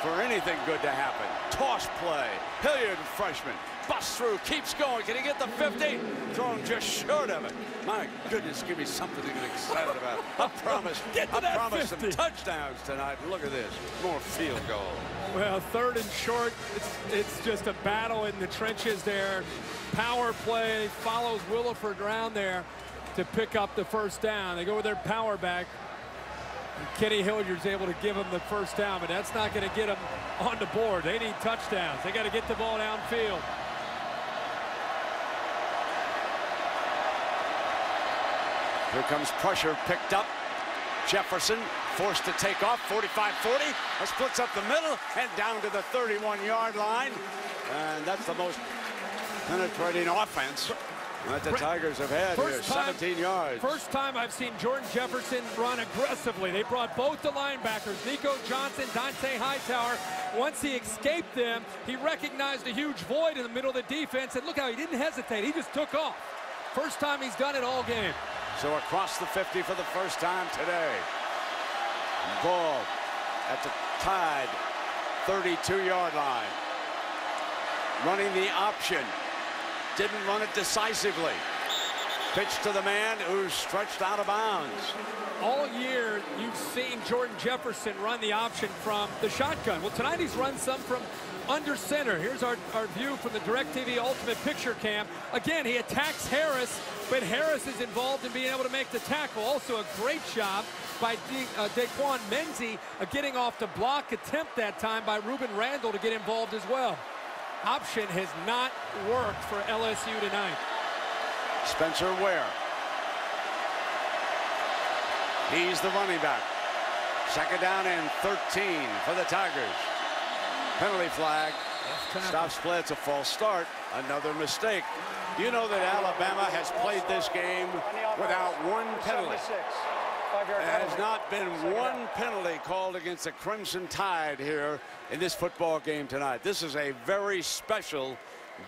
for anything good to happen. Toss play, Hilliard, freshman, busts through, keeps going. Can he get the fifty? Thrown just short of it. My goodness, give me something to get excited about. I promise, get I promise fifty. Some touchdowns tonight. Look at this, more field goal. Well, third and short, it's, it's just a battle in the trenches there. Power play follows Williford around there to pick up the first down. They go with their power back. And Kenny Hilliard's able to give them the first down, but that's not going to get them on the board. They need touchdowns. They got to get the ball downfield. Here comes pressure picked up. Jefferson forced to take off, forty-five forty. That splits up the middle and down to the thirty-one yard line. And that's the most penetrating offense that the Tigers have had here, seventeen yards. First time I've seen Jordan Jefferson run aggressively. They brought both the linebackers, Nico Johnson, Dante Hightower. Once he escaped them, he recognized a huge void in the middle of the defense, and look how he didn't hesitate. He just took off. First time he's done it all game. So across the fifty for the first time today. Ball at the tied thirty-two yard line. Running the option. Didn't run it decisively. Pitch to the man who's stretched out of bounds. All year you've seen Jordan Jefferson run the option from the shotgun. Well, tonight he's run some from under center. Here's our, our view from the DirecTV Ultimate Picture Cam. Again, he attacks Harris, but Harris is involved in being able to make the tackle. Also a great job by De, uh, Daquan Menzie, uh, getting off the block attempt that time by Reuben Randall to get involved as well. option has not worked for L S U tonight. Spencer Ware. He's the running back. Second down and thirteen for the Tigers. Penalty flag. Stop split. It's a false start. Another mistake. You know that Alabama has played this game without one penalty. There has not been one penalty called against the Crimson Tide here in this football game tonight. This is a very special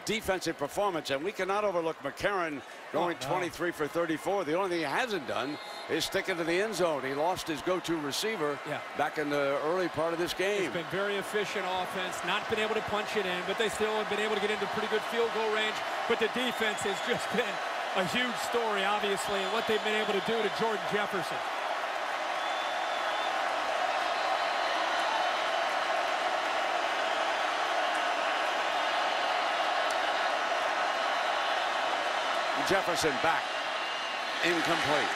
defensive performance, and we cannot overlook McCarron going twenty-three for thirty-four. The only thing he hasn't done is sticking to the end zone. He lost his go-to receiver yeah. back in the early part of this game. It's been very efficient offense, not been able to punch it in, but they still have been able to get into pretty good field goal range. But the defense has just been a huge story, obviously, and what they've been able to do to Jordan Jefferson. Jefferson back. Incomplete.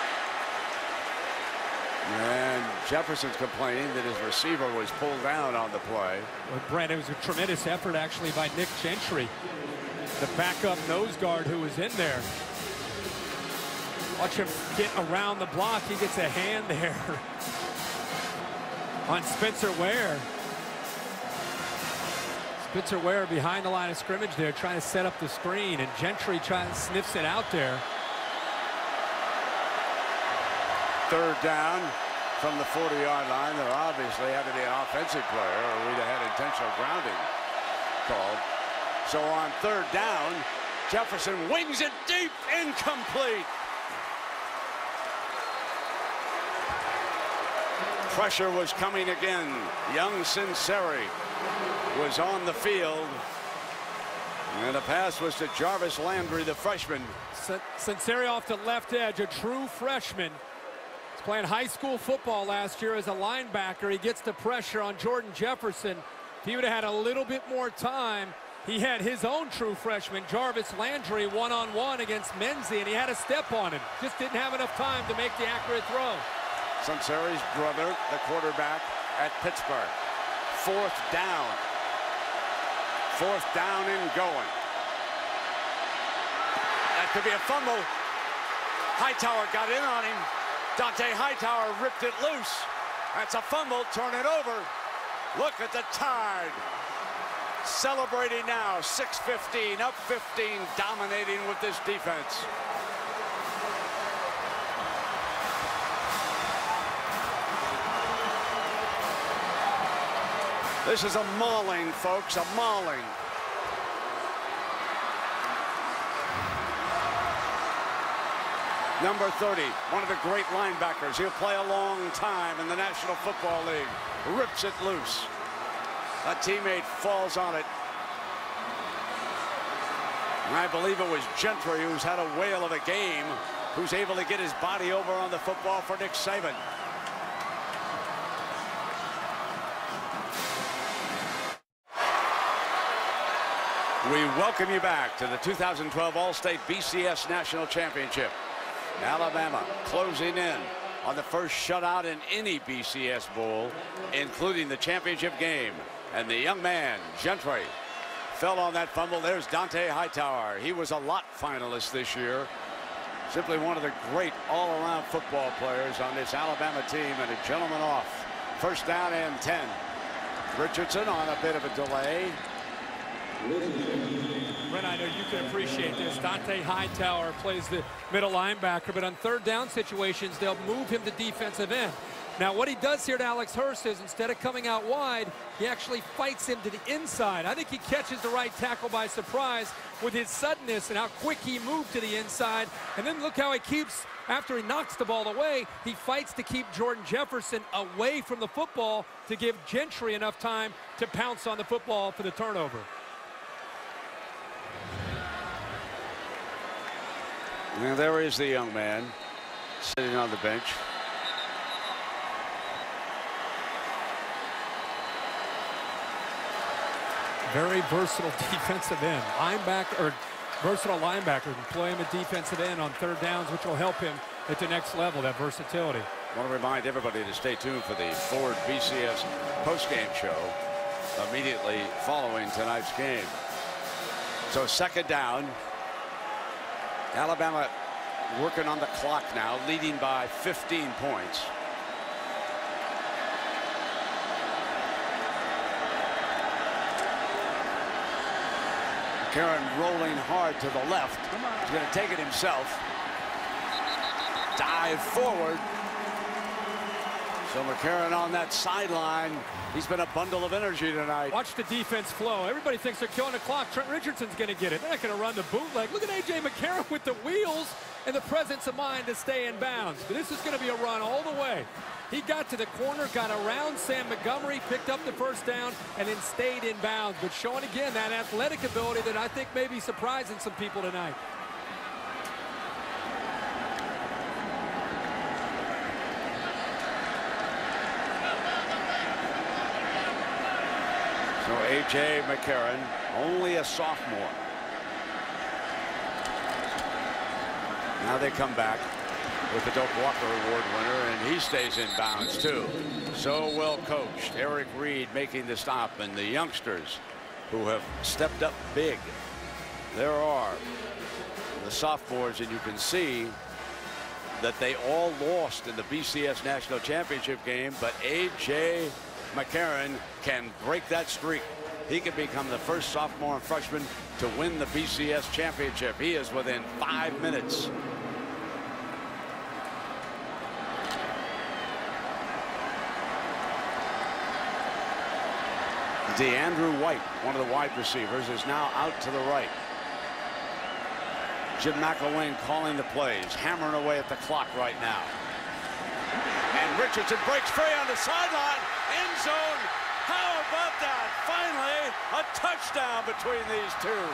And Jefferson's complaining that his receiver was pulled down on the play. Well, Brent, it was a tremendous effort, actually, by Nick Gentry, the backup nose guard who was in there. Watch him get around the block. He gets a hand there on Spencer Ware. Spencer Ware behind the line of scrimmage there, trying to set up the screen, and Gentry trying to sniffs it out there. Third down from the forty yard line. There obviously had to be an offensive player, or we'd have had intentional grounding called. So on third down, Jefferson wings it deep, incomplete. Pressure was coming again. Young Cincinnati was on the field, and the pass was to Jarvis Landry, the freshman. Cincinnati off the left edge, a true freshman. He's playing high school football last year as a linebacker. He gets the pressure on Jordan Jefferson. If he would have had a little bit more time, he had his own true freshman, Jarvis Landry, one-on-one against Menzie, and he had a step on him. Just didn't have enough time to make the accurate throw. Cincinnati's brother, the quarterback at Pittsburgh. Fourth down. Fourth down and going. That could be a fumble. Hightower got in on him. Dante Hightower ripped it loose. That's a fumble. Turn it over. Look at the Tide. Celebrating now, six fifteen, up fifteen, dominating with this defense. This is a mauling, folks, a mauling. Number thirty, one of the great linebackers. He'll play a long time in the National Football League. Rips it loose. A teammate falls on it. And I believe it was Gentry, who's had a whale of a game, who's able to get his body over on the football for Nick Saban. We welcome you back to the two thousand twelve Allstate B C S National Championship. Alabama closing in on the first shutout in any B C S bowl, including the championship game. And the young man, Gentry, fell on that fumble. There's Dante Hightower. He was a lot finalist this year. Simply one of the great all-around football players on this Alabama team, and a gentleman off. First down and ten. Richardson on a bit of a delay. Brent, I know you can appreciate this. Dante Hightower plays the middle linebacker, but on third down situations, they'll move him to defensive end. Now, what he does here to Alex Hurst is, instead of coming out wide, he actually fights him to the inside. I think he catches the right tackle by surprise with his suddenness and how quick he moved to the inside. And then look how he keeps, after he knocks the ball away, he fights to keep Jordan Jefferson away from the football to give Gentry enough time to pounce on the football for the turnover. And there is the young man sitting on the bench. Very versatile defensive end. Linebacker, or versatile linebacker, can play him at defensive end on third downs, which will help him at the next level, that versatility. I want to remind everybody to stay tuned for the Ford B C S postgame show immediately following tonight's game. So second down. Alabama working on the clock now, leading by fifteen points. McCarron rolling hard to the left. He's going to take it himself. Dive forward. So McCarron on that sideline. He's been a bundle of energy tonight. Watch the defense flow. Everybody thinks they're killing the clock. Trent Richardson's going to get it. They're not going to run the bootleg. Look at A J McCarron with the wheels and the presence of mind to stay in bounds. But this is going to be a run all the way. He got to the corner, got around Sam Montgomery, picked up the first down, and then stayed in bounds. But showing again that athletic ability that I think may be surprising some people tonight. So A J McCarron, only a sophomore. Now they come back with the Doak Walker Award winner, and he stays in bounds too. So well coached. Eric Reed making the stop, and the youngsters who have stepped up big. There are the sophomores, and you can see that they all lost in the B C S National Championship game, but A J McCarron can break that streak. He can become the first sophomore and freshman to win the B C S championship. He is within five minutes. DeAndre White, one of the wide receivers, is now out to the right. Jim McElwain calling the plays, hammering away at the clock right now. And Richardson breaks free on the sideline. End zone. How about that? Finally, a touchdown between these two.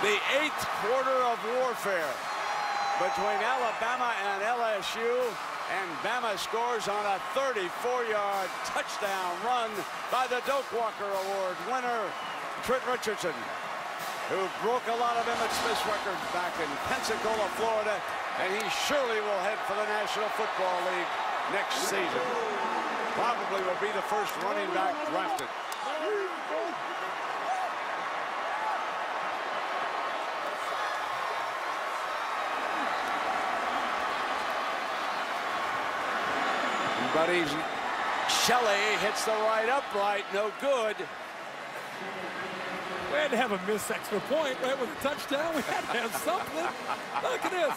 The eighth quarter of warfare between Alabama and L S U, and Bama scores on a thirty-four yard touchdown run by the Doak Walker Award winner, Trent Richardson, who broke a lot of Emmitt Smith's record back in Pensacola, Florida. And he surely will head for the National Football League next season. Probably will be the first running back drafted. But he's, Shelley hits the right upright, no good. We had to have a missed extra point, right, with a touchdown. We had to have something. Look at this.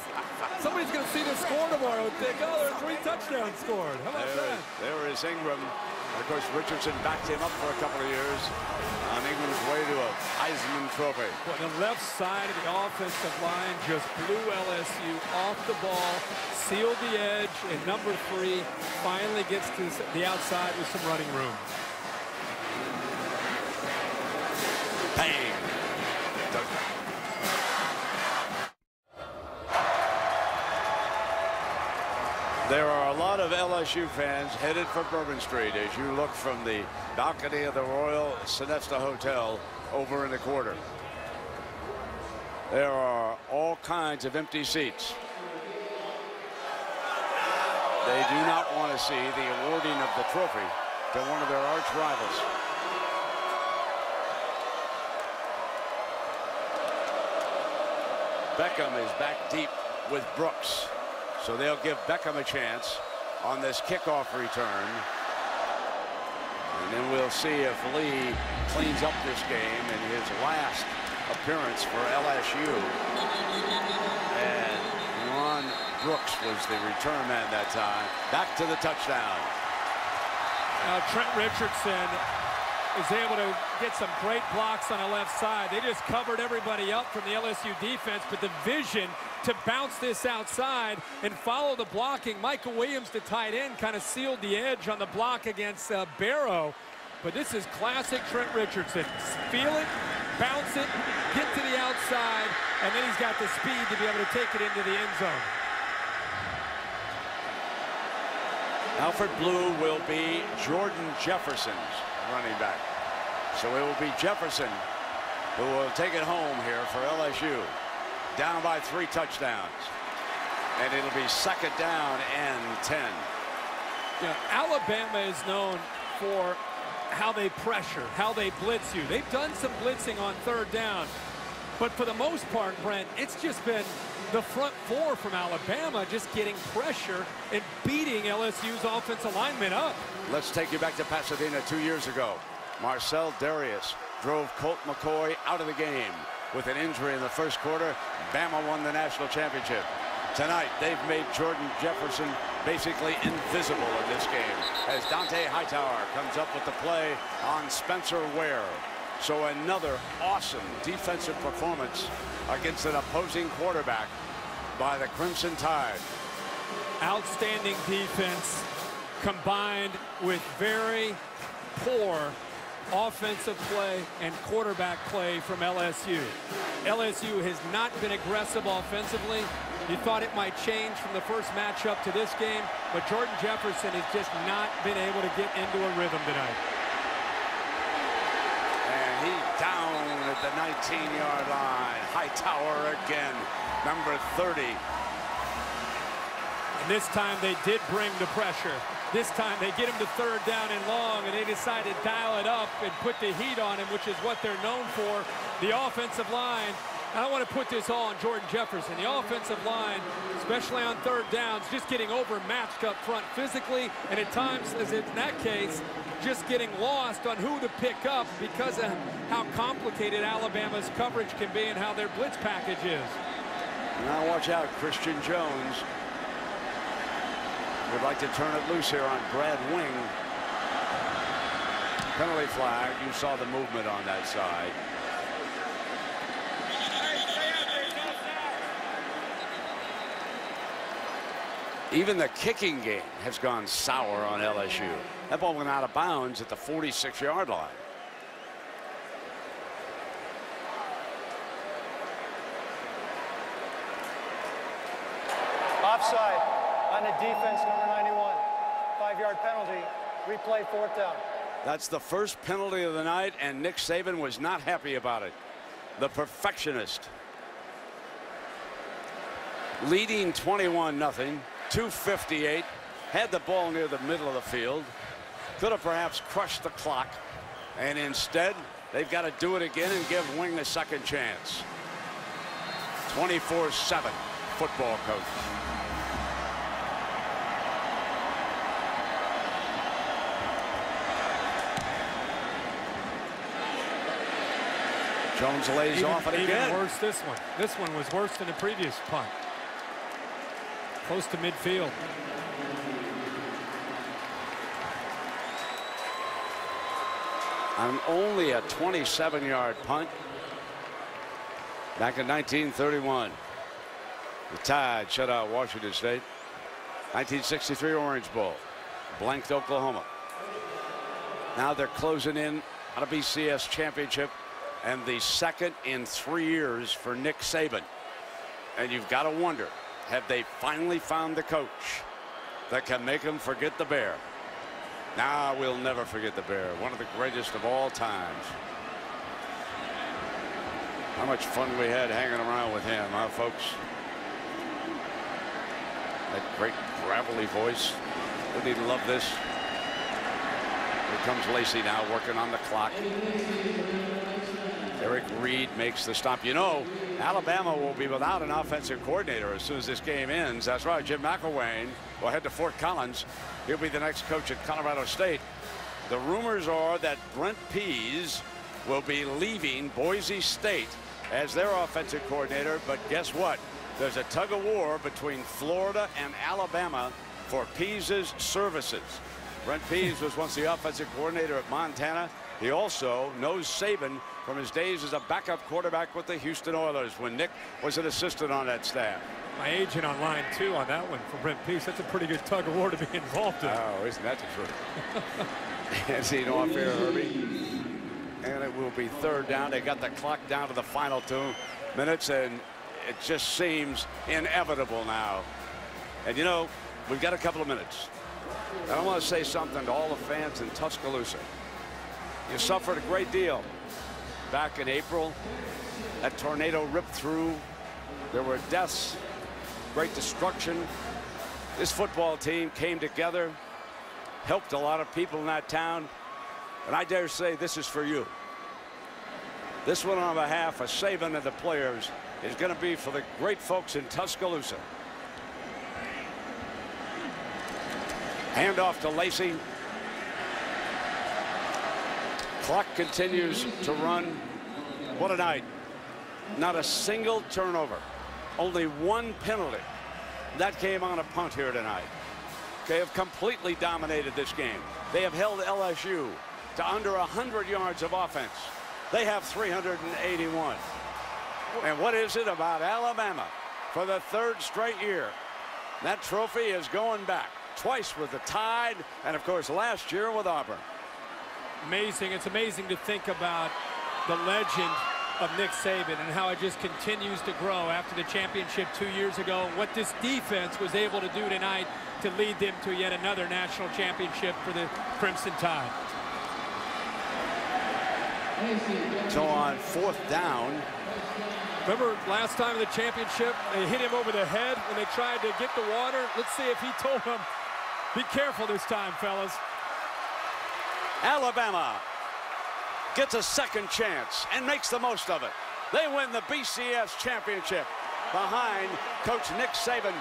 Somebody's going to see this score tomorrow and think, oh, there are three touchdowns scored. How about there that? Is, there is Ingram. Of course, Richardson backed him up for a couple of years on Ingram's way to a Heisman Trophy. Well, the left side of the offensive line just blew L S U off the ball, sealed the edge, and number three finally gets to the outside with some running room. There are a lot of L S U fans headed for Bourbon Street as you look from the balcony of the Royal Sonesta Hotel over in the quarter. There are all kinds of empty seats. They do not want to see the awarding of the trophy to one of their arch rivals. Beckham is back deep with Brooks. So they'll give Beckham a chance on this kickoff return. And then we'll see if Lee cleans up this game in his last appearance for L S U. And Ron Brooks was the return man that time. Back to the touchdown. Now Trent Richardson is able to get some great blocks on the left side. They just covered everybody up from the L S U defense, but the vision to bounce this outside and follow the blocking. Michael Williams, the tight end, kind of sealed the edge on the block against uh, Barrow. But this is classic Trent Richardson. Feel it, bounce it, get to the outside, and then he's got the speed to be able to take it into the end zone. Alfred Blue will be Jordan Jefferson's running back. So it will be Jefferson who will take it home here for L S U. Down by three touchdowns. And it'll be second down and ten. You know, Alabama is known for how they pressure, how they blitz you. They've done some blitzing on third down, but for the most part, Brent, it's just been the front four from Alabama just getting pressure and beating L S U's offensive linemen up. Let's take you back to Pasadena two years ago. Marcel Darius drove Colt McCoy out of the game with an injury in the first quarter. Bama won the national championship. Tonight, they've made Jordan Jefferson basically invisible in this game as Dante Hightower comes up with the play on Spencer Ware. So another awesome defensive performance against an opposing quarterback by the Crimson Tide. Outstanding defense combined with very poor offensive play and quarterback play from L S U. L S U has not been aggressive offensively. You thought it might change from the first matchup to this game, but Jordan Jefferson has just not been able to get into a rhythm tonight. And he down at the nineteen yard line. Hightower again, number thirty. And this time they did bring the pressure. This time they get him to third down and long, and they decide to dial it up and put the heat on him, which is what they're known for. The offensive line, I don't want to put this all on Jordan Jefferson. The offensive line, especially on third downs, just getting overmatched up front physically, and at times, as in that case, just getting lost on who to pick up because of how complicated Alabama's coverage can be and how their blitz package is. Now watch out, Christian Jones. Would like to turn it loose here on Brad Wing. Penalty flag. You saw the movement on that side. Even the kicking game has gone sour on L S U. That ball went out of bounds at the forty-six yard line. Offside. On the defense, number ninety-one. Five yard penalty. Replay fourth down. That's the first penalty of the night, and Nick Saban was not happy about it. The perfectionist. Leading twenty-one nothing, two fifty-eight. Had the ball near the middle of the field. Could have perhaps crushed the clock. And instead, they've got to do it again and give Wing a second chance. twenty-four seven, football coach. Jones lays even, off and again. Even worse this one. This one was worse than the previous punt. Close to midfield. On only a twenty-seven yard punt. Back in nineteen thirty-one. The Tide shut out Washington State. nineteen sixty-three Orange Bowl. Blanked Oklahoma. Now they're closing in on a B C S championship. And the second in three years for Nick Saban. And you've got to wonder, have they finally found the coach that can make them forget the Bear? Nah, we'll never forget the Bear. One of the greatest of all times. How much fun we had hanging around with him, huh, folks? That great gravelly voice. Wouldn't he love this? Here comes Lacy now, working on the clock. Eric Reed makes the stop. You know, Alabama will be without an offensive coordinator as soon as this game ends. That's right. Jim McElwain will head to Fort Collins. He'll be the next coach at Colorado State. The rumors are that Brent Pease will be leaving Boise State as their offensive coordinator. But guess what? There's a tug of war between Florida and Alabama for Pease's services. Brent Pease was once the offensive coordinator at Montana. He also knows Saban from his days as a backup quarterback with the Houston Oilers when Nick was an assistant on that staff. My agent on line two on that one for Brent Pease. That's a pretty good tug of war to be involved in. Oh, isn't that the truth? As he off air, Herbie. And it will be third down. They got the clock down to the final two minutes, and it just seems inevitable now. And you know, we've got a couple of minutes. And I want to say something to all the fans in Tuscaloosa. You suffered a great deal back in April. That tornado ripped through. There were deaths, great destruction. This football team came together, helped a lot of people in that town. And I dare say this is for you. This one on behalf of Saban and the players is going to be for the great folks in Tuscaloosa. Handoff to Lacy. Clock continues to run. What a night. Not a single turnover. Only one penalty. That came on a punt here tonight. They have completely dominated this game. They have held L S U to under one hundred yards of offense. They have three hundred eighty-one. And what is it about Alabama for the third straight year? That trophy is going back. Twice with the Tide, and of course last year with Auburn. Amazing. It's amazing to think about the legend of Nick Saban and how it just continues to grow after the championship two years ago. What this defense was able to do tonight to lead them to yet another national championship for the Crimson Tide. So on fourth down. Remember last time in the championship, they hit him over the head when they tried to get the water. Let's see if he told them, be careful this time, fellas. Alabama gets a second chance and makes the most of it. They win the B C S championship behind Coach Nick Saban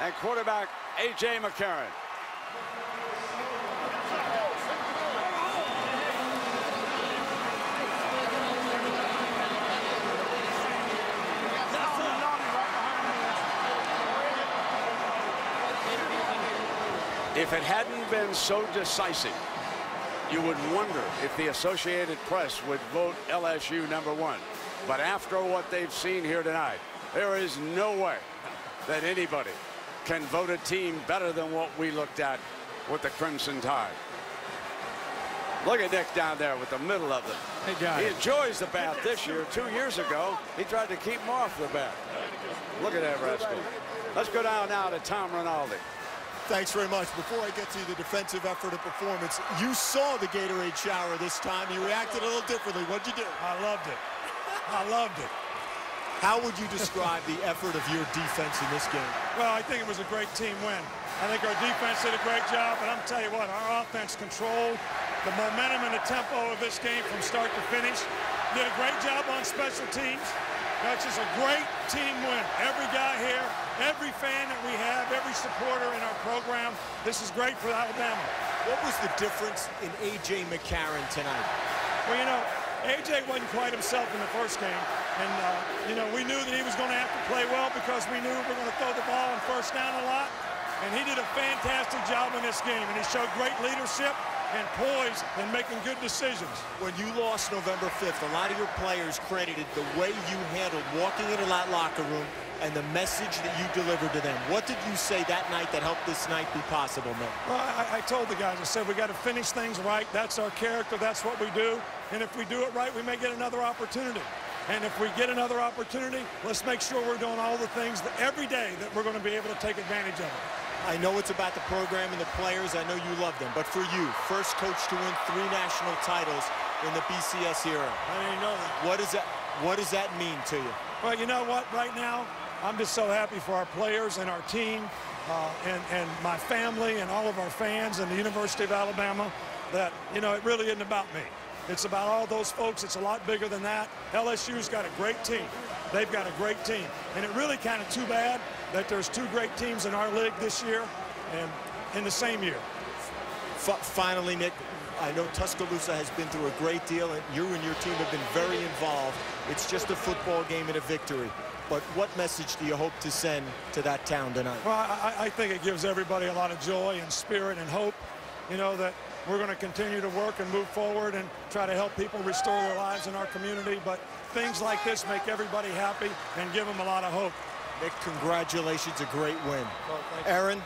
and quarterback A J McCarron. If it hadn't been so decisive, you would wonder if the Associated Press would vote L S U number one. But after what they've seen here tonight, there is no way that anybody can vote a team better than what we looked at with the Crimson Tide. Look at Nick down there with the middle of it. Hey, he enjoys the bat this year. Two years ago, he tried to keep him off the bat. Look at that rascal. Let's go down now to Tom Rinaldi. Thanks very much. Before I get to the defensive effort and performance, you saw the Gatorade shower this time. You reacted a little differently. What'd you do? I loved it. I loved it. How would you describe the effort of your defense in this game? Well, I think it was a great team win. I think our defense did a great job, but I'm tell you what, our offense controlled the momentum and the tempo of this game from start to finish. Did a great job on special teams. That's just a great team win. Every guy here, every fan that we have, every supporter in our program, this is great for Alabama. What was the difference in A J McCarron tonight? Well, you know, A J wasn't quite himself in the first game. And, uh, you know, we knew that he was going to have to play well because we knew we were going to throw the ball on first down a lot. And he did a fantastic job in this game. And he showed great leadership and poise and making good decisions. When you lost November fifth, a lot of your players credited the way you handled walking into that locker room and the message that you delivered to them. What did you say that night that helped this night be possible, man? Well, I, I told the guys, I said, we got to finish things right. That's our character. That's what we do. And if we do it right, we may get another opportunity. And if we get another opportunity, let's make sure we're doing all the things that every day that we're going to be able to take advantage of it. I know it's about the program and the players. I know you love them. But for you, first coach to win three national titles in the B C S era. I didn't know that. What does that, what does that mean to you? Well, you know what? Right now, I'm just so happy for our players and our team uh, and, and my family and all of our fans and the University of Alabama that, you know, it really isn't about me. It's about all those folks. It's a lot bigger than that. L S U's got a great team. They've got a great team. And it really kind of too bad that there's two great teams in our league this year and in the same year. F finally, Nick, I know Tuscaloosa has been through a great deal, and you and your team have been very involved. It's just a football game and a victory. But what message do you hope to send to that town tonight? Well, I, I think it gives everybody a lot of joy and spirit and hope, you know, that we're going to continue to work and move forward and try to help people restore their lives in our community. But things like this make everybody happy and give them a lot of hope. Nick, congratulations, a great win. Well, Aaron?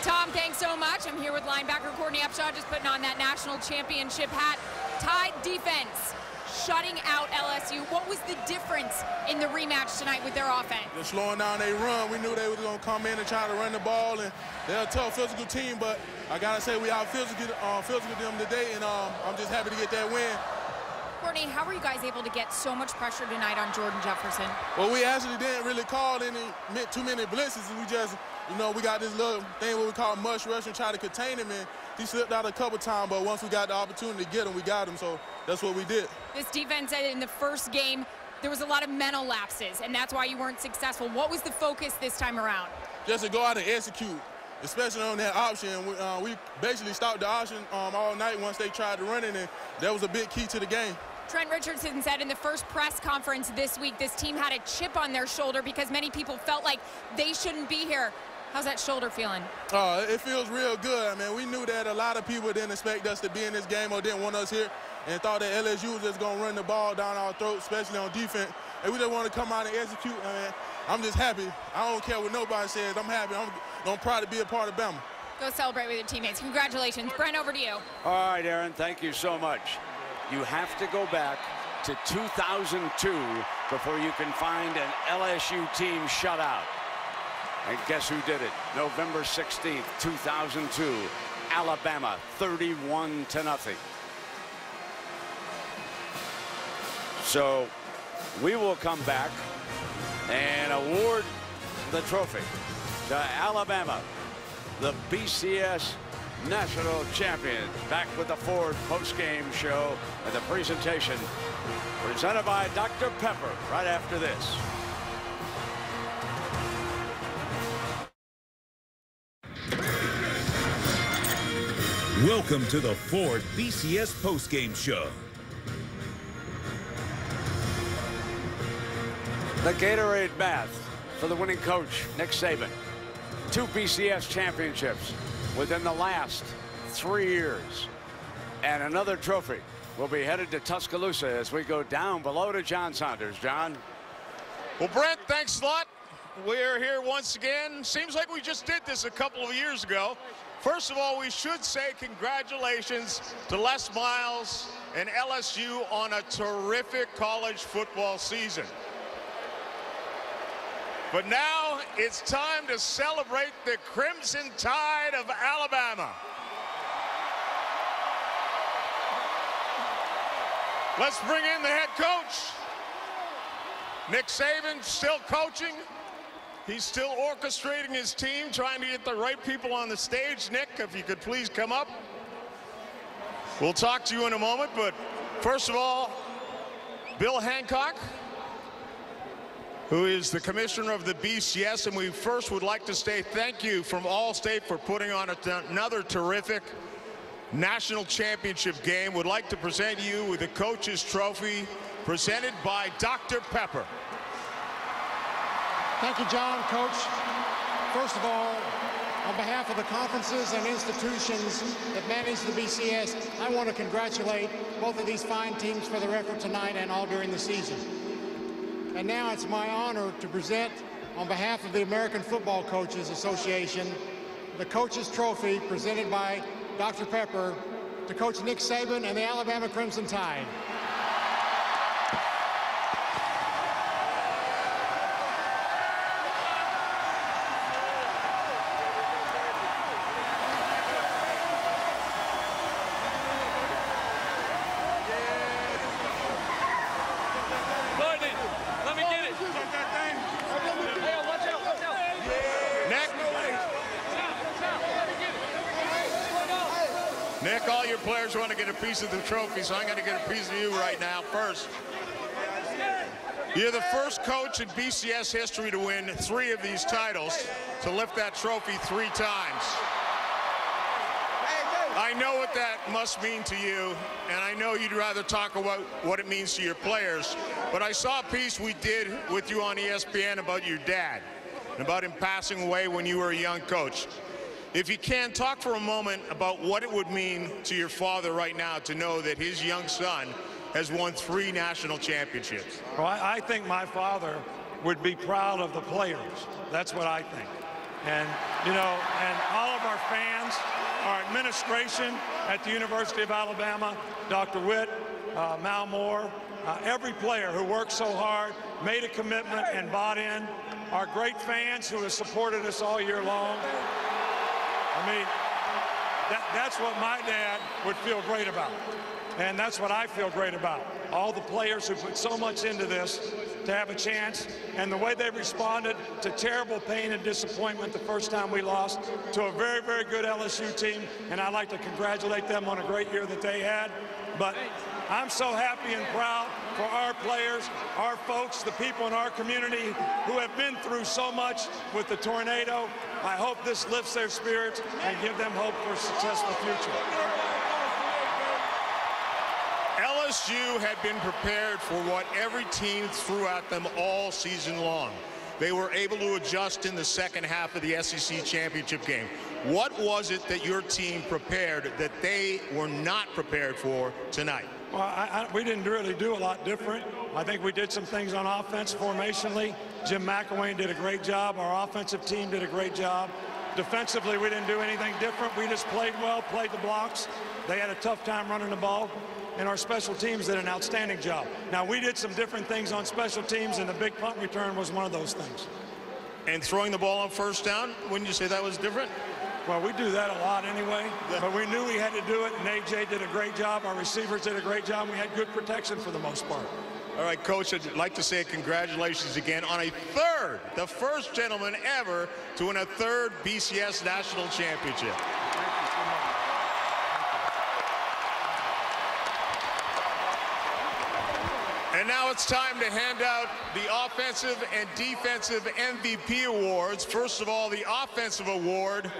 Tom, thanks so much. I'm here with linebacker Courtney Upshaw, just putting on that national championship hat. Tide defense shutting out L S U. What was the difference in the rematch tonight with their offense? They're slowing down their run. We knew they were going to come in and try to run the ball, and they're a tough physical team, but I got to say we out physical, uh, physical them today, and um, I'm just happy to get that win. Courtney, how were you guys able to get so much pressure tonight on Jordan Jefferson? Well, we actually didn't really call any too many blitzes. We just, you know, we got this little thing what we call mush rush and try to contain him, and he slipped out a couple times, but once we got the opportunity to get him, we got him, so that's what we did. This defense said in the first game there was a lot of mental lapses, and that's why you weren't successful. What was the focus this time around? Just to go out and execute, especially on that option. We, uh, we basically stopped the option um, all night once they tried to run it, and that was a big key to the game. Trent Richardson said in the first press conference this week this team had a chip on their shoulder because many people felt like they shouldn't be here. How's that shoulder feeling? Uh, it feels real good. I mean, we knew that a lot of people didn't expect us to be in this game or didn't want us here and thought that L S U was just going to run the ball down our throats, especially on defense. And we just want to come out and execute. I mean, I'm just happy. I don't care what nobody says. I'm happy. I'm, I'm proud to be a part of Bama. Go celebrate with your teammates. Congratulations. Brent, over to you. All right, Aaron. Thank you so much. You have to go back to two thousand two before you can find an L S U team shutout. And guess who did it? November sixteenth, two thousand two, Alabama, thirty-one to nothing. So we will come back and award the trophy to Alabama, the B C S National Champion. Back with the Ford postgame show and the presentation presented by Doctor Pepper right after this. Welcome to the Ford B C S postgame show. The Gatorade bath for the winning coach, Nick Saban. Two B C S championships within the last three years. And another trophy will be headed to Tuscaloosa as we go down below to John Saunders. John. Well, Brent, thanks a lot. We're here once again. Seems like we just did this a couple of years ago. First of all, we should say congratulations to Les Miles and L S U on a terrific college football season. But now it's time to celebrate the Crimson Tide of Alabama. Let's bring in the head coach. Nick Saban, still coaching. He's still orchestrating his team, trying to get the right people on the stage. Nick, if you could please come up. We'll talk to you in a moment, but first of all, Bill Hancock, who is the commissioner of the B C S, and we first would like to say thank you from Allstate for putting on another terrific national championship game. Would like to present you with the coach's trophy presented by Doctor Pepper. Thank you, John. Coach, first of all, on behalf of the conferences and institutions that manage the B C S, I want to congratulate both of these fine teams for their effort tonight and all during the season. And now it's my honor to present, on behalf of the American Football Coaches Association, the Coach's Trophy presented by Doctor Pepper to Coach Nick Saban and the Alabama Crimson Tide. Players want to get a piece of the trophy, so I'm going to get a piece of you right now first. You're the first coach in B C S history to win three of these titles, to lift that trophy three times. I know what that must mean to you, and I know you'd rather talk about what it means to your players, but I saw a piece we did with you on E S P N about your dad, and about him passing away when you were a young coach. If you can, talk for a moment about what it would mean to your father right now to know that his young son has won three national championships. Well, I, I think my father would be proud of the players. That's what I think. And, you know, and all of our fans, our administration at the University of Alabama, Doctor Witt, uh, Mal Moore, uh, every player who worked so hard, made a commitment and bought in, our great fans who have supported us all year long. I mean, that, that's what my dad would feel great about. And that's what I feel great about. All the players who put so much into this, to have a chance, and the way they responded to terrible pain and disappointment the first time we lost to a very, very good L S U team. And I'd like to congratulate them on a great year that they had. But I'm so happy and proud for our players, our folks, the people in our community who have been through so much with the tornado. I hope this lifts their spirits and give them hope for a successful future. L S U had been prepared for what every team threw at them all season long. They were able to adjust in the second half of the S E C championship game. What was it that your team prepared that they were not prepared for tonight? Well, I, I, we didn't really do a lot different. I think we did some things on offense formationally. Jim McElwain did a great job. Our offensive team did a great job. Defensively, we didn't do anything different. We just played well, played the blocks. They had a tough time running the ball. And our special teams did an outstanding job. Now, we did some different things on special teams, and the big punt return was one of those things. And throwing the ball on first down, wouldn't you say that was different? Well, we do that a lot anyway, but we knew we had to do it, and A J did a great job. Our receivers did a great job. We had good protection for the most part. All right, Coach, I'd like to say congratulations again on a third, the first gentleman ever to win a third B C S National Championship. And now it's time to hand out the offensive and defensive M V P awards. First of all, the offensive award.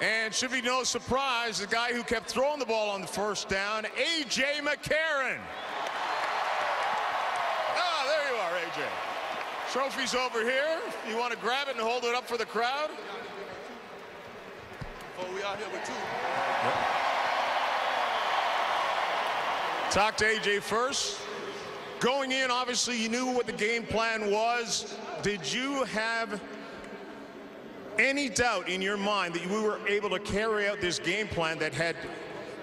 And should be no surprise, the guy who kept throwing the ball on the first down, A J McCarron. Ah, there you are, A J. Trophy's over here. You want to grab it and hold it up for the crowd? Oh, we out here with two. Yep. Talk to A J first. Going in, obviously, you knew what the game plan was. Did you have any doubt in your mind that we were able to carry out this game plan that had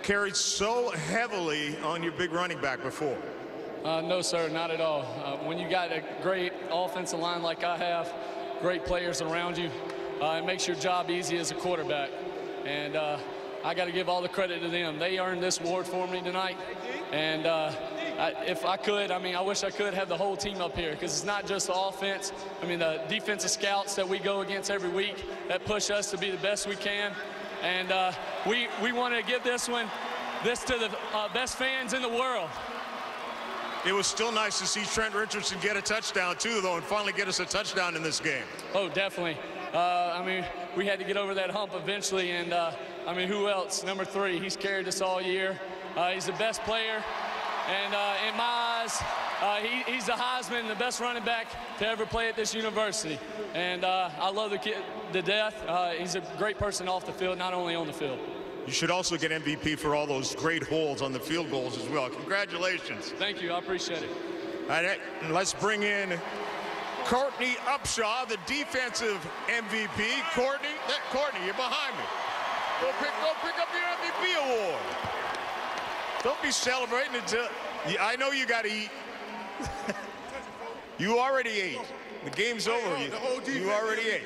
carried so heavily on your big running back before? Uh, no, sir, not at all. Uh, when you got a great offensive line like I have, great players around you, uh, it makes your job easy as a quarterback. And uh, I got to give all the credit to them. They earned this award for me tonight. And uh, I, if I could, I mean, I wish I could have the whole team up here, because it's not just the offense. I mean, the defensive scouts that we go against every week that push us to be the best we can. And uh, we, we wanted to give this one, this to the uh, best fans in the world. It was still nice to see Trent Richardson get a touchdown, too, though, and finally get us a touchdown in this game. Oh, definitely. Uh, I mean, we had to get over that hump eventually. And, uh, I mean, who else? Number three. He's carried us all year. Uh, he's the best player. And uh, in my eyes, uh, he, he's the Heisman, the best running back to ever play at this university. And uh, I love the kid to death. Uh, he's a great person off the field, not only on the field. You should also get M V P for all those great holds on the field goals as well. Congratulations. Thank you. I appreciate it. All right, let's bring in Courtney Upshaw, the defensive M V P. Courtney, that, Courtney, you're behind me. Go pick, go pick up your M V P award. Don't be celebrating until, I know you got to eat. You already ate. The game's over. You, you already ate.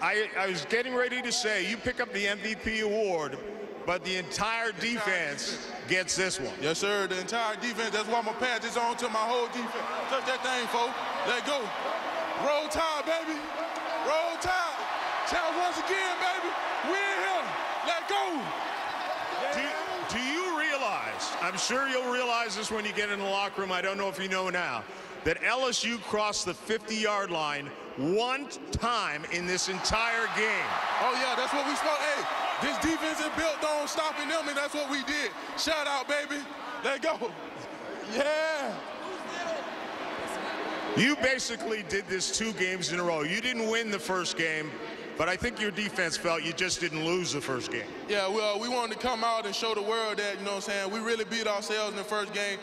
I, I was getting ready to say, you pick up the M V P award, but the entire defense gets this one. Yes, sir, the entire defense. That's why I'm going to pass this on to my whole defense. Touch that thing, folks. Let go. Roll Tide, baby. Roll Tide. Tell once again, baby. We're in here. Let go. Do, do you I'm sure you'll realize this when you get in the locker room, I don't know if you know now, that L S U crossed the fifty yard line one time in this entire game. Oh, yeah, that's what we spoke. Hey, this defense is built on stopping them, and that's what we did. Shout out, baby. Let go. Yeah. You basically did this two games in a row. You didn't win the first game, but I think your defense felt you just didn't lose the first game. Yeah, well, we wanted to come out and show the world that, you know what I'm saying, we really beat ourselves in the first game.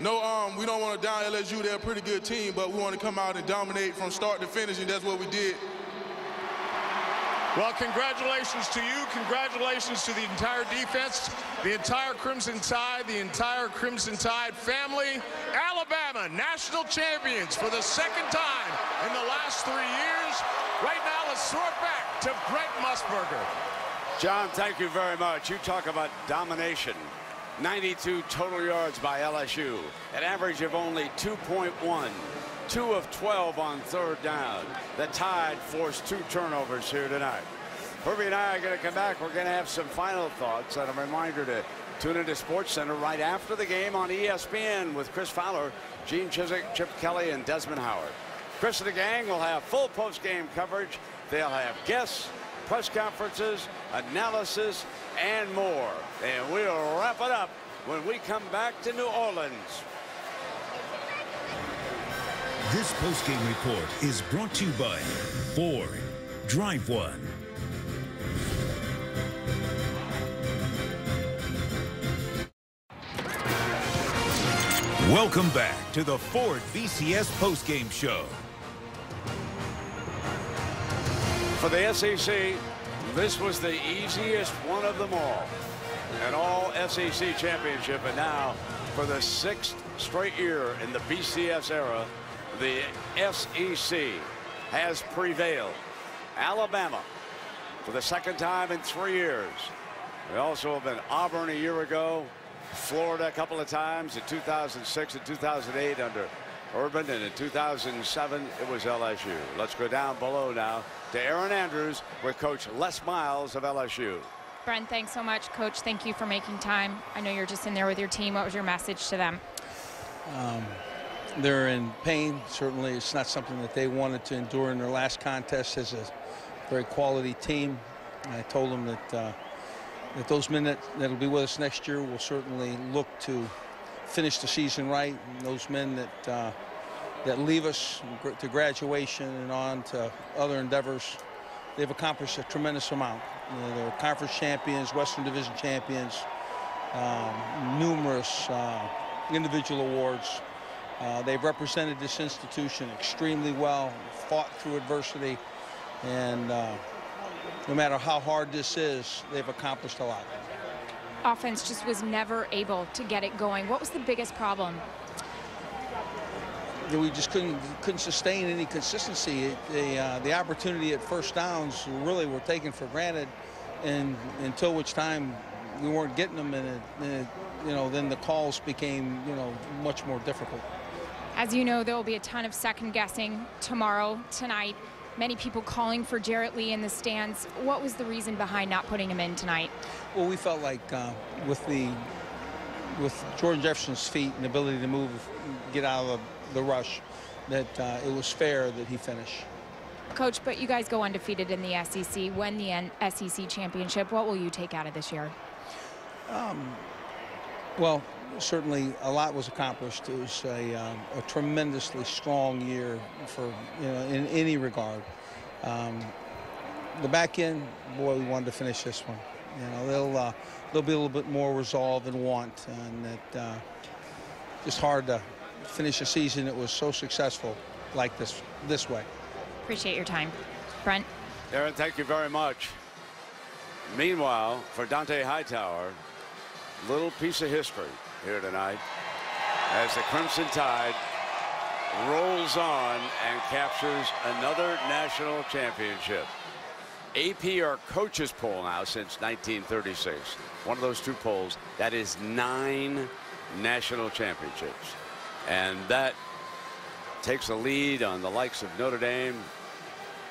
No, um, we don't want to down L S U. They're a pretty good team, but we want to come out and dominate from start to finish, and that's what we did. Well, congratulations to you. Congratulations to the entire defense, the entire Crimson Tide, the entire Crimson Tide family. Alabama, national champions for the second time in the last three years. Right now, let's throw it back to Brent Musburger. John, thank you very much. You talk about domination. ninety-two total yards by L S U, an average of only two point one. two of twelve on third down. The Tide forced two turnovers here tonight. Herbie and I are going to come back. We're going to have some final thoughts and a reminder to tune into SportsCenter right after the game on E S P N with Chris Fowler, Gene Chizik, Chip Kelly, and Desmond Howard. Chris and the gang will have full post-game coverage. They'll have guests, press conferences, analysis, and more. And we'll wrap it up when we come back to New Orleans. This postgame report is brought to you by Ford. Drive One. Welcome back to the Ford B C S postgame show. For the S E C, this was the easiest one of them all. An all S E C championship, and now for the sixth straight year in the B C S era, the S E C has prevailed. Alabama for the second time in three years. We also have been Auburn a year ago, Florida a couple of times in two thousand six and two thousand eight under Urban, and in two thousand seven it was L S U. Let's go down below now to Aaron Andrews with Coach Les Miles of L S U. Brent, thanks so much. Coach, thank you for making time. I know you're just in there with your team. What was your message to them? Um, they're in pain. Certainly, it's not something that they wanted to endure in their last contest as a very quality team. And I told them that, uh, that those men that, that'll be with us next year will certainly look to finish the season right. And those men that, uh, that leave us to graduation and on to other endeavors, they've accomplished a tremendous amount. You know, they're conference champions, Western Division champions, um, numerous uh, individual awards. Uh, they've represented this institution extremely well, fought through adversity, and uh, no matter how hard this is, they've accomplished a lot. Offense just was never able to get it going. What was the biggest problem? We just couldn't couldn't sustain any consistency. The uh, the opportunity at first downs really were taken for granted, and until which time we weren't getting them, and, it, and it, you know, then the calls became you know much more difficult. As you know, there will be a ton of second guessing tomorrow, tonight. Many people calling for Jarrett Lee in the stands. What was the reason behind not putting him in tonight? Well, we felt like uh, with the with Jordan Jefferson's feet and ability to move, get out of the the rush, that uh, it was fair that he finished. Coach, but you guys go undefeated in the S E C, win the S E C championship. What will you take out of this year? Um, well, certainly a lot was accomplished. It was a, um, a tremendously strong year for, you know, in any regard. Um, the back end, boy, we wanted to finish this one. You know, they'll uh, they'll be a little bit more resolve and want, and that uh, it's hard to finish a season that was so successful like this this way. Appreciate your time, Brent. Aaron, thank you very much. Meanwhile, for Dante Hightower, little piece of history here tonight as the Crimson Tide rolls on and captures another national championship. A P or coaches poll now since nineteen thirty-six. One of those two polls. That is nine national championships. And that takes a lead on the likes of Notre Dame,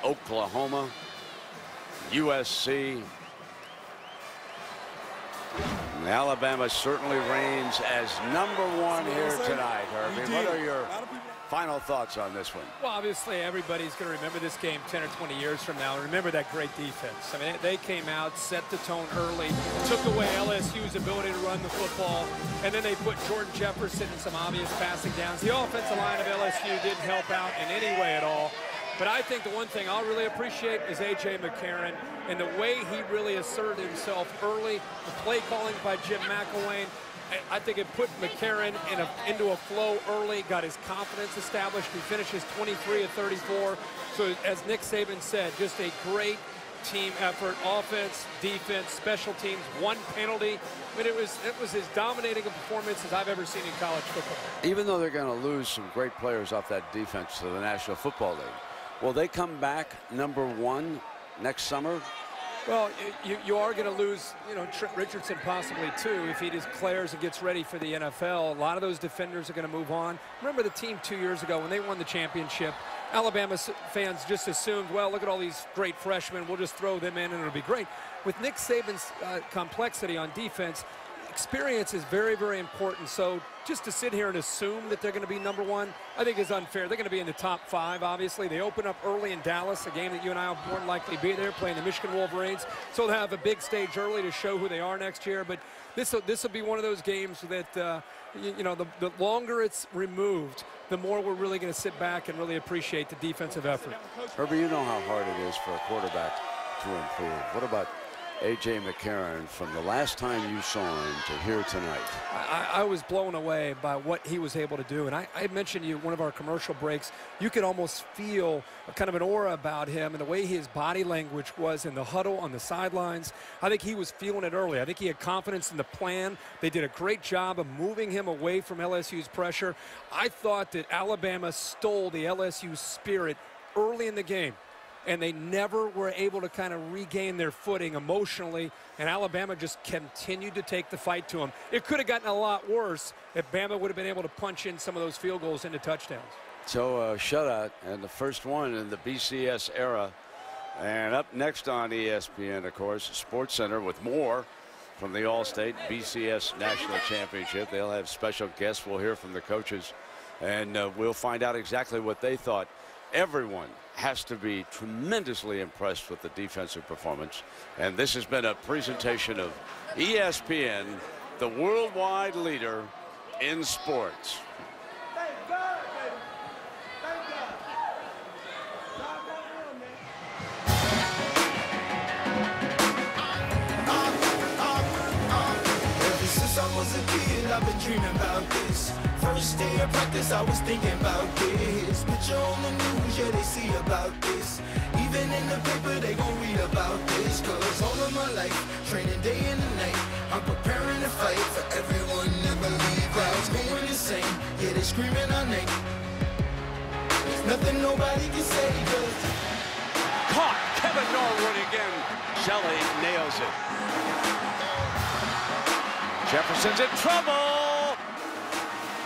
Oklahoma, U S C. And Alabama certainly reigns as number one here tonight, Herbie. What are your final thoughts on this one? Well, obviously, everybody's going to remember this game ten or twenty years from now. Remember that great defense. I mean, they came out, set the tone early, took away L S U's ability to run the football, and then they put Jordan Jefferson in some obvious passing downs. The offensive line of L S U didn't help out in any way at all. But I think the one thing I'll really appreciate is A J McCarron and the way he really asserted himself early, the play calling by Jim McElwain. I think it put McCarron in a, into a flow early, got his confidence established. He finishes twenty-three of thirty-four. So as Nick Saban said, just a great team effort, offense, defense, special teams, one penalty. I mean, it was, it was as dominating a performance as I've ever seen in college football. Even though they're going to lose some great players off that defense to the National Football League, will they come back number one next summer? Well, you, you are going to lose, you know, Trent Richardson possibly too if he declares and gets ready for the N F L. A lot of those defenders are going to move on. Remember the team two years ago when they won the championship, Alabama fans just assumed, well, look at all these great freshmen. We'll just throw them in and it'll be great. With Nick Saban's uh, complexity on defense, experience is very, very important. So just to sit here and assume that they're going to be number one, I think is unfair. They're going to be in the top five, obviously. They open up early in Dallas, a game that you and I will more likely be there, playing the Michigan Wolverines. So they'll have a big stage early to show who they are next year. But this will, this will be one of those games that, uh, you, you know, the, the longer it's removed, the more we're really going to sit back and really appreciate the defensive effort. Herbie, you know how hard it is for a quarterback to improve. What about A J McCarron, from the last time you saw him to here tonight? I, I was blown away by what he was able to do. And I, I mentioned to you, one of our commercial breaks, you could almost feel a kind of an aura about him and the way his body language was in the huddle on the sidelines. I think he was feeling it early. I think he had confidence in the plan. They did a great job of moving him away from L S U's pressure. I thought that Alabama stole the L S U spirit early in the game, and they never were able to kind of regain their footing emotionally, and Alabama just continued to take the fight to them. It could have gotten a lot worse if Bama would have been able to punch in some of those field goals into touchdowns. So a shutout, and the first one in the B C S era. And up next on E S P N, of course, SportsCenter with more from the Allstate B C S National Championship. They'll have special guests. We'll hear from the coaches, and uh, we'll find out exactly what they thought. Everyone has to be tremendously impressed with the defensive performance. And this has been a presentation of E S P N, the worldwide leader in sports. Thank God, baby. Thank God. Ever since I was a kid, I've been dreaming about this. First day of practice, I was thinking about this. Picture on the news, yeah, they see about this. Even in the paper, they gon' read about this. Cause all of my life, training day and night, I'm preparing to fight for everyone to believe. Crowds going insane, yeah, they screaming our name. There's nothing nobody can say, cause... Caught, Kevin Norwood again. Shelley nails it. Jefferson's in trouble.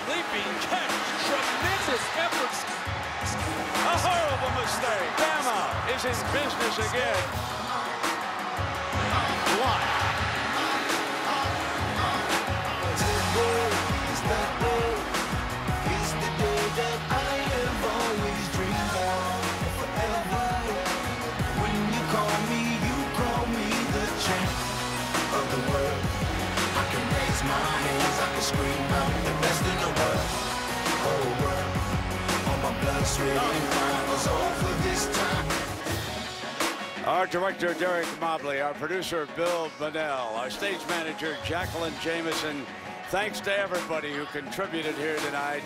Leaping catch, tremendous efforts. A horrible mistake. Bama is in business again. Block. He's the boy. He's the day that I have always dreamed of. Forever. When you call me, you call me the champ of the world. I can raise my hands, I can scream out the best in the world, whole world. All my blood, sweat, and crying was all for this time. Our director, Derek Mobley, our producer, Bill Bunnell, our stage manager, Jacqueline Jamison. Thanks to everybody who contributed here tonight.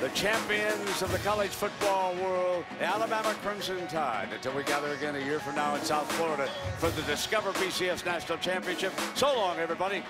The champions of the college football world, the Alabama Crimson Tide, until we gather again a year from now in South Florida for the Discover B C S National Championship. So long, everybody.